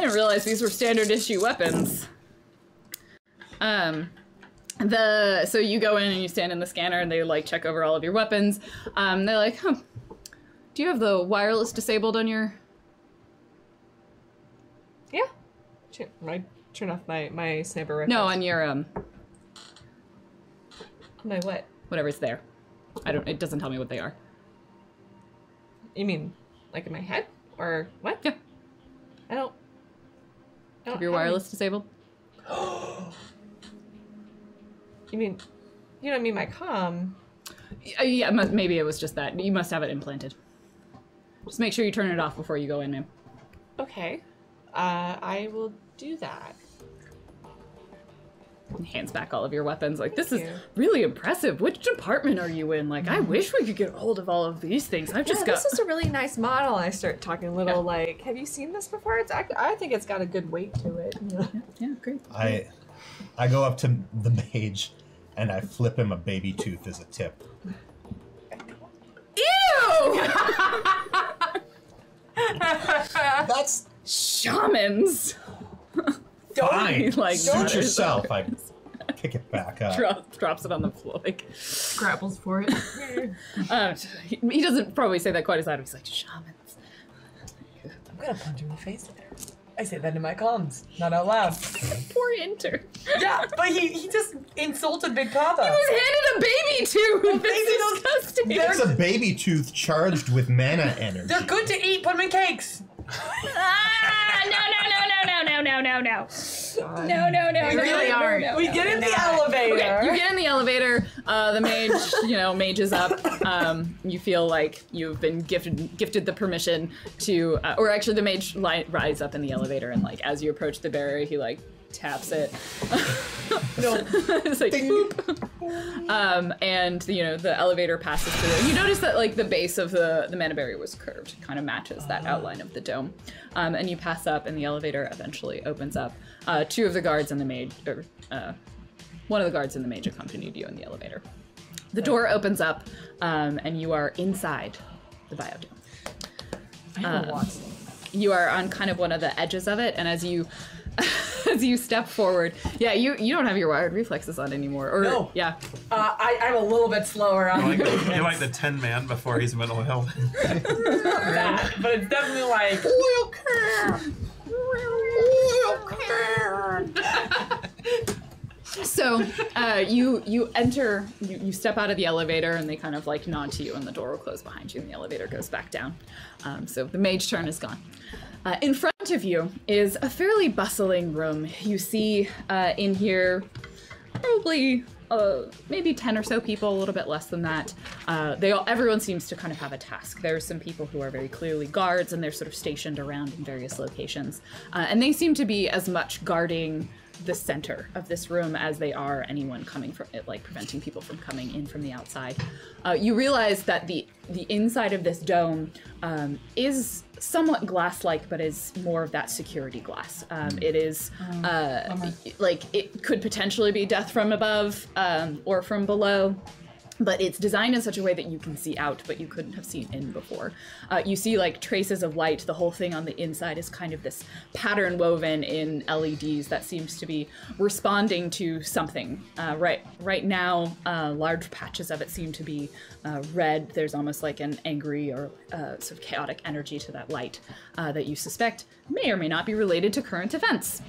didn't realize these were standard issue weapons. So you go in and you stand in the scanner and they like check over all of your weapons. They're like, huh, do you have the wireless disabled on your? Yeah. I turn off my sniper rifle. No, on your, my what? Whatever's there. It doesn't tell me what they are. You mean like in my head or what? Yeah. I don't have your wireless disabled? You mean, you don't mean my comm? Yeah, maybe it was just that. You must have it implanted. Just make sure you turn it off before you go in, ma'am. Okay. I will do that. And hands back all of your weapons. Like, this is really impressive. Which department are you in? Like, I wish we could get hold of all of these things. I've just got... This is a really nice model. I start talking a little like, have you seen this before? I think it's got a good weight to it. Yeah, great. I go up to the mage. And I flip him a baby tooth as a tip. Ew! That's shamans. Don't fine. Like suit yourself. I pick it back up. Drops it on the floor. Like grapples for it. He doesn't probably say that quite as loud. He's like shamans. I'm gonna punch him in the face there. I say that in my columns, not out loud. Poor Inter. Yeah, but he just insulted Big Papa. He was handed a baby tooth. That's disgusting. There's a baby tooth charged with mana energy. They're good to eat. Put them in cakes. No. No. We really are. We get in the elevator. Okay, you get in the elevator. The mage, mage is up. You feel like you've been gifted the permission to, or actually, the mage rides up in the elevator, and like as you approach the barrier, he like taps it. It's like boop. And the elevator passes through there. You notice that like the base of the mana barrier was curved, kind of matches that outline of the dome. And you pass up, and the elevator eventually opens up. Two of the guards and the mage, or one of the guards and the mage accompanied you in the elevator. The door opens up, and you are inside the biodome. You are on kind of one of the edges of it, and as you step forward, you don't have your wired reflexes on anymore. Or, no. Yeah. I'm a little bit slower on. You're like the Tin Man before he's mental health. That, but it's definitely like oil curve. So you enter, you step out of the elevator, and they kind of like nod to you, and the door will close behind you, and the elevator goes back down. So the mage turn is gone. In front of you is a fairly bustling room. You see in here probably maybe 10 or so people, a little bit less than that. Everyone seems to kind of have a task. There's some people who are very clearly guards, and they're sort of stationed around in various locations. And they seem to be as much guarding the center of this room as they are anyone coming from it, like preventing people from coming in from the outside. You realize that the inside of this dome is somewhat glass-like, but is more of that security glass. It is like, it could potentially be death from above or from below, but it's designed in such a way that you can see out, but you couldn't have seen in before. You see like traces of light. The whole thing on the inside is kind of this pattern woven in LEDs that seems to be responding to something. Right now, large patches of it seem to be red. There's almost like an angry or sort of chaotic energy to that light that you suspect may or may not be related to current events.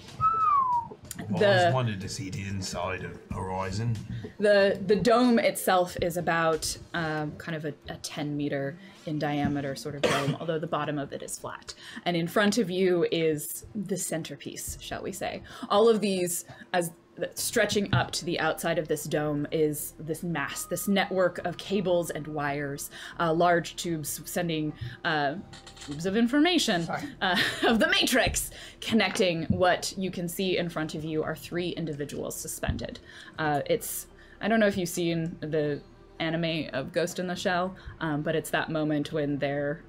I just wanted to see the inside of Horizon. The dome itself is about kind of a 10 meter in diameter sort of dome, although the bottom of it is flat. And in front of you is the centerpiece, shall we say. All of these, as stretching up to the outside of this dome, is this mass, this network of cables and wires, large tubes sending tubes of information of the Matrix, connecting what you can see in front of you are three individuals suspended. I don't know if you've seen the anime of Ghost in the Shell, but it's that moment when they're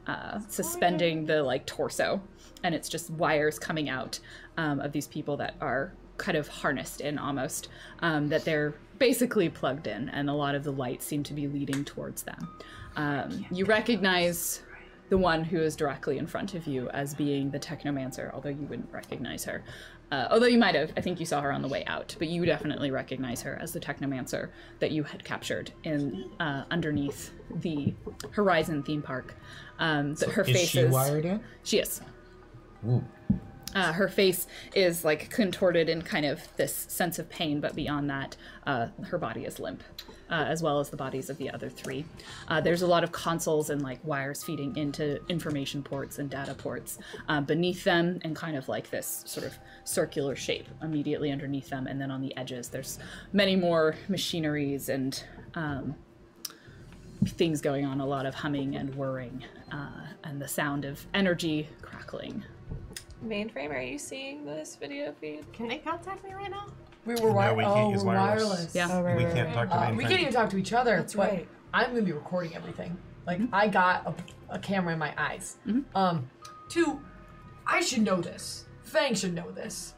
suspending the like torso, and it's just wires coming out of these people that are kind of harnessed in almost, that they're basically plugged in, and a lot of the lights seem to be leading towards them. You recognize the one who is directly in front of you as being the Technomancer, although you wouldn't recognize her. Although you might have, I think you saw her on the way out, but you definitely recognize her as the Technomancer that you had captured in underneath the Horizon theme park. So her face is... she wired in? She is. Ooh. Her face is like contorted in kind of this sense of pain, but beyond that, her body is limp, as well as the bodies of the other three. There's a lot of consoles and like wires feeding into information ports and data ports beneath them, and kind of like this sort of circular shape immediately underneath them. And then on the edges, there's many more machineries and things going on, a lot of humming and whirring, and the sound of energy crackling. Mainframe, are you seeing this video feed? Can they contact me right now? We were wireless. Yeah. Oh, right, we can't talk to mainframe. We can't even talk to each other. That's right. I'm going to be recording everything. Like, I got a camera in my eyes. Two, I should know this. Fang should know this.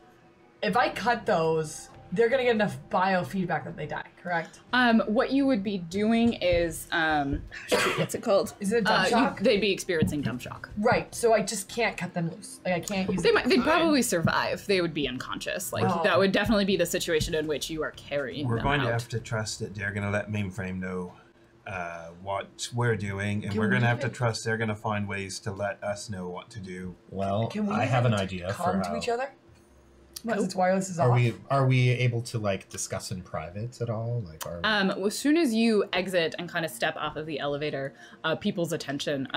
If I cut those, they're going to get enough biofeedback that they die, correct? What you would be doing is, what's it called? Is it a dumb shock? They'd be experiencing dumb shock. Right, so I just can't cut them loose. Like, I can't use them. They'd probably survive. They would be unconscious. Like, that would definitely be the situation in which you are carrying them out. We're going to have to trust that they're going to let mainframe know what we're doing, and we're going to have to trust they're going to find ways to let us know what to do. Well, I have an idea for how. Can we talk to each other? Because wireless is off. Are we able to like discuss in private at all? Like, well, as soon as you exit and kind of step off of the elevator, people's attention,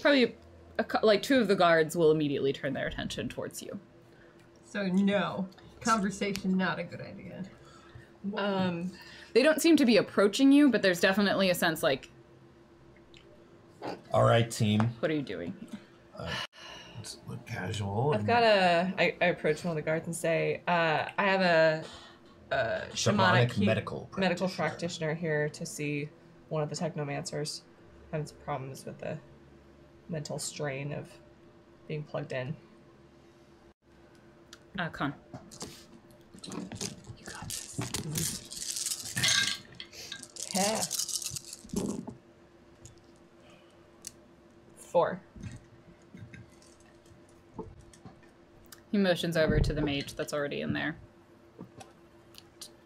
probably like two of the guards will immediately turn their attention towards you. So no conversation, not a good idea. They don't seem to be approaching you, but there's definitely a sense like, all right, team, what are you doing? Look casual. I approach one of the guards and say, I have a shamanic medical practitioner here to see one of the Technomancers. Having some problems with the mental strain of being plugged in. Con. You got this. Yeah. 4. He motions over to the mage that's already in there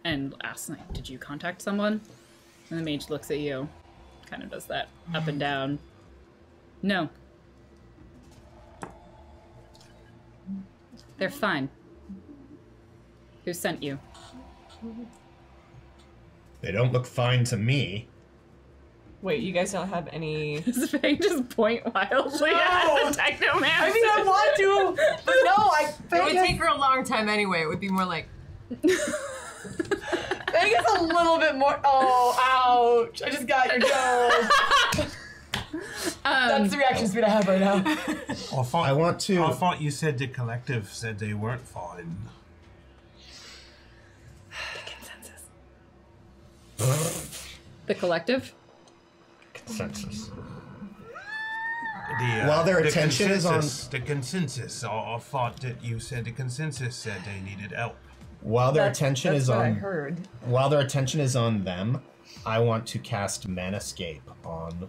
and asks, like, did you contact someone? And the mage looks at you, kind of does that up and down. No. They're fine. Who sent you? They don't look fine to me. Wait, you guys don't have any... Does Faye just point wildly at the Technomancer? I mean, I want to, but no, It would take her a long time anyway. It would be more like... Faye gets a little bit more... Oh, ouch. I just got your joke. That's the reaction speed I have right now. I thought you said the collective said they weren't fine. The consensus. The collective? Consensus. While their attention is on... The consensus, I thought that you said the consensus said they needed help. While their attention is on... That's what I heard. While their attention is on them, I want to cast Manscape on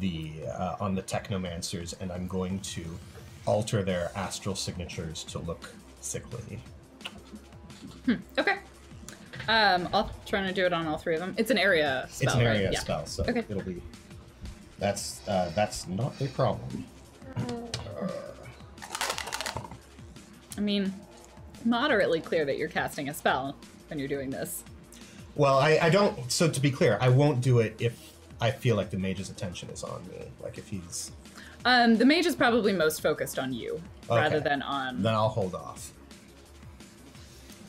the Technomancers, and I'm going to alter their astral signatures to look sickly. Okay. I'll try to do it on all three of them. It's an area spell. It's an area spell, so it'll be... That's not a problem. I mean, moderately clear that you're casting a spell when you're doing this. Well, I don't... So to be clear, I won't do it if I feel like the mage's attention is on me. Like if he's... the mage is probably most focused on you rather than on... Then I'll hold off.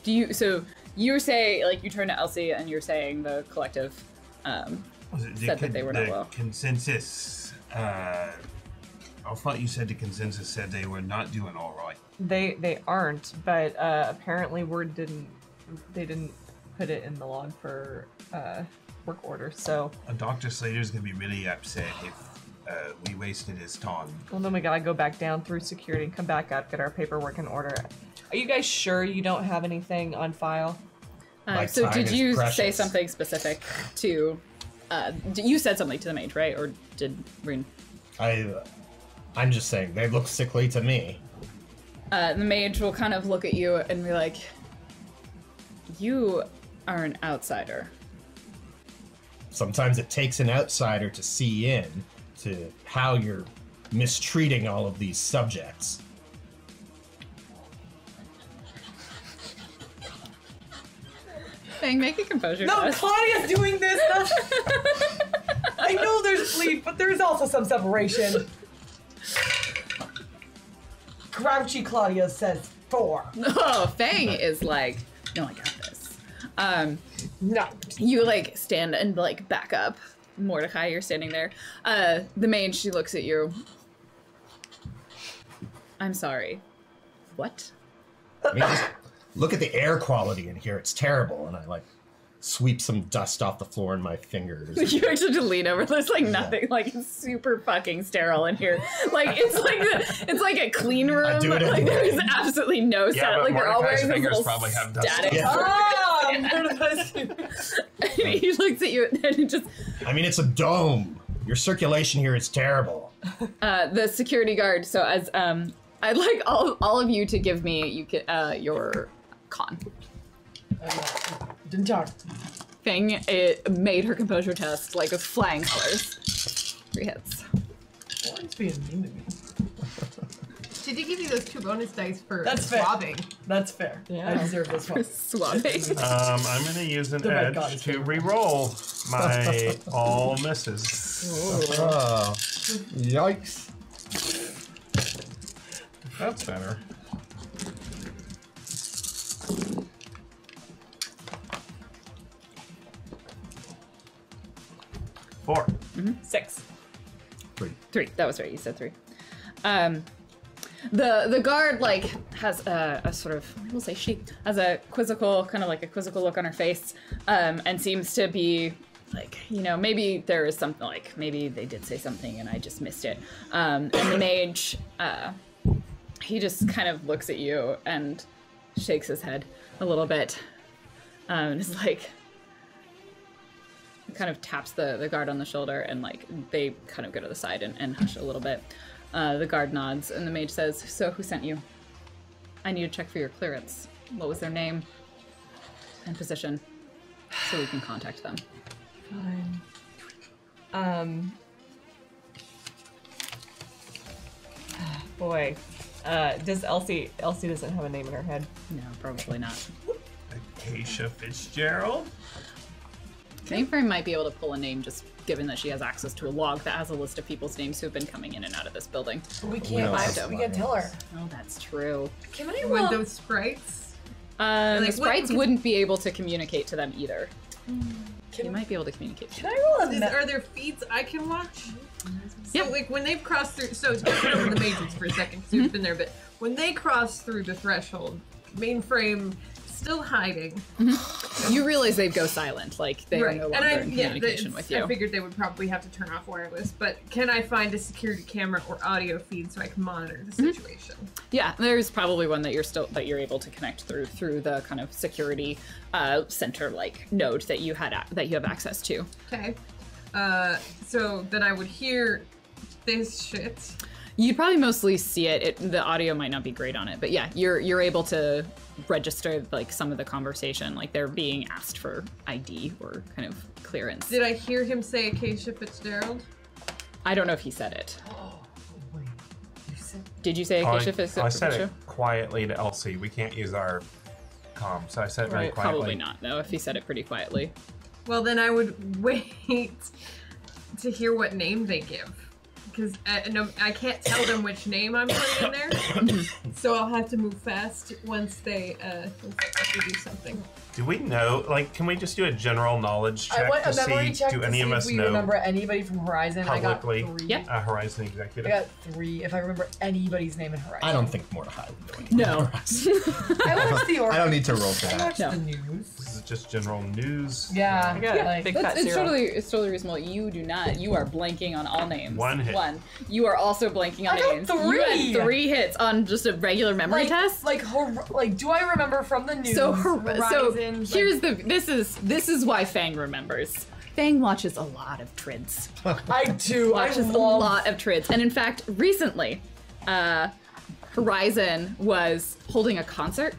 Do you... So you say, like, you turn to Elsie and you're saying the collective... said that they were not well. Consensus. I thought you said the consensus said they were not doing all right. They aren't, but apparently they didn't put it in the log for work order. So Dr. Slater's gonna be really upset if we wasted his time. Well, then we gotta go back down through security and come back up, get our paperwork in order. Are you guys sure you don't have anything on file? So did you say something specific to? You said something to the mage, right? Or did Rune? I'm just saying, they look sickly to me. The mage will kind of look at you and be like, you are an outsider. Sometimes it takes an outsider to see in to how you're mistreating all of these subjects. Make a composure. No, Claudia's doing this. I know there's bleed, but there's also some separation. Grouchy Claudia says 4. Oh, Fang is like, no, I got this. No. You like stand and like back up. Mordecai, you're standing there. The mage, she looks at you. I'm sorry. What? Look at the air quality in here, it's terrible. And I like sweep some dust off the floor in my fingers. You actually just lean over, there's like nothing, like it's super fucking sterile in here. Like it's like it's like a clean room. I do it anyway. Like there's absolutely no sound. Like they're all wearing these little static. Yeah. He looks at you and then it just... I mean, it's a dome. Your circulation here is terrible. The security guard, so as I'd like all of you to give me your con. Didn't talk. Thing, it made her composure test like with flying colors. 3 hits. Lauren's being mean to me. She did give you those 2 bonus dice for swabbing. That's fair. Yeah. I deserve this one. Swabbing. I'm going to use an edge to re-roll my all misses. Oh. Yikes. That's better. Four. Mm-hmm. 6. 3. That was right. You said 3. The guard like has a sort of, we'll say she has a quizzical kind of look on her face, and seems to be like, you know, maybe there is something, like maybe they did say something and I just missed it. And the mage, he just kind of looks at you and shakes his head a little bit, and is like, kind of taps the guard on the shoulder, and like they kind of go to the side and hush a little bit. The guard nods and the mage says, so who sent you? I need to check for your clearance. What was their name and position so we can contact them? Fine. Does Elsie doesn't have a name in her head? No, probably not. Keisha Fitzgerald. Okay. Mainframe might be able to pull a name just given that she has access to a log that has a list of people's names who've been coming in and out of this building. But we can't we can't tell her. Oh, that's true. Can I roll those sprites? The sprites wouldn't be able to communicate to them either. They might be able to communicate. Can I roll a Are there feeds I can watch? So like when they've crossed through, so it's just over the Matrix for a second, so it's been there, but when they cross through the threshold, Mainframe still hiding. You realize they go silent, like they are no longer in communication with you. I figured they would probably have to turn off wireless, but can I find a security camera or audio feed so I can monitor the situation? Yeah, there's probably one that you're still able to connect through the kind of security center like node that you had that you have access to. Okay, so then I would hear this shit. You'd probably mostly see it. The audio might not be great on it, but yeah, you're able to register like some of the conversation, like they're being asked for ID or kind of clearance. Did I hear him say Acacia Fitzgerald? I don't know if he said it. Oh, wait. You said... Did you say Acacia Fitzgerald? I said it quietly to Elsie. We can't use our comm, so I said it very quietly. Probably not, though, if he said it pretty quietly. Well, then I would wait to hear what name they give. Because no, I can't tell them which name I'm putting in there, so I'll have to move fast once they do something. Do we know? Like, can we just do a general knowledge check to see? Do any of us know? Remember anybody from Horizon? Publicly, I got three. Yeah. Horizon executive. I got three. If I remember anybody's name in Horizon, I don't think Mordecai would know. No. I watched the. I don't need to roll for that. I watched the news. This is just general news. Yeah. I got like it's totally reasonable. You do not. You are blanking on all names. One hit. One. You are also blanking on names. Three. You had three hits on just a regular memory test. Like, do I remember from the news? So Horizon. Here's the. This is why Fang remembers. Fang watches a lot of trids. I do. Watches a lot of trids, and in fact, recently, Horizon was holding a concert.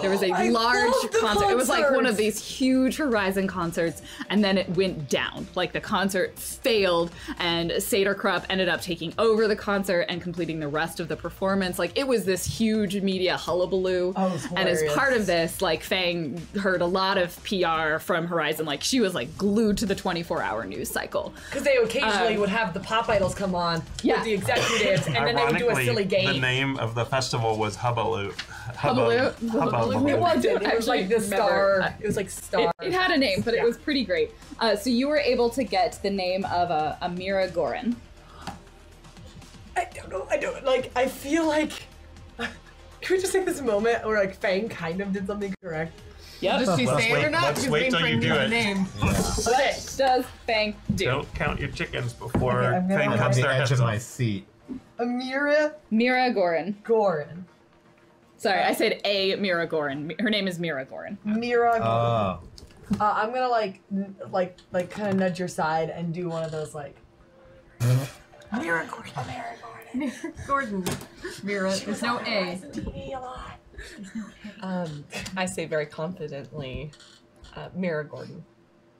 There was a large concert. Concerts. It was like one of these huge Horizon concerts, and then it went down. Like the concert failed, and Saterkrupp ended up taking over the concert and completing the rest of the performance. Like it was this huge media hullabaloo. Oh, it was hilarious. And as part of this, like Fang heard a lot of PR from Horizon. Like she was like glued to the 24-hour news cycle. Because they occasionally would have the pop idols come on with the executives, and then they would do a silly game. The name of the festival was Hubaloo. It was like the star. It was like star. It had a name, but it was pretty great. So you were able to get the name of a Mira Goran. I don't know. I feel like. Can we just take this moment where like Fang kind of did something correct? Yeah. Does she say it or not? Because Fang brings the name. What does Fang do? Don't count your chickens before Fang cuts their heads off. I'm on the edge of my seat. Mira Goran. Sorry, I said a Mira Goran. Her name is Mira Goran. Mira Goran. I'm gonna like kind of nudge your side and do one of those like. Mira Goran. Mira Goran. Gordon. Mira. There's no a. TV a lot. I say very confidently, Mira Goran.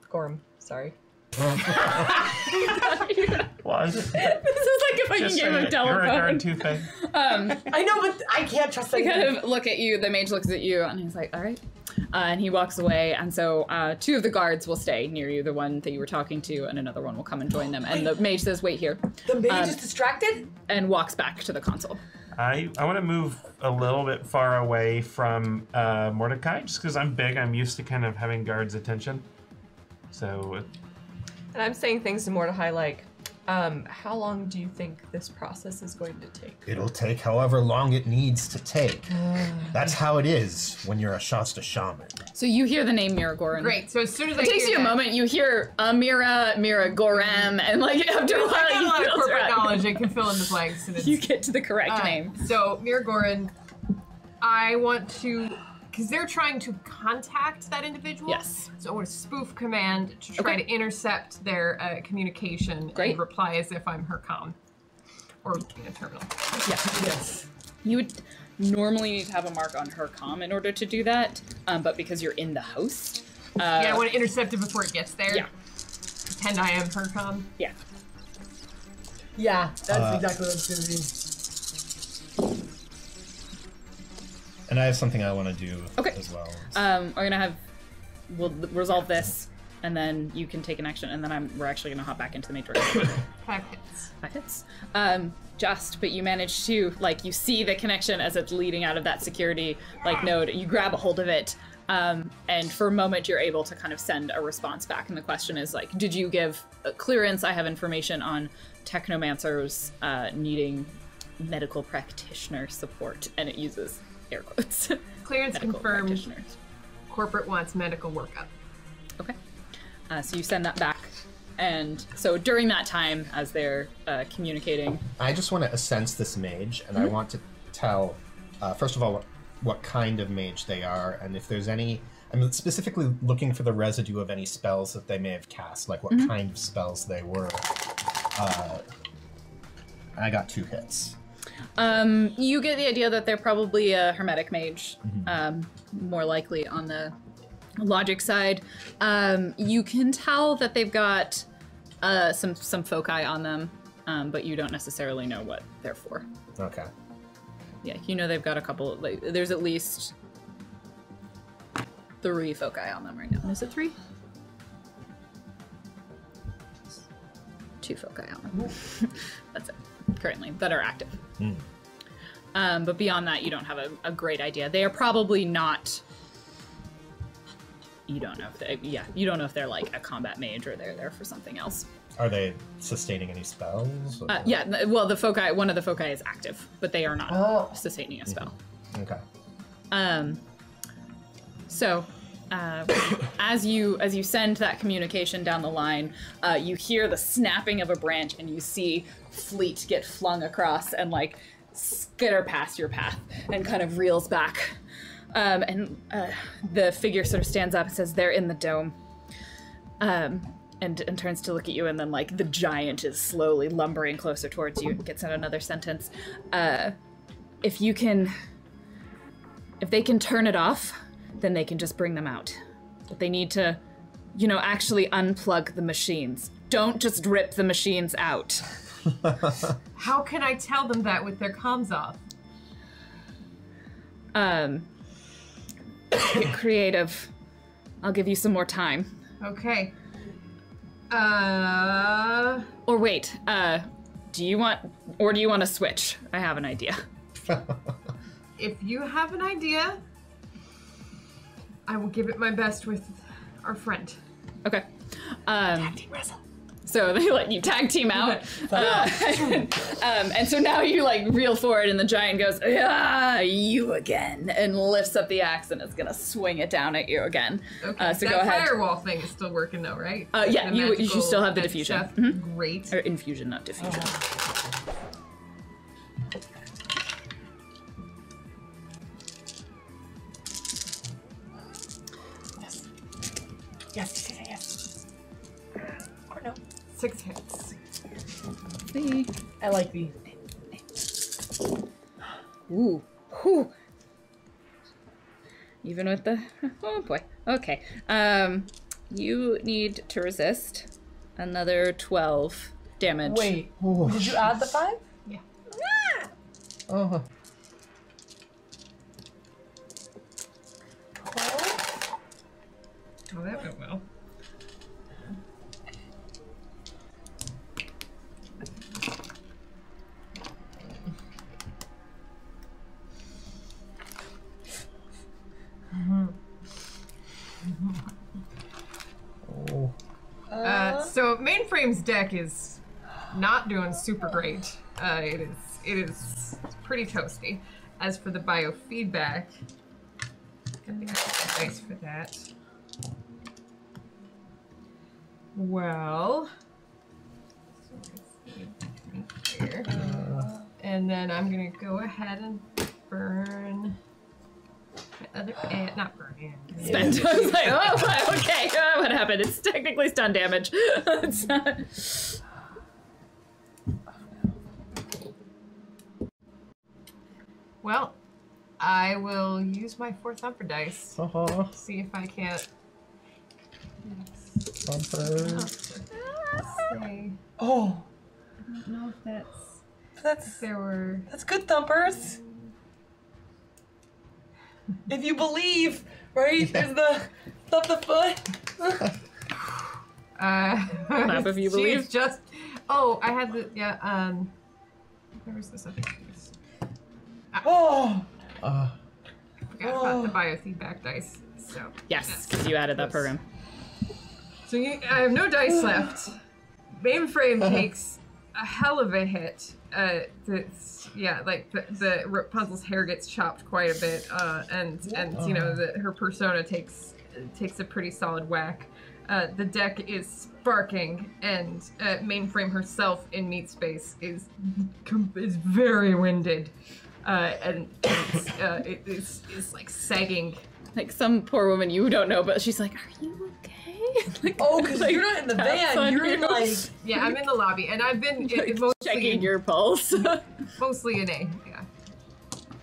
Gorm. Sorry. This is like a fucking game of telephone. I know, but I can't trust anyone. They kind of look at you, the mage looks at you, and he's like, all right. And he walks away, and so two of the guards will stay near you, the one that you were talking to, and another one will come and join them. And the mage says, wait here. The mage is distracted? And walks back to the console. I want to move a little bit far away from Mordecai, just because I'm big, I'm used to kind of having guards' attention. So... And I'm saying things to Mordecai like, how long do you think this process is going to take? It'll take however long it needs to take. That's how it is when you're a Shasta shaman. So you hear the name Mira Goran. Great, so as soon as I hear it takes you a moment, you hear Mira Goran, and like after a while I got a lot of corporate knowledge, I can fill in the blanks. And you get to the correct name. So Mira Goran, I want to, because they're trying to contact that individual. Yes. So I want a spoof command to try to intercept their communication and reply as if I'm her comm. Or a terminal. Yeah. Yes. You would normally need to have a mark on her comm in order to do that, but because you're in the host. Yeah, I want to intercept it before it gets there. Yeah. Pretend I am her comm. Yeah. Yeah, that's exactly what it's going to be. And And I have something I want to do as well. So. We're gonna have, we'll resolve this, and then you can take an action, and then we're actually gonna hop back into the Matrix. 5 hits. 5 hits. But you manage to, like, you see the connection as it's leading out of that security, like, node. You grab a hold of it, and for a moment you're able to kind of send a response back. And the question is, like, did you give a clearance? I have information on Technomancers needing medical practitioner support, and it uses air quotes. Clearance confirmed. Corporate wants medical workup. Okay. So you send that back, and so during that time, as they're communicating, I just want to sense this mage, and I want to tell, first of all, what kind of mage they are, and if there's any. I'm specifically looking for the residue of any spells that they may have cast, like what kind of spells they were. I got 2 hits. You get the idea that they're probably a hermetic mage, more likely on the logic side. You can tell that they've got some foci on them, but you don't necessarily know what they're for. Okay. Yeah, you know they've got a couple, like, there's at least 3 foci on them right now. Is it 3? 2 foci on them. That's it, currently, that are active. But beyond that, you don't have a great idea. They are probably not. You don't know if they, you don't know if they're like a combat mage or they're there for something else. Are they sustaining any spells? Yeah, well, the foci, one of the foci is active, but they are not sustaining a spell. Okay. As you send that communication down the line, you hear the snapping of a branch, and you see Fleet get flung across and like skitter past your path and kind of reels back. And the figure sort of stands up and says, "They're in the dome," and turns to look at you, and then like the giant is slowly lumbering closer towards you and gets out another sentence. If they can turn it off, then they can just bring them out. But they need to, you know, actually unplug the machines. Don't just rip the machines out. How can I tell them that with their comms off? Get creative. I'll give you some more time. Okay. Or wait. Do you want to switch? I have an idea. If you have an idea, I will give it my best with our friend. Okay. So they let you tag team out, and so now you like reel forward, and the giant goes, "Ah, you again," and lifts up the axe, and it's gonna swing it down at you again. Okay. So that go ahead. That firewall thing is still working though, right? Yeah, you still have the diffusion. Great. Or infusion, not diffusion. Yes. Or no. 6 hits. See? I like these. Ooh. Whew. Even with the... Oh, boy. Okay. You need to resist another 12 damage. Wait. Ooh. Did you add the 5? Yeah. Ah! Uh-huh. Oh, that went well. So Mainframe's deck is not doing super great. It is pretty toasty. As for the biofeedback, I think I have advice for that. Well, here. And then I'm gonna go ahead and burn my other ant, not burn ant. Spend. I was like, oh, okay, what happened? It's technically stun damage. It's not. Well, I will use my 4 thumper dice. See if I can't. Oh, I don't know if that's if there were. That's good thumpers. If you believe, right? There's the stuff the foot. Clap if you believe. Just oh, I had the yeah. There was this other piece. Oh. Forgot about the biofeedback dice. So yes, because you added that program. So you, I have no dice left. Mainframe takes a hell of a hit. Yeah, like the puzzle's hair gets chopped quite a bit, and you know her persona takes a pretty solid whack. The deck is sparking, and Mainframe herself in meat space is very winded, and it's like sagging. Like some poor woman you don't know, but she's like, "Are you okay?" Like, oh, because like, you're not in the van. You're in like yeah, I'm in the lobby, and I've been like, mostly checking your pulse. Mostly in A, yeah.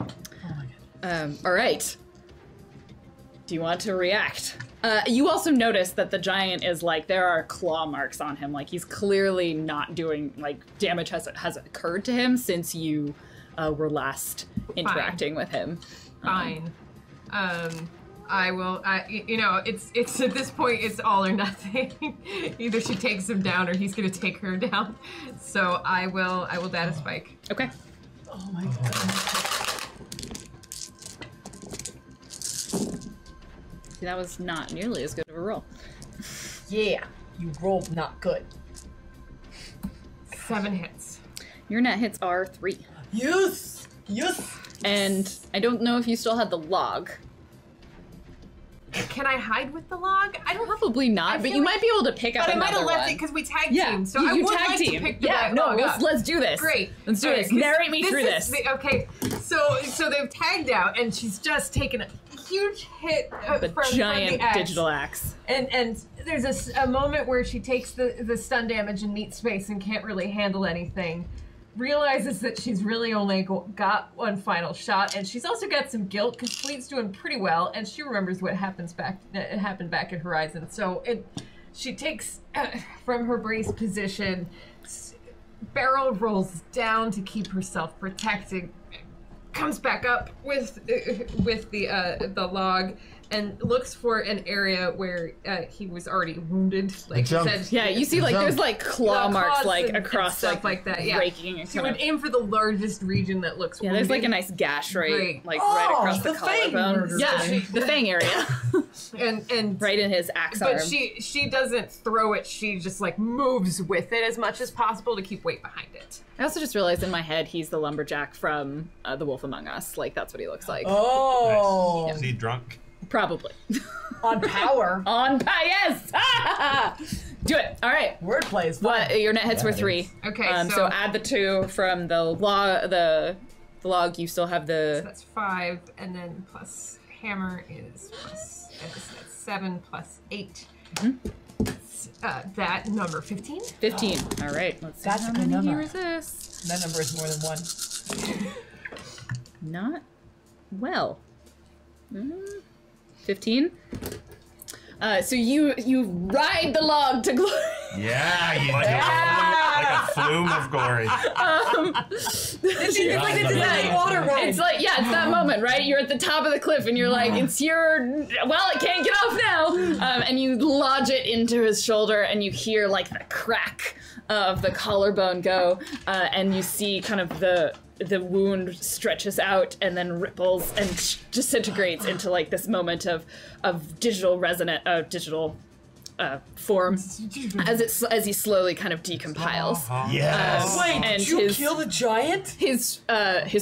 Oh my god. All right. Do you want to react? You also notice that the giant is like, there are claw marks on him. Like, he's clearly not doing, like, damage has occurred to him since you were last interacting with him. Fine. I will, you know, it's at this point, it's all or nothing. Either she takes him down or he's going to take her down. So I will data spike. Okay. Oh my god. That was not nearly as good of a roll. Yeah, you rolled not good. 7 hits. Your net hits are 3. Yes! Yes! And I don't know if you still had the log. Can I hide with the log? I don't probably not, but you might be able to pick up another one. But I might have left it because we tag teamed, so I would like to pick the log up. Yeah, no, let's do this. Great. Let's do this. Narrate me through this. Okay, so they've tagged out, and she's just taken a huge hit from the axe. Digital axe. And there's a moment where she takes the stun damage in meat space and can't really handle anything. Realizes that she's really only got one final shot, and she's also got some guilt because Fleet's doing pretty well, and she remembers what happened back at Horizon. So she takes from her brace position, barrel rolls down to keep herself protected, comes back up with the log, and looks for an area where he was already wounded. Like you said, yeah, you see, like there's like claw marks like across stuff like that. Yeah, so you would aim for the largest region that looks. Yeah, wounded. There's like a nice gash right, like right across the collarbone. Yeah, the fang area. and right in his axe arm. But she doesn't throw it. She just like moves with it as much as possible to keep weight behind it. I also just realized in my head he's the lumberjack from The Wolf Among Us. Like that's what he looks like. Oh, nice. Is he drunk? Probably. On power. On power. Yes. Ah! Do it. All right. Wordplay is fun. What? Your net hits were 3. Okay. So add the 2 from the log. The log. You still have the. So that's 5, and then plus hammer is plus. That's 7 plus 8. Mm-hmm. That number 15. 15. All right. Let's see how many he resists. That number is more than 1. Not well. Mm-hmm. 15. So you ride the log to glory. Yeah, you do. Like a flume of glory. It's like it's that water ride. It's like yeah, it's that moment, right? You're at the top of the cliff, and you're like, it's your. Well, it can't get off now. And you lodge it into his shoulder, and you hear like the crack of the collarbone go, and you see kind of the wound stretches out and then ripples and disintegrates into like this moment of digital resonant digital form as he slowly kind of decompiles. Yes. Wait, did you kill the giant? His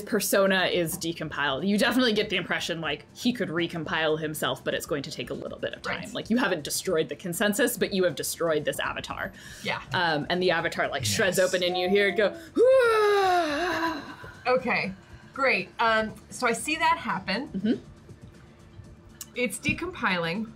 persona is decompiled. You definitely get the impression like he could recompile himself, but it's going to take a little bit of time. Right. Like you haven't destroyed the consensus, but you have destroyed this avatar. Yeah. And the avatar like shreds open, and you hear it go. Hoo-ah! Okay, great. So I see that happen. Mm-hmm. It's decompiling.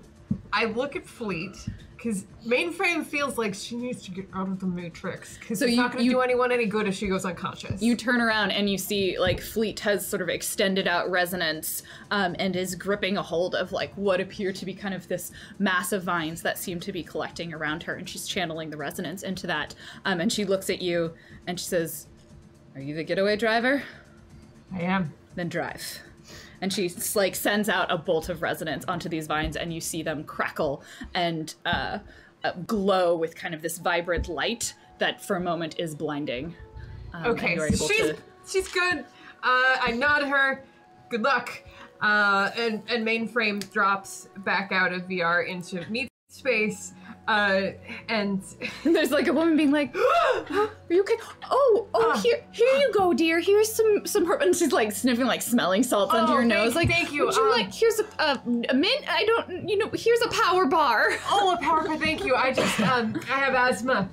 I look at Fleet, because Mainframe feels like she needs to get out of the Matrix, because it's not going to do anyone any good if she goes unconscious. You turn around and you see, like, Fleet has sort of extended out resonance and is gripping a hold of, like, what appear to be kind of this mass of vines that seem to be collecting around her, and she's channeling the resonance into that. And she looks at you, and she says, "Are you the getaway driver?" I am. Then drive. And she like sends out a bolt of resonance onto these vines, and you see them crackle and glow with kind of this vibrant light that for a moment is blinding. Okay, so she's good. I nod her, good luck. And mainframe drops back out of VR into meet space. And there's like a woman being like, are you okay? Oh, here you go, dear. Here's some herb. And she's like sniffing, like smelling salts under your nose. Like, thank you. Would you like, here's a mint? I don't, you know, here's a power bar. Oh, a power bar. Thank you. I just, I have asthma.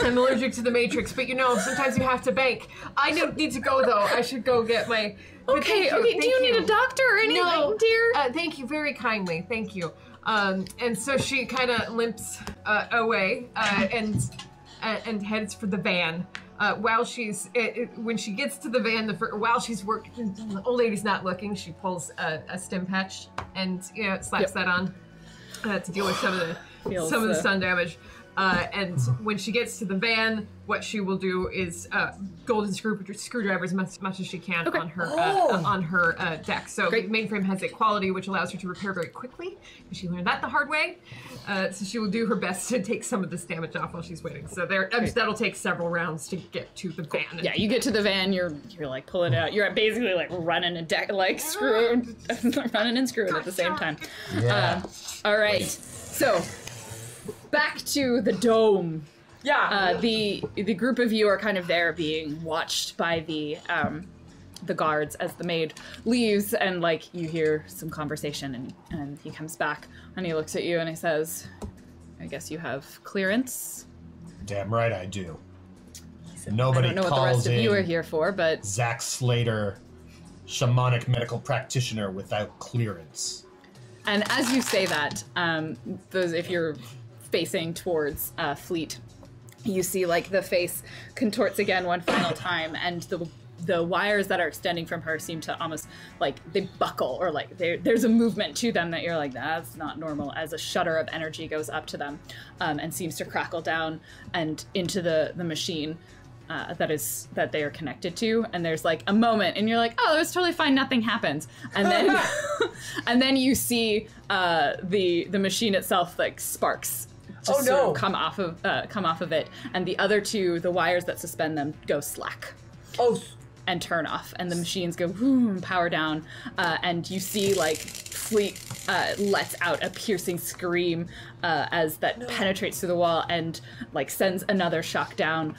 I'm allergic to the Matrix, but you know, sometimes you have to bake. I need to go though. I should go get my. Okay. Do you need a doctor or anything, no, dear? Thank you very kindly. Thank you. And so she kind of limps away and heads for the van. While she's when she gets to the van, while she's working, the old lady's not looking. She pulls a stim patch and slaps that on to deal with some of the sun damage. And when she gets to the van, what she will do is golden screwdrivers as much as she can on her deck. So mainframe has a quality which allows her to repair very quickly. She learned that the hard way. So she will do her best to take some of this damage off while she's waiting. So that'll take several rounds to get to the van. Yeah, you get to the van. You're like pull it out. You're basically like running a deck like screw, running and screwing at the same time. Yeah. All right, so. Back to the dome. Yeah. The group of you are kind of there being watched by the guards as the maid leaves, and like you hear some conversation, and he comes back and he looks at you and he says, I guess you have clearance? Damn right I do. Nobody calls in. I don't know what the rest of you are here for, but Zack Slater, shamanic medical practitioner without clearance. And as you say that, if you're facing towards Fleet, you see like the face contorts again one final time, and the wires that are extending from her seem to almost like they buckle, or like there's a movement to them that you're like, that's not normal, as a shudder of energy goes up to them and seems to crackle down and into the machine that they are connected to. And there's like a moment and you're like, oh, it was totally fine, nothing happens. And then and then you see the machine itself like sparks come off of it, and the other two, the wires that suspend them, go slack. Oh. And turn off, and the machines go whoom, power down, and you see like Fleet lets out a piercing scream as that penetrates through the wall and like sends another shock down,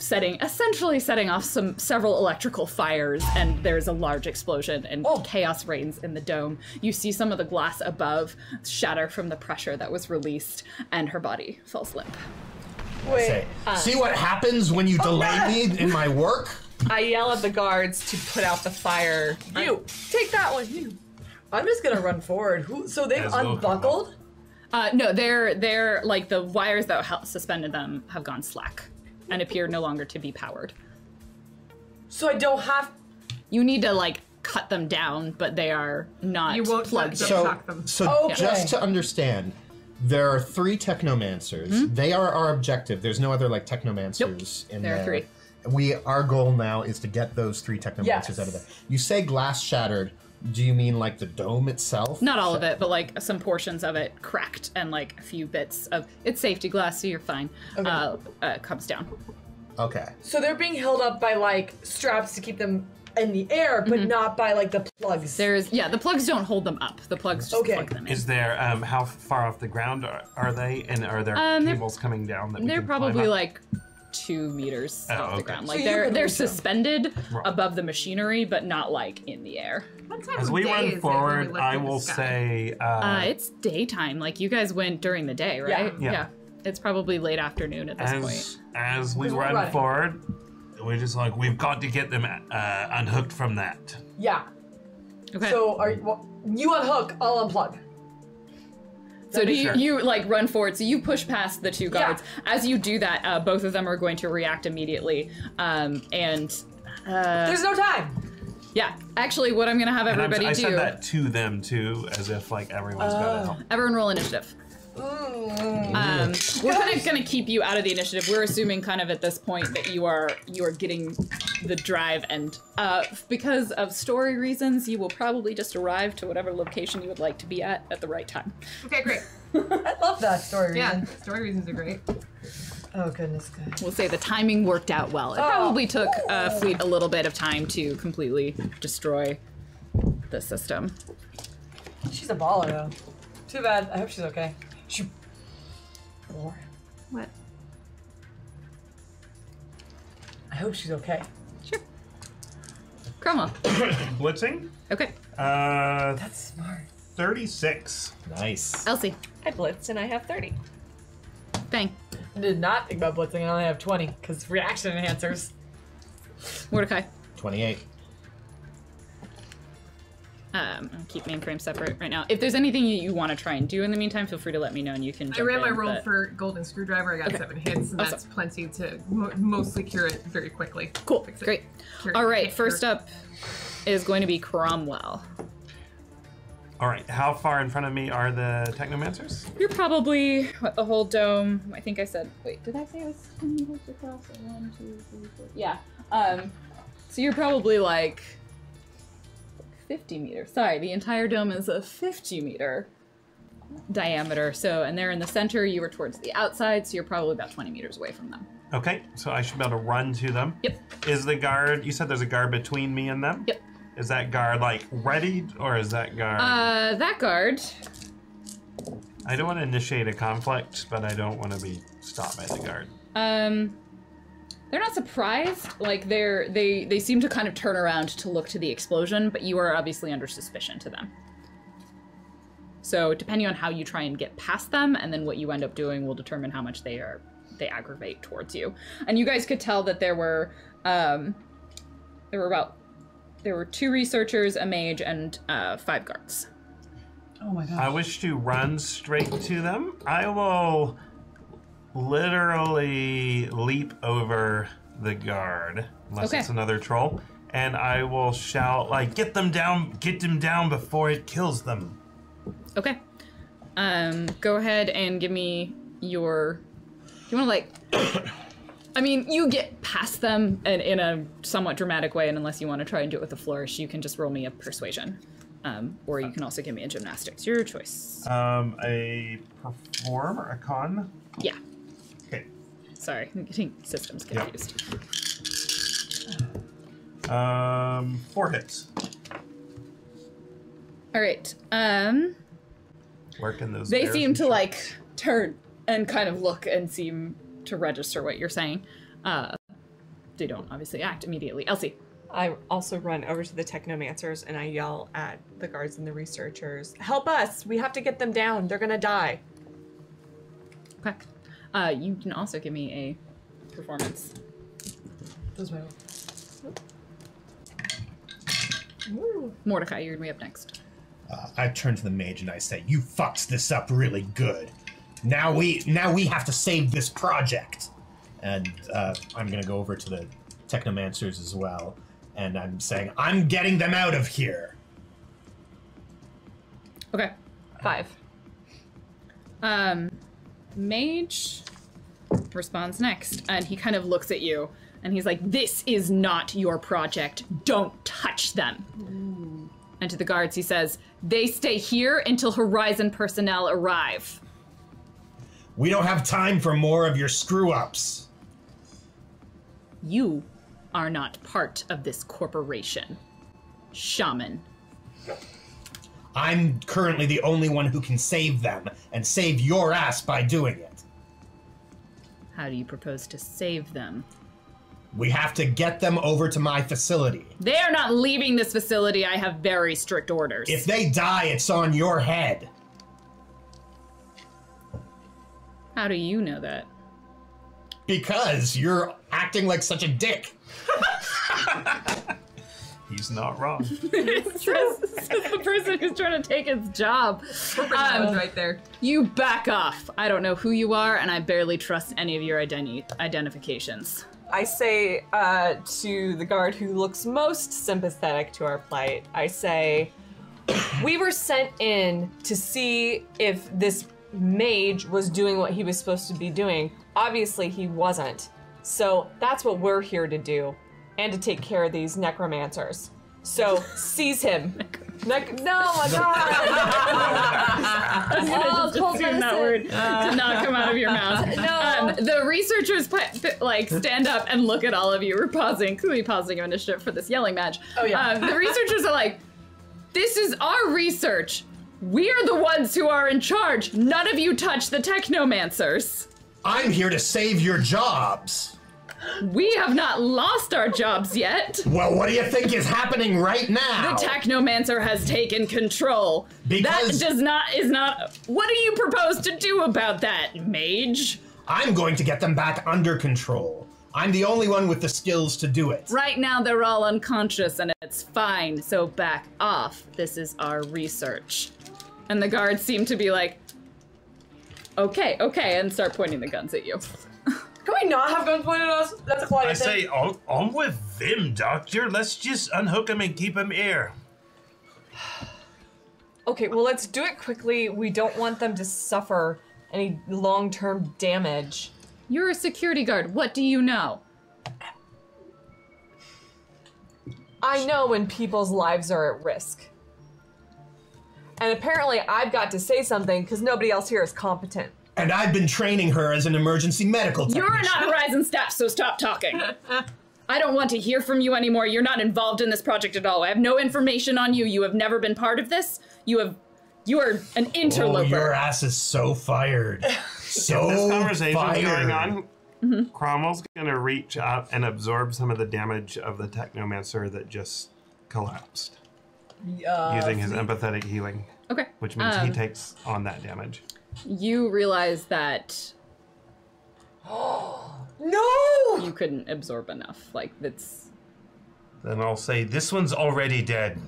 essentially setting off several electrical fires, and there's a large explosion and chaos reigns in the dome. You see some of the glass above shatter from the pressure that was released, and her body falls limp. Wait. Say, see what happens when you delay me in my work? I yell at the guards to put out the fire. Take that one, you. I'm just gonna run forward. So they've unbuckled? No, they're like the wires that suspended them have gone slack and appear no longer to be powered. So I don't have... You need to, like, cut them down, but they are not plugged in. So just to understand, there are three Technomancers. Mm-hmm. They are our objective. There's no other, like, Technomancers in there. There are three. Our goal now is to get those three Technomancers out of there. You say glass shattered. Do you mean, like, the dome itself? Not all of it, but, like, some portions of it cracked, and, like, a few bits of... It's safety glass, so you're fine. Okay. Comes down. Okay. So they're being held up by, like, straps to keep them in the air, but not by, like, the plugs. The plugs don't hold them up. The plugs just plug them in. Is there... how far off the ground are they? And are there cables coming down that we can climb up? They're probably, like... 2 meters off the ground. Like, so they're suspended above the machinery, but not like in the air. As we run forward, I will say... it's daytime. Like, you guys went during the day, right? Yeah. It's probably late afternoon at this point. As we run forward, we're just like, we've got to get them unhooked from that. Yeah. Okay. So you unhook, I'll unplug. So you like run forward, so you push past the two guards. Yeah. As you do that, both of them are going to react immediately. There's no time! Yeah, actually what I'm gonna have everybody do- I said that to them too, as if like everyone's gonna help. Everyone roll initiative. We're kind of going to keep you out of the initiative. We're assuming kind of at this point that you are getting the drive, and because of story reasons, you will probably just arrive to whatever location you would like to be at the right time. Okay, great. I love that story reason. Yeah, story reasons are great. Oh, goodness. God. We'll say the timing worked out well. It probably took Fleet a little bit of time to completely destroy the system. She's a baller, though. Too bad. I hope she's okay. What? I hope she's okay. Sure. Cromwell. Blitzing? Okay. That's smart. 36. Nice. Elsie. I blitzed and I have 30. Bang. I did not think about blitzing. I only have 20 because reaction enhancers. Mordecai. 28. I'll keep mainframe separate right now. If there's anything you want to try and do in the meantime, feel free to let me know and you can jump in. I ran my roll for golden screwdriver. I got 7 hits, and that's plenty to mostly cure it very quickly. Cool, great. All right, first up is going to be Cromwell. All right, how far in front of me are the Technomancers? You're probably the whole dome. I think I said, wait, did I say it was 10 meters across? 1, 2, 3, 4. Yeah, so you're probably like, 50 meters. Sorry, the entire dome is a 50-meter diameter. So, and they're in the center. You were towards the outside, so you're probably about 20 meters away from them. Okay, so I should be able to run to them. Yep. Is the guard? You said there's a guard between me and them. Yep. Is that guard like readied, or is that guard? That guard. I don't want to initiate a conflict, but I don't want to be stopped by the guard. They're not surprised, like they seem to kind of turn around to look to the explosion, but you are obviously under suspicion to them. So depending on how you try and get past them and then what you end up doing will determine how much they aggravate towards you. And you guys could tell that there were 2 researchers, a mage, and 5 guards. Oh my god. I wish to run straight to them. I will literally leap over the guard, unless it's another troll, and I will shout, like, get them down before it kills them. Okay. Go ahead and give me your, you want to, like, I mean, you get past them in a somewhat dramatic way, and unless you want to try and do it with a flourish, you can just roll me a persuasion. Or you can also give me a gymnastics, your choice. A perform or a con? Yeah. Sorry, I'm getting systems confused. Yep. 4 hits. All right. Working those. They seem to like turn and kind of look and seem to register what you're saying. They don't obviously act immediately. Elsie. I also run over to the Technomancers and I yell at the guards and the researchers. Help us! We have to get them down. They're gonna die. Okay. You can also give me a performance. Those are Mordecai, you're going to be up next. I turn to the mage and I say, you fucked this up really good. Now we have to save this project. And I'm going to go over to the Technomancers as well. And I'm saying, I'm getting them out of here. Okay. 5. Mage responds next, and he kind of looks at you, and he's like, this is not your project. Don't touch them. Ooh. And to the guards, he says, they stay here until Horizon personnel arrive. We don't have time for more of your screw-ups. You are not part of this corporation, Shaman. I'm currently the only one who can save them, and save your ass by doing it. How do you propose to save them? We have to get them over to my facility. They are not leaving this facility. I have very strict orders. If they die, it's on your head. How do you know that? Because you're acting like such a dick. He's not wrong. It's true. This is the person who's trying to take his job. Right there. You back off. I don't know who you are, and I barely trust any of your identifications. I say to the guard who looks most sympathetic to our plight, I say, we were sent in to see if this mage was doing what he was supposed to be doing. Obviously he wasn't. So that's what we're here to do, and to take care of these necromancers. So seize him. No, my God! I was gonna assume that word did not come out of your mouth. No. The researchers like stand up and look at all of you. We're pausing, clearly pausing your initiative for this yelling match. Oh yeah. The researchers are like, "This is our research. We're the ones who are in charge. None of you touch the technomancers. I'm here to save your jobs." We have not lost our jobs yet. Well, what do you think is happening right now? The technomancer has taken control. Because that is not. What do you propose to do about that, mage? I'm going to get them back under control. I'm the only one with the skills to do it. Right now, they're all unconscious, and it's fine. So back off. This is our research. And the guards seem to be like, okay, okay, and start pointing the guns at you. Can we not have guns pointed at us? That's a quiet thing. I say, on with them, Doctor. Let's just unhook them and keep them here. Okay, well, let's do it quickly. We don't want them to suffer any long-term damage. You're a security guard. What do you know? I know when people's lives are at risk. And apparently I've got to say something because nobody else here is competent. And I've been training her as an emergency medical technician. You're not Horizon staff, so stop talking. I don't want to hear from you anymore. You're not involved in this project at all. I have no information on you. You have never been part of this. You are an interloper. Oh, your ass is so fired. So if this conversation is going on, Cromwell's going to reach up and absorb some of the damage of the technomancer that just collapsed. Using his empathetic healing. Okay. Which means he takes on that damage. You realize that no! You couldn't absorb enough. Like, that's... Then I'll say, this one's already dead.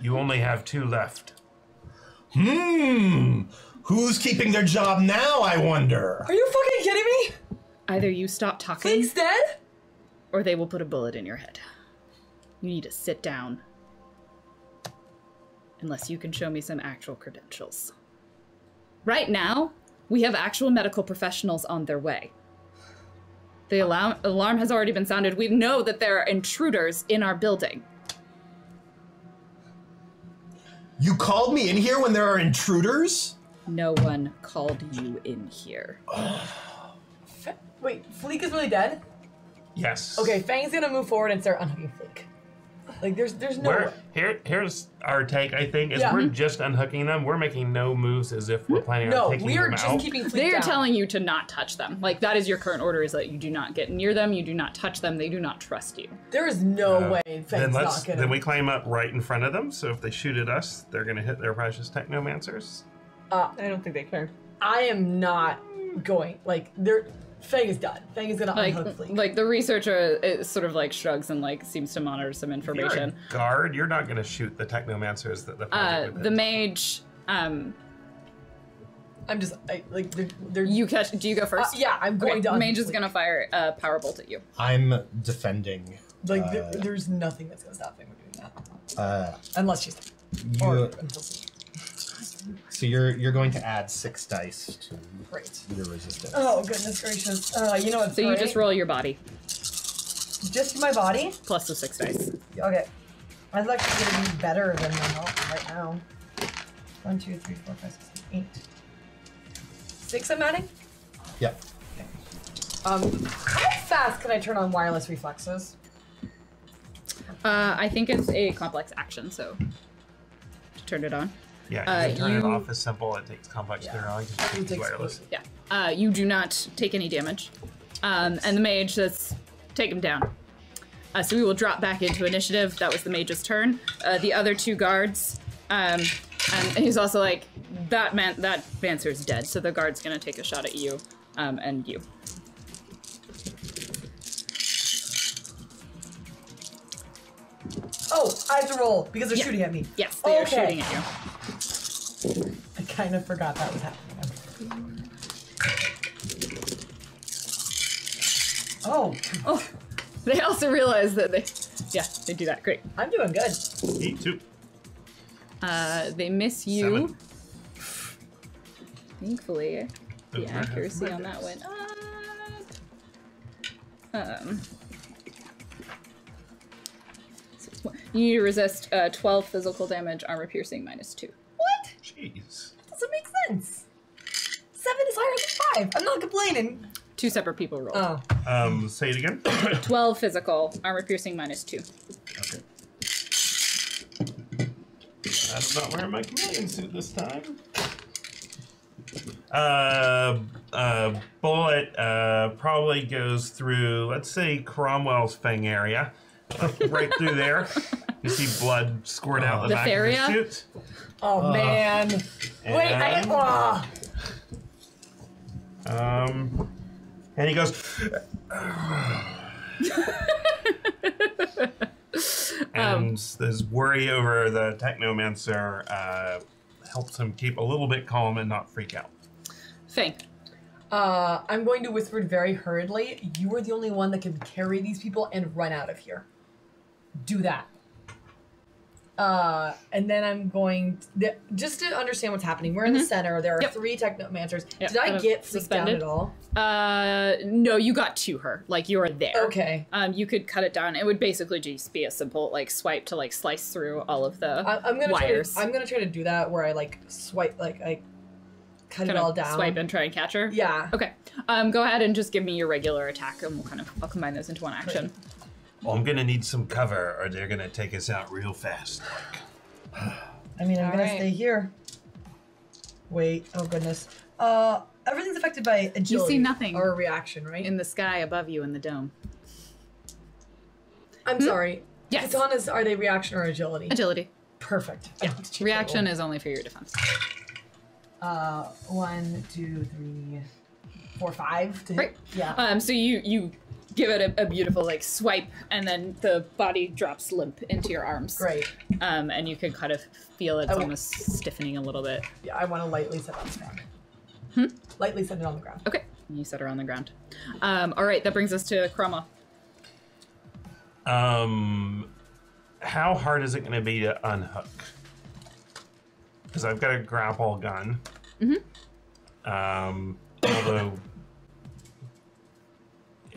You only have two left. Who's keeping their job now, I wonder? Are you fucking kidding me? Either you stop talking... Flink's dead? Or they will put a bullet in your head. You need to sit down. Unless you can show me some actual credentials. Right now, we have actual medical professionals on their way. The alarm has already been sounded. We know that there are intruders in our building. You called me in here when there are intruders? No one called you in here. Wait, Fleek is really dead? Yes. Okay, Fang's gonna move forward and start unhooking Fleek. Like, there's no way. Here's our take, I think, is we're just unhooking them. We're making no moves as if we're planning on taking them out. No, we are just keeping Fleek down. They are telling you to not touch them. Like, that is your current order, is that you do not get near them, you do not touch them, they do not trust you. There is no way Fang's not gonna... Then we climb up right in front of them, so if they shoot at us, they're gonna hit their precious technomancers. I don't think they care. I am not going, like, they're... Fang is done. Fang is gonna unhook Fleek. Like, the researcher is sort of like shrugs and like seems to monitor some information. If you're a guard, you're not gonna shoot the technomancers that the the mage. I'm just like they're you catch. Do you go first? Yeah, I'm going to. Mage is gonna fire a power bolt at you. I'm defending. Like there's nothing that's gonna stop Fang from doing that. Unless she's until she. So you're going to add 6 dice to your resistance. Oh goodness gracious! You know what's so you just roll your body. Just my body. Plus the 6 dice. Okay. I'd like to get be better than my health right now. 1, 2, 3, 4, 5, 6, 8, 6. I'm adding. Yeah. Okay. How fast can I turn on wireless reflexes? I think it's a complex action, so to turn it on. Yeah, you can turn it off as simple. It takes complex turn-on. It's wireless. Yeah. You do not take any damage. And the mage says, take him down. So we will drop back into initiative. That was the mage's turn. The other two guards. And he's also like, that mancer's dead. So the guard's going to take a shot at you and you. Oh, I have to roll because they're shooting at me. Yes, they are shooting at you. I kind of forgot that was happening. Oh. They also realize that they do that. Great. I'm doing good. Me too. They miss you. Thankfully, the accuracy on that went up. You need to resist 12 physical damage, armor piercing -2. What? Jeez. That doesn't make sense. 7 is higher than 5. I'm not complaining. Two separate people rolled. Oh. Say it again. 12 physical, armor piercing -2. Okay. I'm not wearing my chameleon suit this time. Bullet probably goes through, let's say, Cromwell's fang area. Like right through there. You see blood squirt out the back of the chute. Oh, man. Wait, and he goes... and his worry over the Technomancer helps him keep a little bit calm and not freak out. Fang. I'm going to whisper very hurriedly, you are the only one that can carry these people and run out of here. Do that. And then I'm going to, just to understand what's happening. We're in the center. There are three Technomancers. Yep. Did I get freaked out at all? No, you got to her. Like, you're there. Okay. You could cut it down. It would basically just be a simple like swipe to like slice through all of the wires. I'm gonna try to do that where I like swipe, like I cut it all down. Swipe and try and catch her. Yeah. Okay. Go ahead and just give me your regular attack, and we'll kind of I'll combine those into one action. Great. Well, I'm gonna need some cover, or they're gonna take us out real fast. I mean, I'm gonna stay here. Wait, oh goodness. Everything's affected by agility. You see nothing. Or a reaction, right? In the sky above you in the dome. I'm sorry. Yes. Katanas, are they reaction or agility? Agility. Perfect. Yeah. Reaction is only for your defense. 1, 2, 3, 4, 5 to hit. Right. Yeah. So you give it a beautiful like swipe, and then the body drops limp into your arms. Great. And you can kind of feel it's almost stiffening a little bit. Yeah, I want to lightly set it on the ground. Lightly set it on the ground. Okay. You set her on the ground. All right, that brings us to Chroma. How hard is it going to be to unhook? Because I've got a grapple gun. Although.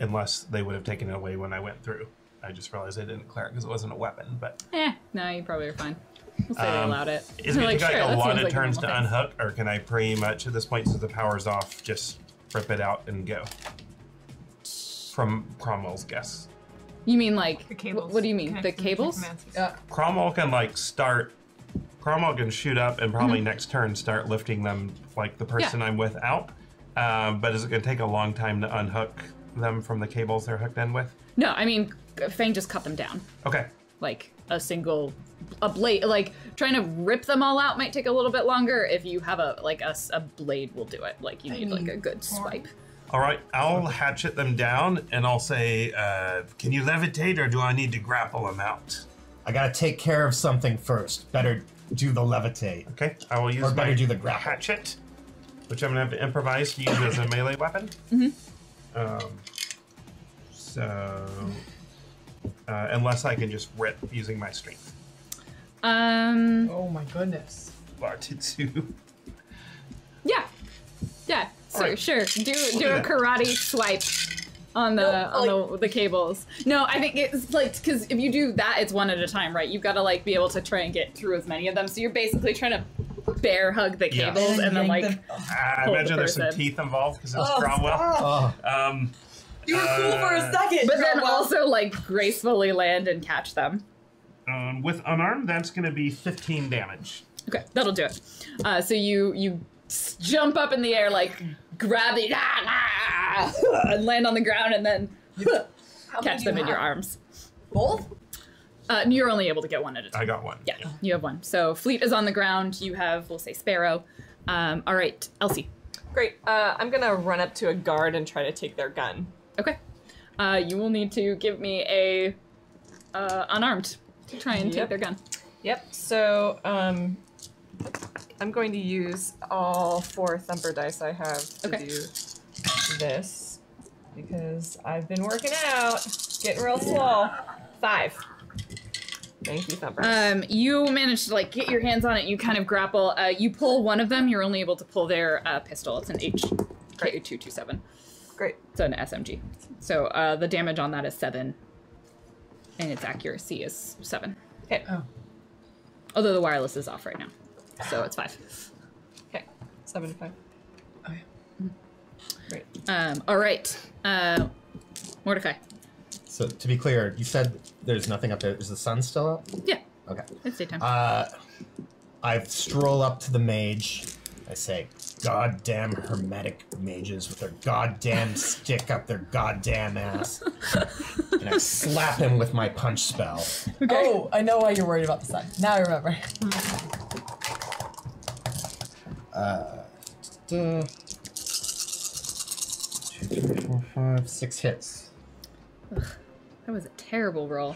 Unless they would have taken it away when I went through. I just realized I didn't declare it because it wasn't a weapon, but... no, you probably were fine. We'll say they allowed it. Is it like, a lot of turns to unhook, or can I pretty much, at this point, since the power's off, just rip it out and go? From Cromwell's guess. You mean like... The cables. What do you mean? The cables? Cromwell can like start... Cromwell can shoot up and probably next turn start lifting them, like the person I'm with, out. But is it going to take a long time to unhook them from the cables they're hooked in with? No, I mean, Fang just cut them down. Okay. Like a blade, like trying to rip them all out might take a little bit longer. If you have a blade will do it. Like you need like a good swipe. All right, I'll hatchet them down and I'll say, can you levitate or do I need to grapple them out? I gotta take care of something first. Better do the levitate. Okay, I will use my hatchet, which I'm gonna have to improvise to use as a melee weapon. Unless I can just rip using my strength. Oh my goodness. Bartitsu. Yeah. Yeah. So sure. Do a karate swipe on the the cables. No, I think it's like because if you do that, it's one at a time, right? You've got to like be able to try and get through as many of them. So you're basically trying to bear hug the cables and then like I imagine there's some teeth involved because it's Cromwell. You were cool for a second, but then also like gracefully land and catch them. With unarmed, that's going to be 15 damage. Okay, that'll do it. So you jump up in the air, like grab the and land on the ground, and then catch them in your arms. Both. You're only able to get one at a time. I got one. Yeah, you have one. So Fleet is on the ground. You have, we'll say, Sparrow. All right, Elsie. Great. I'm going to run up to a guard and try to take their gun. Okay. You will need to give me a unarmed to try and take their gun. Yep. So I'm going to use all 4 thumper dice I have to do this because I've been working out, getting real slow. 5. Thank you, Thumper. You manage to like get your hands on it. You kind of grapple. You pull one of them. You're only able to pull their pistol. It's an HK227. Great. So an SMG. So the damage on that is 7, and its accuracy is 7. Okay. Oh. Although the wireless is off right now, so it's 5. Okay, 7 to 5. Oh yeah. Great. All right. Mordecai. So to be clear, you said there's nothing up there. Is the sun still up? Yeah. Okay. It's daytime. I stroll up to the mage. I say, goddamn hermetic mages with their goddamn stick up their goddamn ass. And I slap him with my punch spell. Okay. Oh, I know why you're worried about the sun. Now I remember. Two, 3, 4, 5, 6 hits. Ugh, that was a terrible roll.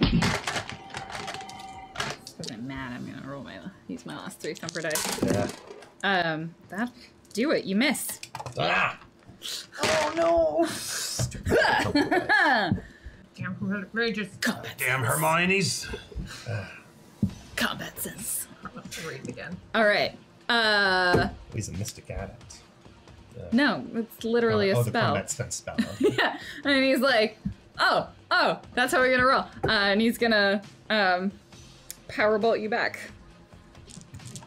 Because I'm mad, I'm gonna roll use my last 3 temper dice. Yeah. That do it. You miss. Ah! Oh no! Stupid. Damn hermetic mages. Damn Hermione's. Combat sense. I'm gonna have to read again. All right. He's a mystic adept. No, it's literally a spell. Oh, the combat sense spell. Okay. Yeah, and he's like, oh, that's how we're gonna roll. And he's gonna powerbolt you back.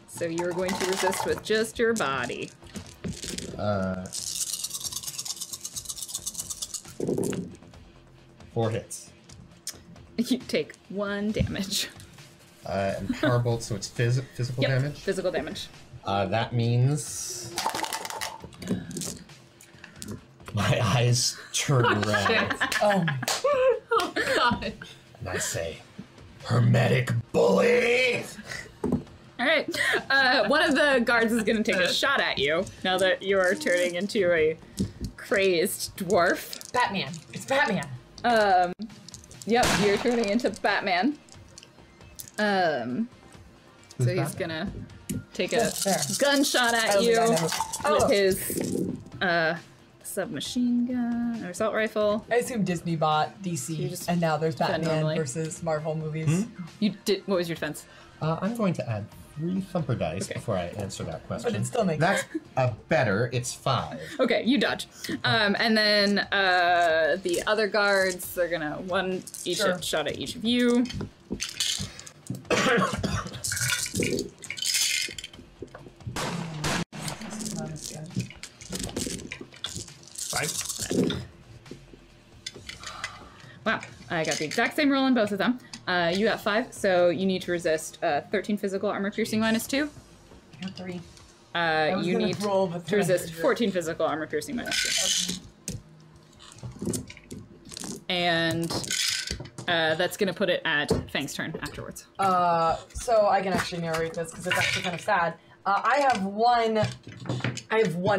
So you're going to resist with just your body. 4 hits. You take 1 damage. And powerbolt, so it's physical damage? Physical damage. That means my eyes turn red. Oh God. And I say, hermetic bully! All right. One of the guards is going to take a shot at you now that you are turning into a crazed dwarf. Batman. It's Batman. Yep, you're turning into Batman. So he's going to take a gunshot at you with his submachine gun or assault rifle. I assume Disney bought DC, and now there's Batman versus Marvel movies. Hmm? You did. What was your defense? I'm going to add 3 thumper dice before I answer that question. But it still makes sense. That's better. It's 5. Okay, you dodge. And then the other guards, they're gonna shot at each of you. Wow, I got the exact same roll on both of them. You got 5, so you need to resist 13 physical armor piercing minus 2. I got 3. You need to resist 14 physical armor piercing minus 2. Okay. And that's going to put it at Fang's turn afterwards. So I can actually narrate this because it's actually kind of sad. I have one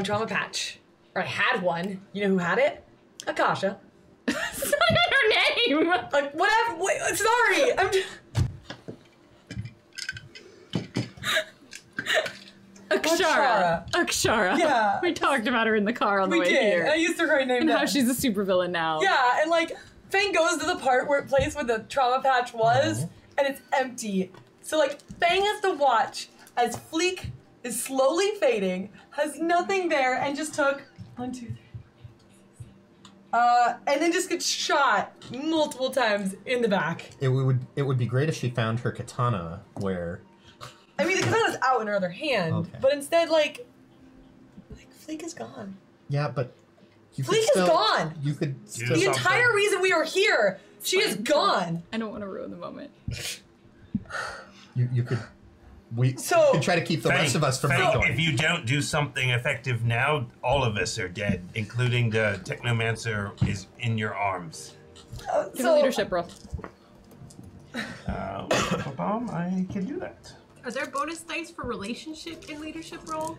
trauma patch. Or I had one. You know who had it? Akasha. It's not her name! Like, whatever. Wait, sorry! I'm just... Akshara. Yeah. We talked about her in the car on the way here. We did. I used her right name and how she's a supervillain now. Yeah, and like, Fang goes to the part where the trauma patch was, and it's empty. So like, Fang has to watch as Fleek is slowly fading, has nothing there, and just took 1, 2, 3. And then just gets shot multiple times in the back. It would be great if she found her katana where... I mean, the katana's out in her other hand, but instead, like Fleek is gone. Yeah, but... Fleek is gone! You could... The entire reason we are here, she is gone! I don't want to ruin the moment. You could... We could try to keep the rest of us from going. If you don't do something effective now, all of us are dead, including the Technomancer is in your arms. Give a leadership roll. I can do that. Are there bonus dice for relationship in leadership roll?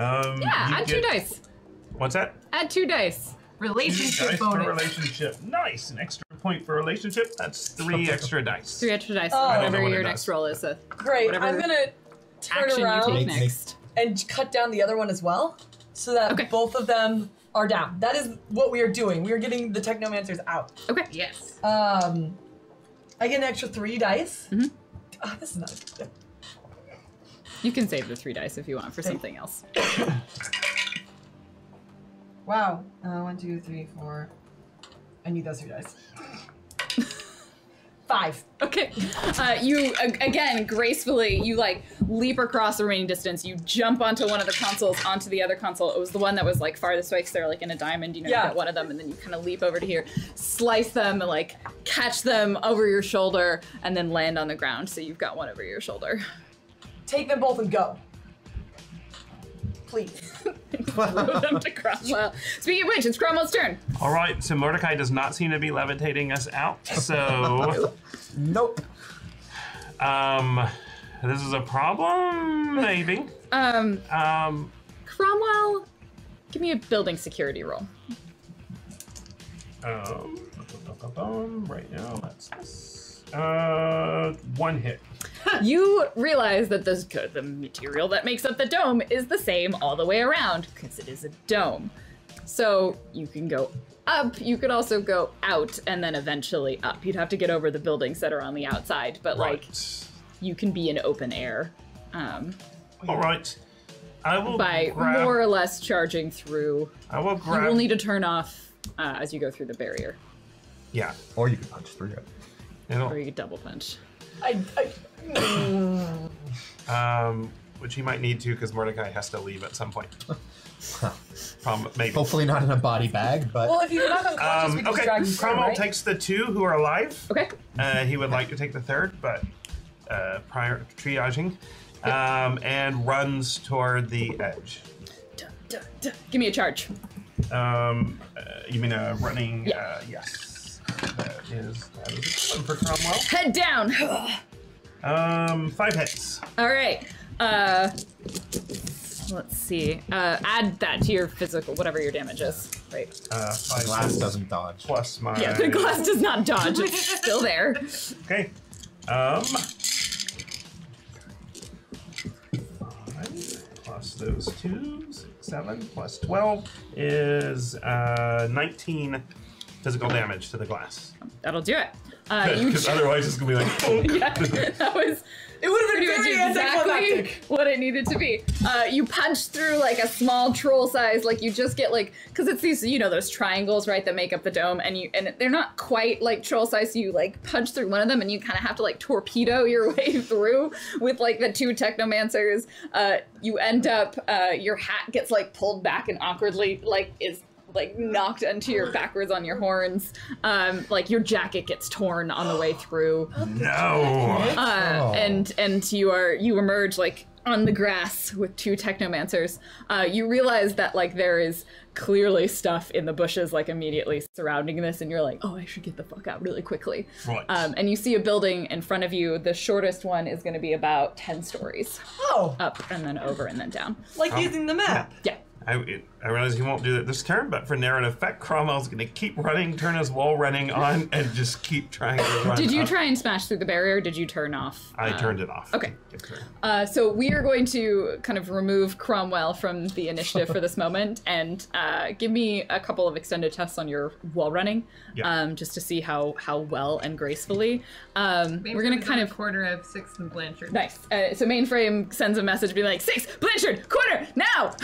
Yeah, add 2 dice. What's that? Add 2 dice. Relationship dice bonus. For relationship. Nice, an extra point for relationship. That's 3 extra dice. 3 extra dice. Whatever your next roll is. Great. I'm gonna turn around next and cut down the other one as well, so that both of them are down. That is what we are doing. We are getting the Technomancers out. Okay. Yes. I get an extra 3 dice? Mm-hmm. Oh, that's nice. Yeah. You can save the 3 dice if you want for something else. Wow. 1, 2, 3, 4. I need those 3 dice. 5. Okay. You, again, gracefully, you like leap across the remaining distance. You jump onto one of the consoles, onto the other console. It was the one that was like farthest away because they're like in a diamond, you know, you got one of them, and then you kind of leap over to here, slice them, and like catch them over your shoulder, and then land on the ground. So you've got one over your shoulder. Take them both and go. Please. Throw them to Cromwell. Speaking of which, it's Cromwell's turn. All right, so Mordecai does not seem to be levitating us out, so. Nope. This is a problem, maybe. Cromwell, give me a building security roll. Right now, that's this. 1 hit. You realize that the material that makes up the dome is the same all the way around, because it is a dome. So you can go up, you could also go out, and then eventually up. You'd have to get over the buildings that are on the outside, but like, you can be in open air. All right. I will grab... more or less charging through. I will grab... You will need to turn off as you go through the barrier. Yeah, or you could punch through it. Or you could double punch. Which he might need to, because Mordecai has to leave at some point. Maybe. Hopefully not in a body bag, but... Well, if you're not unconscious, we can drag you. Cromwell takes the 2 who are alive. Okay. He would like to take the 3rd, but prior triaging, and runs toward the edge. Give me a charge. You mean a running... Yeah. Yes. That is a good one for Cromwell. Head down. 5 hits. All right. Let's see. Add that to your physical, whatever your damage is. Right. 5 glass doesn't dodge. Plus my. Yeah, the glass does not dodge. It's still there. Okay. 5 plus those 2, 6, 7 plus 12 is 19. Physical damage to the glass. That'll do it. Because otherwise it's going to be like, that was, it would have been pretty exactly what it needed to be. You punch through like a small troll size, like you just get like, because it's these, you know, those triangles, right, that make up the dome, and they're not quite like troll size, so you like punch through one of them and you kind of have to like torpedo your way through with like the 2 technomancers. You end up, your hat gets like pulled back and awkwardly like is like knocked into your backwards on your horns. Like your jacket gets torn on the way through. And you emerge like on the grass with 2 technomancers. You realize that like there is clearly stuff in the bushes like immediately surrounding this, and you're like, oh, I should get the fuck out really quickly. Right. And you see a building in front of you. The shortest one is gonna be about 10 stories. Oh. Up and then over and then down. Like using the map. Yeah. I realize he won't do that this turn, but for narrative effect, Cromwell's going to keep running, turn his wall running on, and just keep trying to run. Did you try and smash through the barrier, or did you turn off? I turned it off. Okay. So we are going to kind of remove Cromwell from the initiative for this moment, and give me a couple of extended tests on your wall running, just to see how well and gracefully. We're going to kind of... corner of 6 and Blanchard. Nice. So Mainframe sends a message being like, 6, Blanchard, corner, now!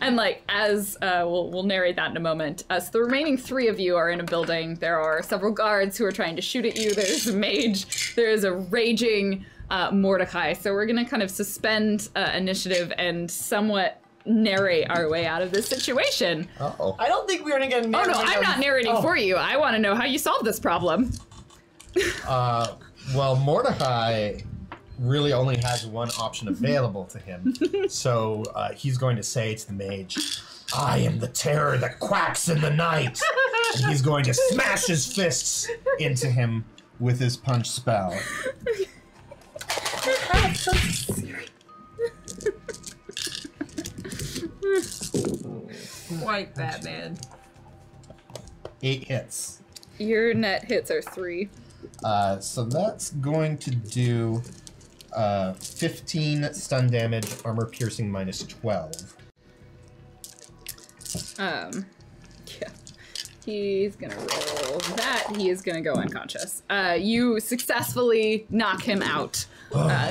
And like, as we'll narrate that in a moment. So the remaining 3 of you are in a building. There are several guards who are trying to shoot at you. There's a mage. There is a raging Mordecai. So we're going to kind of suspend initiative and somewhat narrate our way out of this situation. Uh-oh. I don't think we're going to get narrated. Oh, no, I'm not narrating for you. I want to know how you solve this problem. Well, Mordecai... really only has one option available to him. So he's going to say to the mage, I am the terror that quacks in the night. And he's going to smash his fists into him with his punch spell. Quite that, man. 8 hits. Your net hits are 3. So that's going to do... 15 stun damage, armor piercing minus 12. Yeah. He's gonna roll that. He is gonna go unconscious. You successfully knock him out.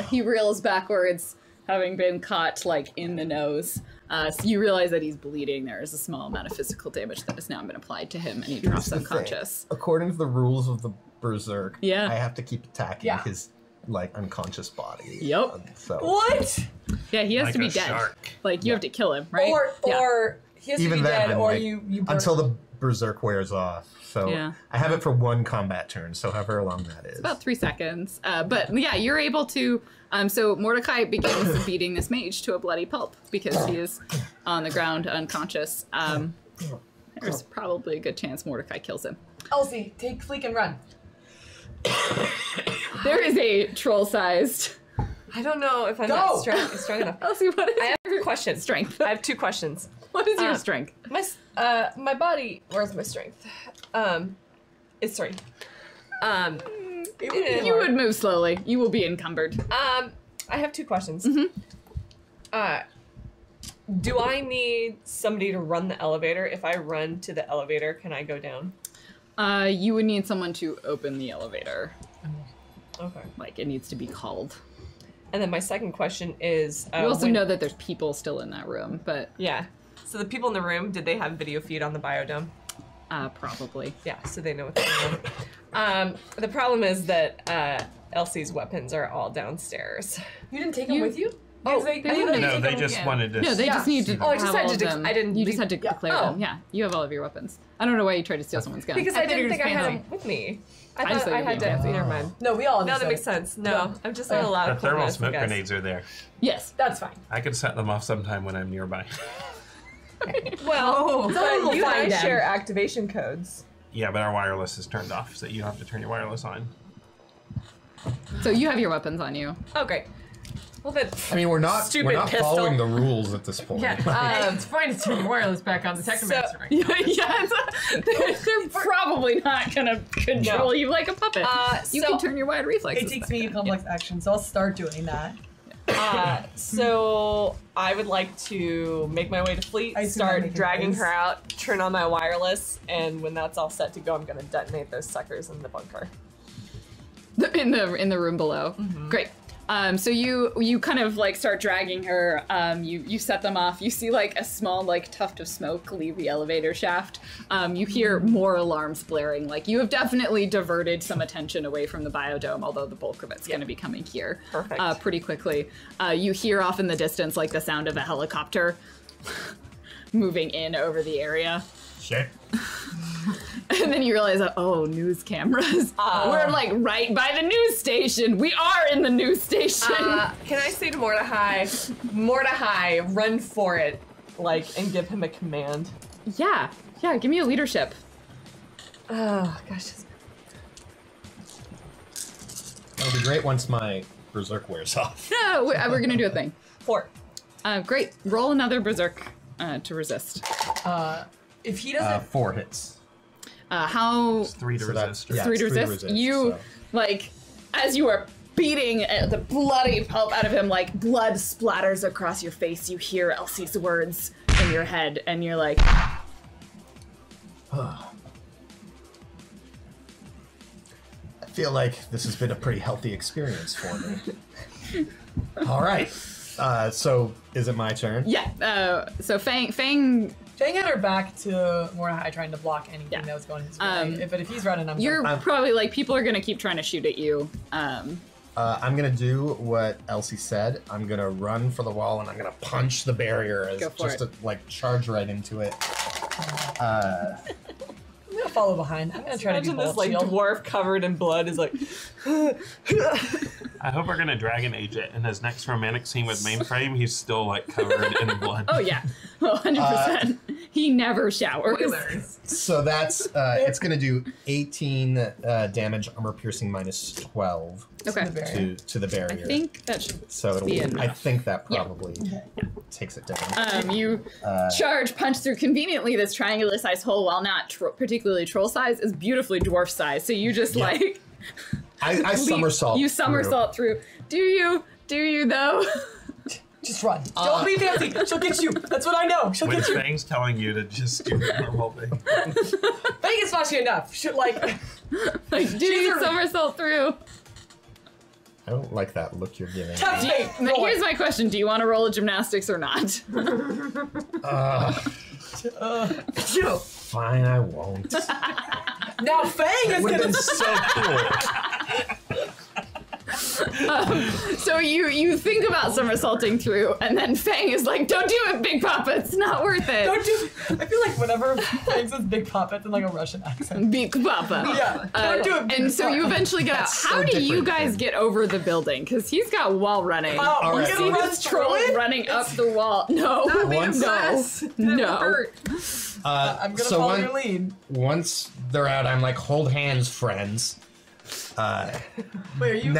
He reels backwards, having been caught like in the nose. So you realize that he's bleeding. There is a small amount of physical damage that has now been applied to him, and he drops unconscious. Thing. According to the rules of the Berserk, I have to keep attacking his like unconscious body. Yep. So. What? Yeah, he has like to be dead. Shark. Like you have to kill him, right? Or he has to be dead, or like, you burn until the Berserk wears off. So I have it for one combat turn, so however long that is. It's about 3 seconds. But yeah, you're able to, so Mordecai begins beating this mage to a bloody pulp because he is on the ground unconscious. There's probably a good chance Mordecai kills him. Elsie, take Fleek and run. There is a troll-sized... I don't know if I'm not strong enough. Elsie, what is I have a question. Strength. I have two questions. What is your strength? My body. Where's my strength? It's 3. You would move slowly. You will be encumbered. I have two questions. Mm-hmm. Do I need somebody to run the elevator? If I run to the elevator, can I go down? You would need someone to open the elevator. Okay. Like it needs to be called. And then my second question is... you also know that there's people still in that room, but... Yeah. So the people in the room, did they have video feed on the biodome? Probably. Yeah, so they know what's going on. The problem is that Elsie's weapons are all downstairs. You didn't take them with you? Oh, they just need to. Oh, I just had to. I didn't. You just had to declare them. Yeah, you have all of your weapons. I don't know why you tried to steal someone's gun. Because I didn't think I had them with me. I thought I had to. Never mind. No, we all. Now that makes sense. No, I'm just not allowed. The thermal smoke grenades are there. Yes, that's fine. I could set them off sometime when I'm nearby. Well, you and I share activation codes. Yeah, but our wireless is turned off, so you don't have to turn your wireless on. So you have your weapons on you. Oh, great. I mean, we're not following the rules at this point. Yeah, it's fine to turn wireless back on the Technomancer. So, they're probably not gonna control you like a puppet. You can turn your wide reflexes. It takes me a complex action, so I'll start doing that. So I would like to make my way to Fleet, start dragging her out, turn on my wireless, and when that's all set to go, I'm gonna detonate those suckers in the bunker. In the room below. Mm-hmm. Great. So you kind of like start dragging her. You set them off. You see like a small like tuft of smoke leave the elevator shaft. You hear more alarms blaring. Like you have definitely diverted some attention away from the biodome, although the bulk of it's going to be coming here pretty quickly. You hear off in the distance like the sound of a helicopter moving in over the area. Shit. And then you realize that, news cameras. We're like right by the news station. We are in the news station. Can I say to Mordecai, run for it, like, and give him a command? Yeah, give me a leadership. Oh, gosh. That'll be great once my Berserk wears off. No, we're gonna do a thing. 4. Great, roll another Berserk to resist. If he doesn't 4 hits. It's 3 to resist. Yeah, 3 to resist. You like as you are beating the bloody pulp out of him, like blood splatters across your face. You hear Elsie's words in your head, and you're like, I feel like this has been a pretty healthy experience for me. All right. So is it my turn? Yeah. So Fang had her back to Mordecai trying to block anything that was going his way. But if he's running, I'm probably like, people are going to keep trying to shoot at you. I'm going to do what Elsie said. I'm going to run for the wall and I'm going to punch the barrier to like charge right into it. I'm going to follow behind. I'm going to try to do this like dwarf covered in blood is like. I hope we're going to dragon age it. In his next romantic scene with Mainframe, he's still like covered in blood. Oh yeah, 100%. He never showers. So that's, it's going to do 18 damage, armor piercing minus 12 to the barrier. I think that should be enough. I think that probably takes it down. You punch through conveniently this triangular sized hole while not particularly troll size, is beautifully dwarf size. So you just like... I somersault. You somersault through. Do you though? Just run. Don't be fancy. She'll get you. That's what I know. She'll get you. Fang's telling you to just do the normal thing. flashy enough. Should like, like do you somersault through? I don't like that look you're giving. Here's my question: do you want to roll a gymnastics or not? Fine, I won't. Now Fang is gonna be so cool. So you think about somersaulting through, and then Fang is like, "Don't do it, Big Papa. It's not worth it." Don't do. I feel like whenever Fang says "Big Papa," it's in like a Russian accent. Big Papa. Yeah. Don't do it. Big and so Papa. You eventually get out. How do you guys get over the building? Because he's got wall running. Oh, we see this troll running up the wall. No. No. I'm gonna follow your lead. Once they're out, I'm like, hold hands, friends. Wait, are you?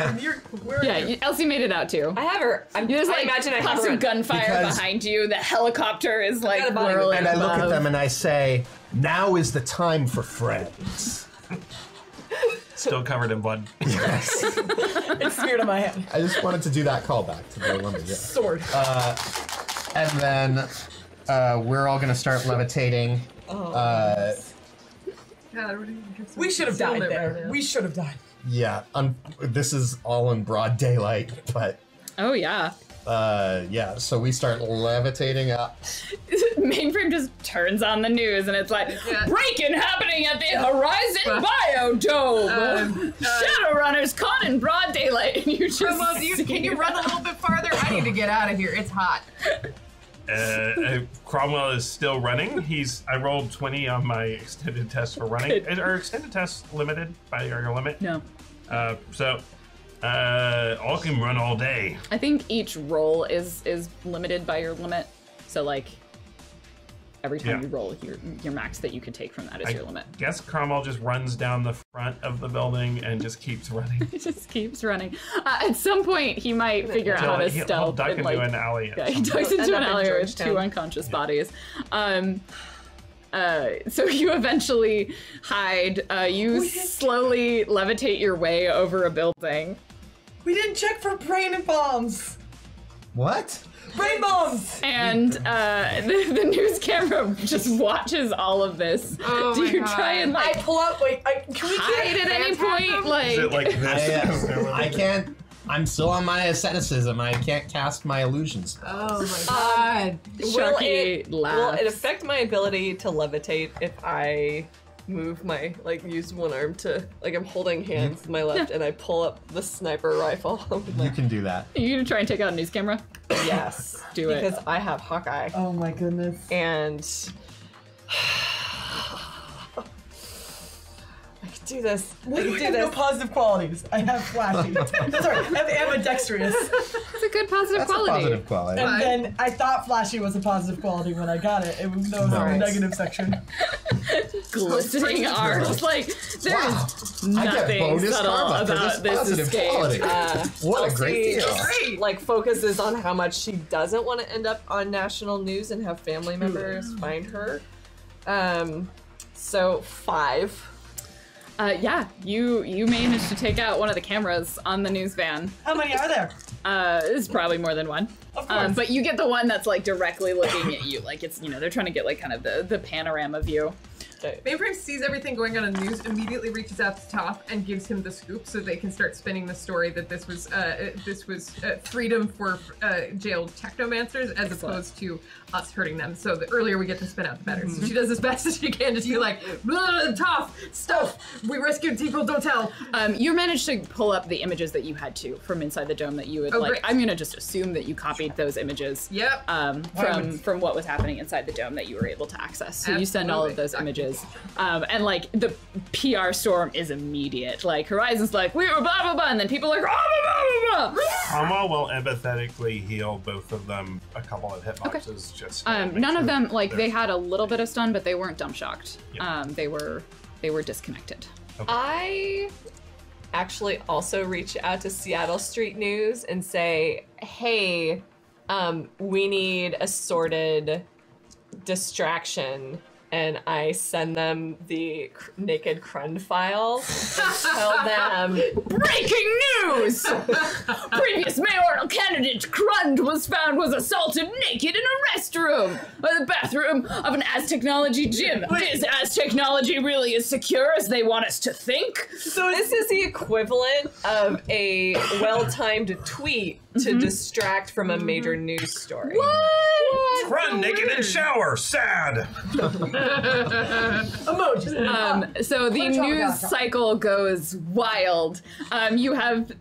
Where are you? Elsie made it out too. I have her. I imagine I have some gunfire behind you. The helicopter is like whirling. And I look at them and I say, now is the time for friends. Still covered in blood. Yes. It's smeared on my hand. I just wanted to do that callback to the Olympics. Yeah. Sword. And then. We're all gonna start levitating. Oh, God, we should have died there. Right, we should have died. Yeah, this is all in broad daylight, but. Oh yeah. Yeah. So we start levitating up. Mainframe just turns on the news and it's like breaking happening at the Horizon biodome. Shadowrunners caught in broad daylight, and you just. Promo, can you run a little bit farther? I need to get out of here. It's hot. Cromwell is still running. I rolled 20 on my extended test for running. Are extended tests limited by your limit? No. So all can run all day. I think each roll is limited by your limit. So like every time you roll, your max that you could take from that is your limit. I guess Cromwell just runs down the front of the building and just keeps running. Just keeps running. At some point, he might figure out how to stealth. Duck into an alley. Yeah, he ducks into an alley with two unconscious bodies. So you eventually hide. You slowly levitate your way over a building. We didn't check for brain bombs. What? Brain bombs! And the news camera just watches all of this. Oh do you God. Try and like? I pull up. Wait, can we hide at any point? Like, is it like this? I can't. I'm still on my asceticism. I can't cast my illusions. Oh my God! Will it affect my ability to levitate if I move my use one arm to I'm holding hands with my left and I pull up the sniper rifle? You can do that. Are you gonna try and take out a news camera? Yes. Do it. Because I have Hawkeye. Oh my goodness. And I can do this. I have no positive qualities. I have flashy. Sorry, I am dexterous. It's a good positive quality. That's a positive quality. And then I thought flashy was a positive quality when I got it. It was in the negative section. Glistening arms. There's nothing subtle about this escape. What a great deal. Focuses on how much she doesn't want to end up on national news and have family members find her. So 5. Yeah, you managed to take out one of the cameras on the news van. How many are there? It's probably more than one. Of course. But you get the one that's directly looking at you, it's they're trying to get kind of the panorama view. Mainframe sees everything going on in the news, immediately reaches out to Toph and gives him the scoop so they can start spinning the story that this was freedom for jailed technomancers as opposed to us hurting them. So the earlier we get to spin out, the better. Mm-hmm. So she does as best as she can, just be like, Toph, stuff, we rescued people, don't tell. You managed to pull up the images that you had from inside the dome that you would I'm gonna just assume that you copied those images. Yep. From what was happening inside the dome that you were able to access. So absolutely. You send all of those images. And the PR storm is immediate. Horizon's we were blah blah blah, and then people are oh, blah blah blah. Karma will empathetically heal both of them a couple of hitboxes. Okay. Just none of them they had a little bit of stun, but they weren't dumb shocked. Yep. They were disconnected. Okay. I actually also reach out to Seattle Street News and say, hey, we need a sorted distraction and I send them the naked crund file and tell them, breaking news! Previous mayoral candidate Crund was found was assaulted naked in a restroom or the bathroom of an Aztechnology gym. Is Aztechnology really as secure as they want us to think? So this is the equivalent of a well-timed tweet to distract from a major news story. What? Crund naked in shower, sad! Emojis. So the news cycle goes wild. You have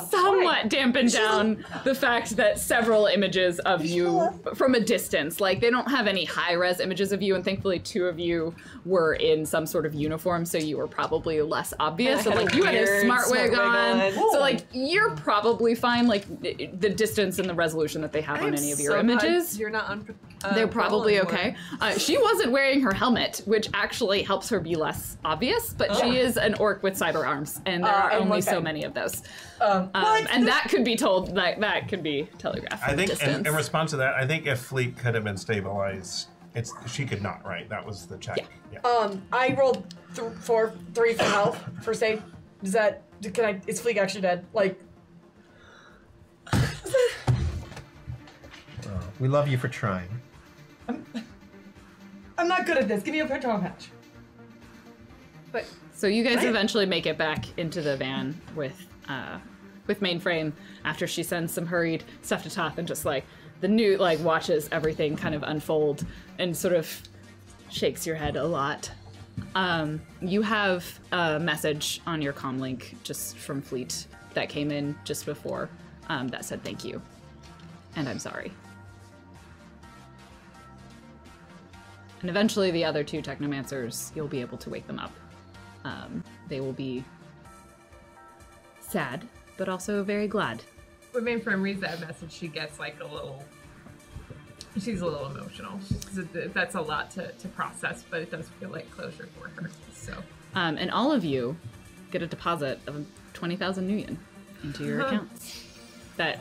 somewhat dampened down the fact that several images of you from a distance, like they don't have any high-res images of you, and thankfully two of you were in some sort of uniform, so you were probably less obvious. So like you had a smart wig on, so like you're probably fine. Like the distance and the resolution that they have on any of your images, you're not they're probably okay. She wasn't wearing her helmet, which actually helps her be less obvious, but she is an orc with cyber arms, and there are only so many of those. And that could be told, that could be telegraphed. I think in response to that, I think if Fleet could have been stabilized, she could not, right? That was the check. Yeah. Yeah. I rolled 4, 3 for health for safe. Is that, is Fleet actually dead? Like. Well, we love you for trying. I'm not good at this. Give me a Patron patch. But so you guys eventually make it back into the van with Mainframe after she sends some hurried stuff to Toph and just like the new watches everything kind of unfold and sort of shakes your head a lot. You have a message on your comlink just from Fleet that came in just before that said thank you and I'm sorry. And eventually the other two Technomancers, you'll be able to wake them up. They will be sad, but also very glad. When Mainframe reads that message, she gets like a little, she's a little emotional. That's a lot to process, but it does feel like closure for her, so. And all of you get a deposit of 20,000 Nuyen into your accounts that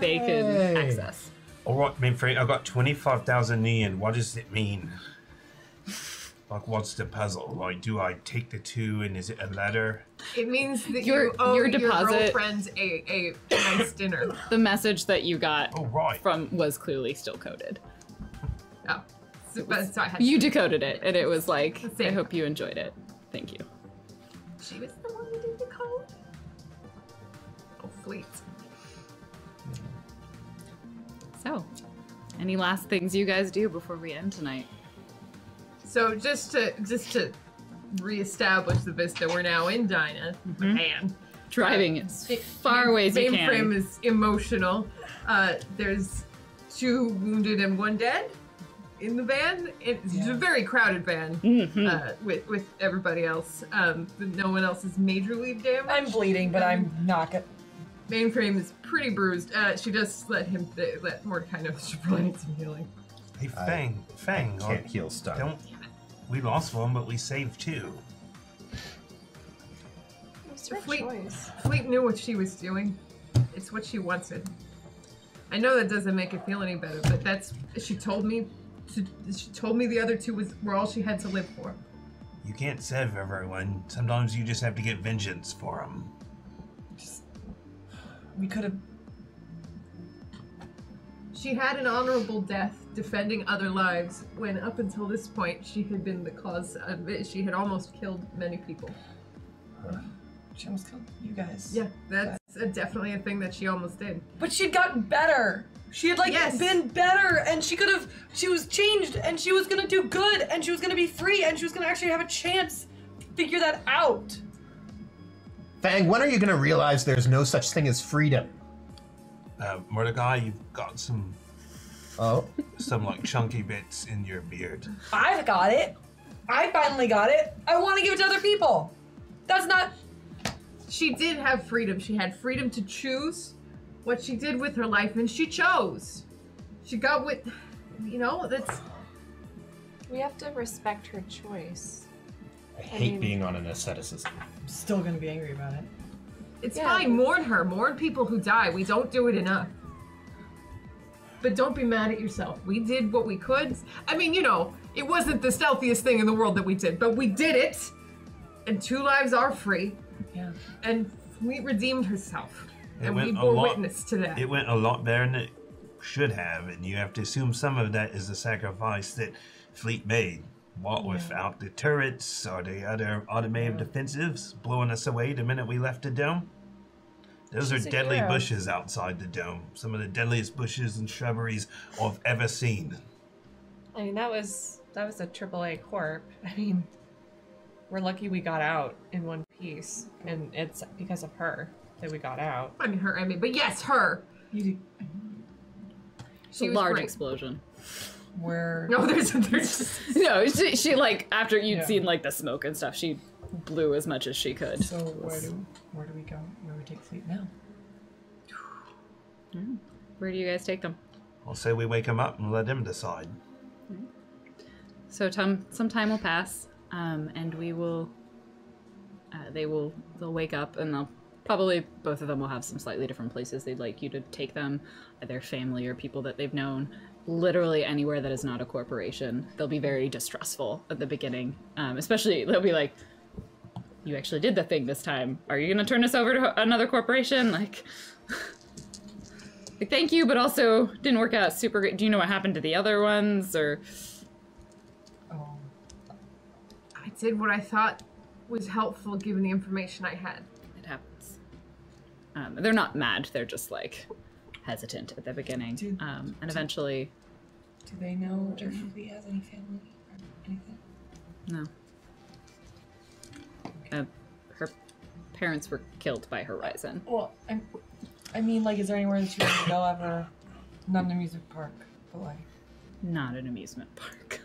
they can access. All right, Mainframe, I got 25,000 Nuyen. What does it mean? Like, what's the puzzle? Like, do I take the 2 and is it a letter? It means that you owe your girlfriend a nice dinner. The message that you got was clearly still coded. Oh. So I had you decoded it, and it was like, I hope you enjoyed it. Thank you. She was the one who did the code? Oh, Fleet. So, any last things you guys do before we end tonight? So just to reestablish the vista, we're now in Dinah, and driving as far away as you can. Mainframe is emotional. There's 2 wounded and 1 dead in the van. It's a very crowded van with everybody else. No one else is majorly damaged. I'm bleeding, but I'm not good. Mainframe is pretty bruised. She just let Mordecai know that she probably needs some healing. Hey, Fang, can't heal stuff. We lost 1, but we saved 2. It's her choice. Fleet knew what she was doing. It's what she wanted. I know that doesn't make it feel any better, but she told me. She told me the other 2 were all she had to live for. You can't save everyone. Sometimes you just have to get vengeance for them. We could have. She had an honorable death defending other lives when up until this point she had been the cause of it. She had almost killed many people. She almost killed you guys. Yeah, that's definitely a thing that she almost did. But she'd gotten better. She had been better and she was changed and she was gonna do good and she was gonna be free and she was gonna actually have a chance to figure that out. Fang, when are you gonna realize there's no such thing as freedom? Mordecai, you've got some like chunky bits in your beard. I've got it. I finally got it. I want to give it to other people. That's not. She did have freedom. She had freedom to choose what she did with her life, and she chose. She got with, we have to respect her choice. I hate being on an asceticism. I'm still gonna be angry about it. It's fine, mourn her, mourn people who die. We don't do it enough. But don't be mad at yourself. We did what we could. I mean, It wasn't the stealthiest thing in the world that we did, but we did it. And 2 lives are free. Yeah. And Fleet redeemed herself. And we bore witness to that. It went a lot better than it should have, and you have to assume some of that is the sacrifice that Fleet made. What without the turrets or the other automated defensives blowing us away the minute we left the dome. Those are deadly bushes outside the dome. Some of the deadliest bushes and shrubberies I've ever seen. I mean, that was a AAA corp. I mean, we're lucky we got out in one piece, and it's because of her that we got out. I mean, her, I mean, but yes, her. You do. She was large explosion. Where? No, there's no. She like after you'd seen like the smoke and stuff, she blew as much as she could. So where do we go? Where do we take Fleet now? Where do you guys take them? I'll say we wake them up and let them decide. So some time will pass, and we will. They'll wake up and they'll. Probably both of them will have some slightly different places they'd like you to take them, either family or people that they've known, literally anywhere that is not a corporation. They'll be very distrustful at the beginning, especially they'll be like, you actually did the thing this time. Are you going to turn us over to another corporation? Like, like, thank you, but also didn't work out super great. Do you know what happened to the other ones? Or I did what I thought was helpful given the information I had. They're not mad, they're just like hesitant at the beginning. And eventually... Do they know if he has any family or anything? No. Okay. Her parents were killed by Horizon. Well, I mean, like, is there anywhere that she wants to go ever? Not an amusement park, but like... Not an amusement park.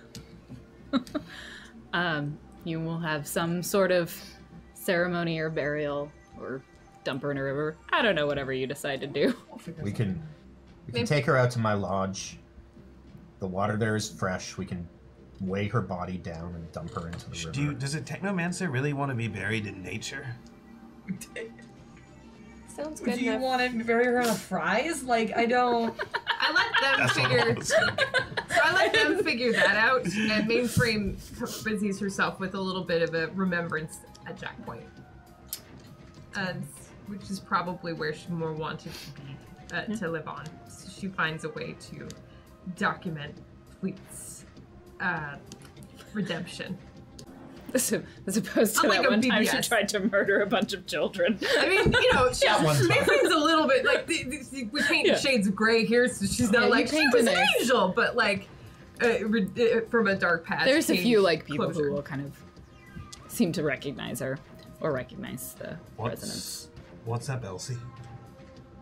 You will have some sort of ceremony or burial or... dump her in a river. I don't know, whatever you decide to do. We can take her out to my lodge. The water there is fresh. We can weigh her body down and dump her into the river. Does a technomancer really want to be buried in nature? Sounds good. Do you want to bury her on fries? Like, I don't... I let them figure... So I let them figure that out, and Mainframe busies herself with a little bit of a remembrance at Jack Point. Which is probably where she more wanted to be, to live on. So she finds a way to document Fleet's redemption. As opposed to that one time she tried to murder a bunch of children. I mean, you know, she seems a little bit like we paint shades of gray here, so she's not like she was an angel, but like from a dark past. There's a few like people who will kind of seem to recognize her. Or recognize the resonance. What's up, Elsie?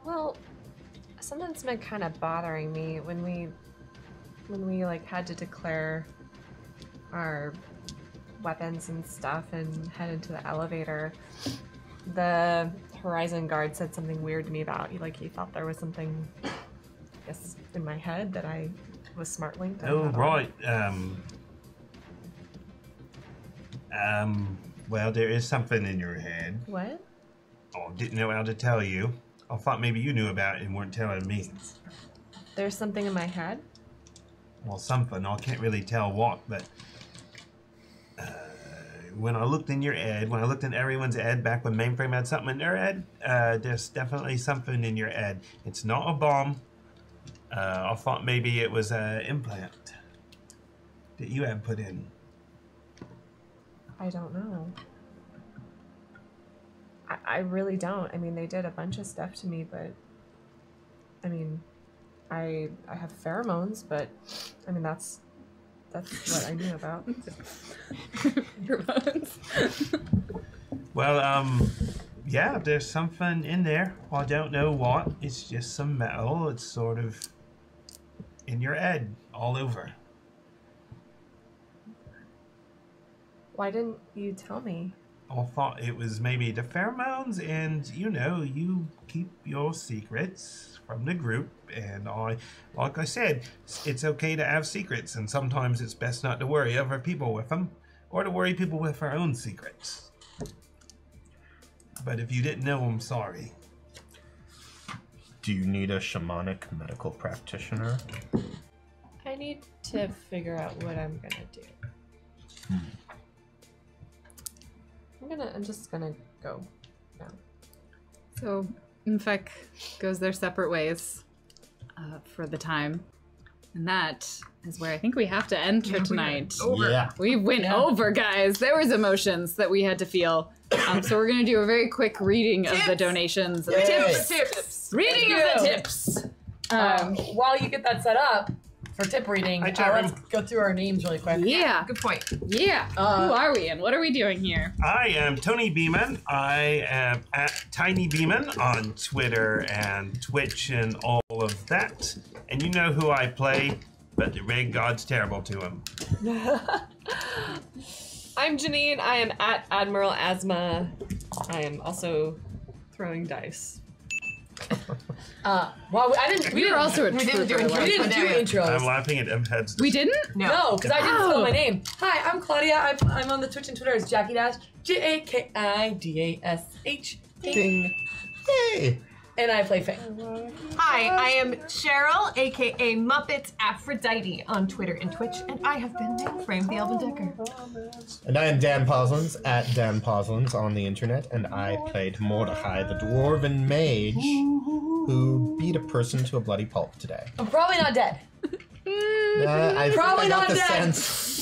Well, something's been kind of bothering me when we like had to declare our weapons and stuff and head into the elevator. The Horizon guard said something weird to me about he thought there was something, I guess, in my head that I was smart linked. Oh right. Well, there is something in your head. What? Oh, didn't know how to tell you. I thought maybe you knew about it and weren't telling me. There's something in my head? Well, something. I can't really tell what, but... when I looked in your head, when I looked in everyone's head back when Mainframe had something in their head, there's definitely something in your head. It's not a bomb. I thought maybe it was an implant that you had put in. I don't know. I really don't. I mean, they did a bunch of stuff to me, but I mean, I have pheromones, but I mean that's what I knew about. Pheromones. Well, yeah, there's something in there. I don't know what. It's just some metal. It's sort of in your head, all over. Why didn't you tell me? I thought it was maybe the pheromones, and you know, you keep your secrets from the group, and like I said, it's okay to have secrets, and sometimes it's best not to worry other people with them, or to worry people with our own secrets. But if you didn't know, I'm sorry. Do you need a shamanic medical practitioner? I I need to figure out what I'm gonna do. I'm just gonna go now. So M'Fek goes their separate ways for the time. And that is where I think we have to end for tonight. We went over, guys. There was emotions that we had to feel. So we're going to do a very quick reading of the donations. Tips. Reading of the tips. While you get that set up for tip reading, let's go through our names really quick. Yeah. Good point. Yeah. Who are we and what are we doing here? I am Tony Beeman. I am at Tiny Beeman on Twitter and Twitch and all of that. And you know who I play, but the red god's terrible to him. I'm Janine. I am at Admiral Asma. I am also throwing dice. Well, we didn't do intros. I'm laughing at M-Heads. We didn't? No, because I didn't spell my name. Hi, I'm Claudia. I'm on the Twitch and Twitter as Jackie Dash. JAKIDASH. Ding. Hey. And I play Faye. Hi, I am Cheryl, aka Muppets Aphrodite on Twitter and Twitch, and I have been Mainframe the Elven Decker. And I am Dan Poslins at Dan Poslins on the internet, and I played Mordecai, the Dwarven Mage, who beat a person to a bloody pulp today. I'm probably not dead. I got the sense.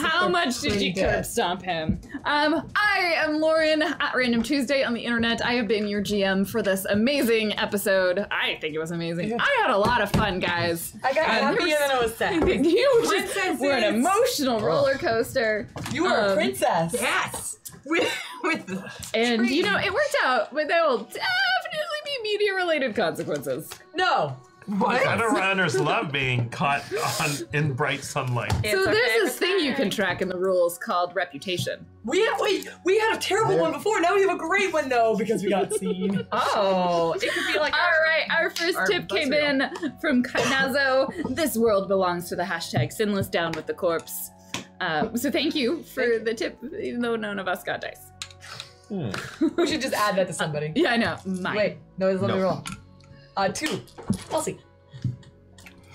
How much did you curb stomp him? I am Lauren at Random Tuesday on the internet. I have been your GM for this amazing episode. I think it was amazing. I had a lot of fun, guys. I got happy and then I was sad. You were an emotional roller coaster. You were a princess. Yes. And you know it worked out, but there will definitely be media-related consequences. No. What? Shadowrunners love being caught in bright sunlight. So there's this thing you can track in the rules called reputation. We had a terrible one before. Now we have a great one though because we got seen. Oh, it could be like. All right, our first tip came in from Kainazo. This world belongs to the hashtag Sinless Down with the Corpse. So thank you for the tip, even though none of us got dice. Hmm. We should just add that to somebody. Yeah, I know. Mine. Wait, no, let me roll. 2. We'll see.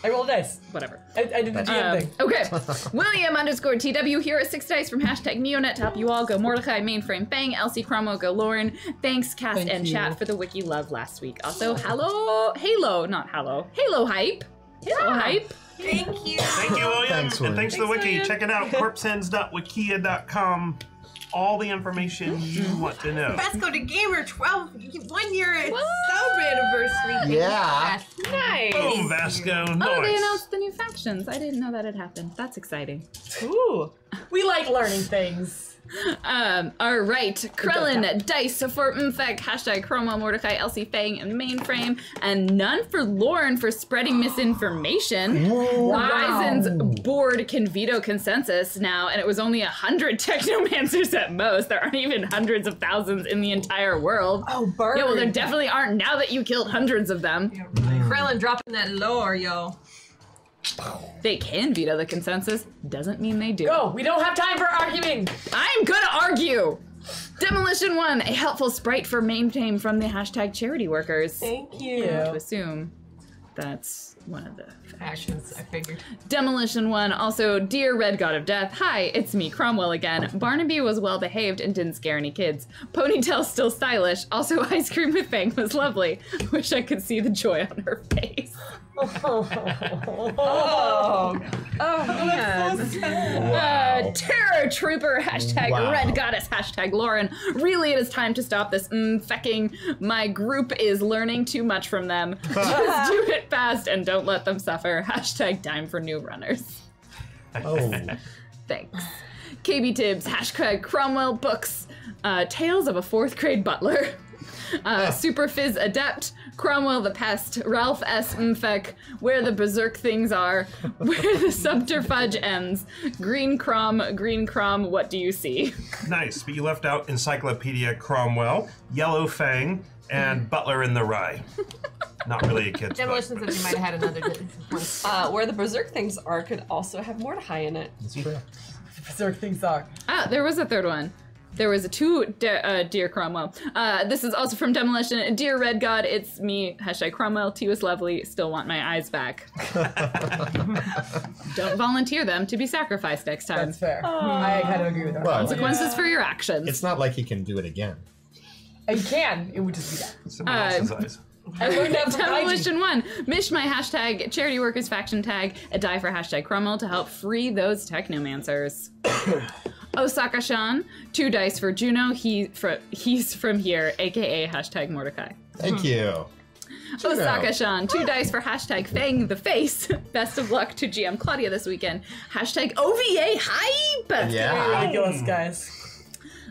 I rolled dice. Whatever. I did the GM thing. Okay. William _ TW, here are 6 dice from hashtag Mionet to help you all. Go Mordecai, Mainframe, Fang, Elsie, Cromo, go Lauren. Thanks, cast and chat for the wiki love last week. Also, Halo Hype. Thank you. Thank you, William. Thanks, William. And thanks to the wiki. William. Check it out, corpsins.wikia.com. All the information you want to know. Let's go to Gamer 12, 1 year anniversary. Yeah. Nice. Boom, Vasco. Nice. Oh, they announced the new factions. I didn't know that had happened. That's exciting. Ooh. We like learning things. All right. Krellin, dice for M'Fek, hashtag Chroma, Mordecai, Elsie, Fang, and Mainframe, and none for Lauren for spreading misinformation. Horizon's board can veto consensus now, and it was only 100 Technomancers at most. There aren't even hundreds of thousands in the entire world. Oh, bird. Yeah, well, there definitely aren't now that you killed hundreds of them. Yeah, right. Krellin dropping that lore, yo. They can veto the consensus, doesn't mean they do. Go! We don't have time for arguing! I'm gonna argue! Demolition 1, a helpful sprite for Mainframe from the hashtag charity workers. Thank you. I have to assume that's one of the factions. I figured. Demolition 1, also, dear Red God of Death, hi, it's me, Cromwell again. Barnaby was well behaved and didn't scare any kids. Ponytail still stylish. Also, ice cream with Fang was lovely. Wish I could see the joy on her face. Man. Wow. Terror Trooper, hashtag Red Goddess, hashtag Lauren. Really, it is time to stop this fecking. My group is learning too much from them. Just do it fast and don't let them suffer. Hashtag time for new runners. Oh. Thanks. KB Tibbs, hashtag Cromwell Books, Tales of a 4th grade butler. Super Fizz Adept, Cromwell the Pest, Ralph S. M'Fek, Where the Berserk Things Are, Where the Subterfudge Ends, Green Crom, What Do You See? Nice, but you left out Encyclopedia Cromwell, Yellow Fang, and Butler in the Rye. Not really a kid's book. Demolition said you might have had another one. Where the Berserk Things Are could also have Mordecai in it. That's true. Berserk Things Are. Ah, there was a third one. There was a dear Cromwell. This is also from Demolition. Dear Red God, it's me. Hashtag Cromwell. Tea was lovely. Still want my eyes back. Don't volunteer them to be sacrificed next time. That's fair. I kind of agree with that. Well, consequences for your actions. It's not like he can do it again. He can. It would just be that. Someone else's eyes. I learned that from Demolition 1. Mish my hashtag charity workers faction tag a die for hashtag Cromwell to help free those technomancers. Osaka-shan, 2 dice for Juno. He's from here, aka hashtag Mordecai. Thank you. Osaka-shan, 2 dice for hashtag Fang the Face. Best of luck to GM Claudia this weekend. Hashtag OVA hype. Yeah, ridiculous guys.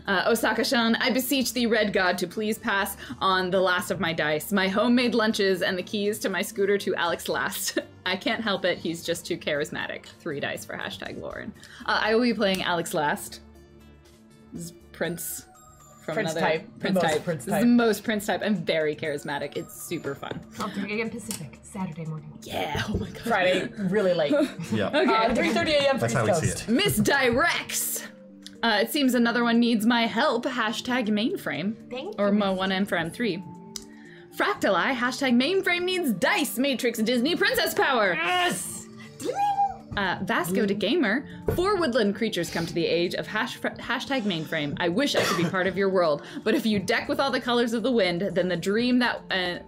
Osaka-shan, I beseech thee, Red God, to please pass on the last of my dice, my homemade lunches, and the keys to my scooter to Alex last. I can't help it. He's just too charismatic. 3 dice for hashtag Lauren. I will be playing Alex last. This is Prince. From Prince another, type. Prince type. Prince this type. Is the most Prince type. I'm very charismatic. It's super fun. I'll do it again Pacific, Saturday morning. Yeah. Oh my God. Friday, really late. Yeah. Okay. 3:30 a.m. That's how we see it. Misdirects. It seems another one needs my help. Hashtag mainframe. Thank you. Or Mo1M3. Fractal Eye. Hashtag mainframe needs dice. Matrix Disney princess power. Yes. Vasco to Gamer. 4 woodland creatures come to the age of hashtag mainframe. I wish I could be part of your world, but if you deck with all the colors of the wind, then the dream that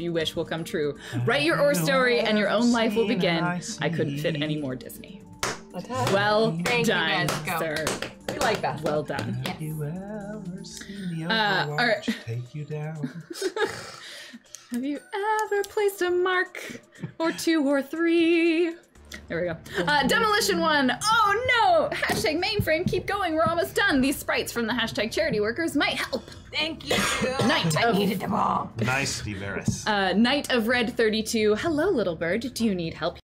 you wish will come true. Write your own story, and your own life will begin. I couldn't fit any more Disney. Well done, sir. We like that. Well done. Yes. You ever seen the Overwatch take you down? Have you ever placed a mark or 2 or 3? There we go. Demolition 1. Oh no! Hashtag mainframe. Keep going. We're almost done. These sprites from the hashtag charity workers might help. Thank you. Knight. I needed them all. Nice, Diveris. Knight of Red 32. Hello, little bird. Do you need help?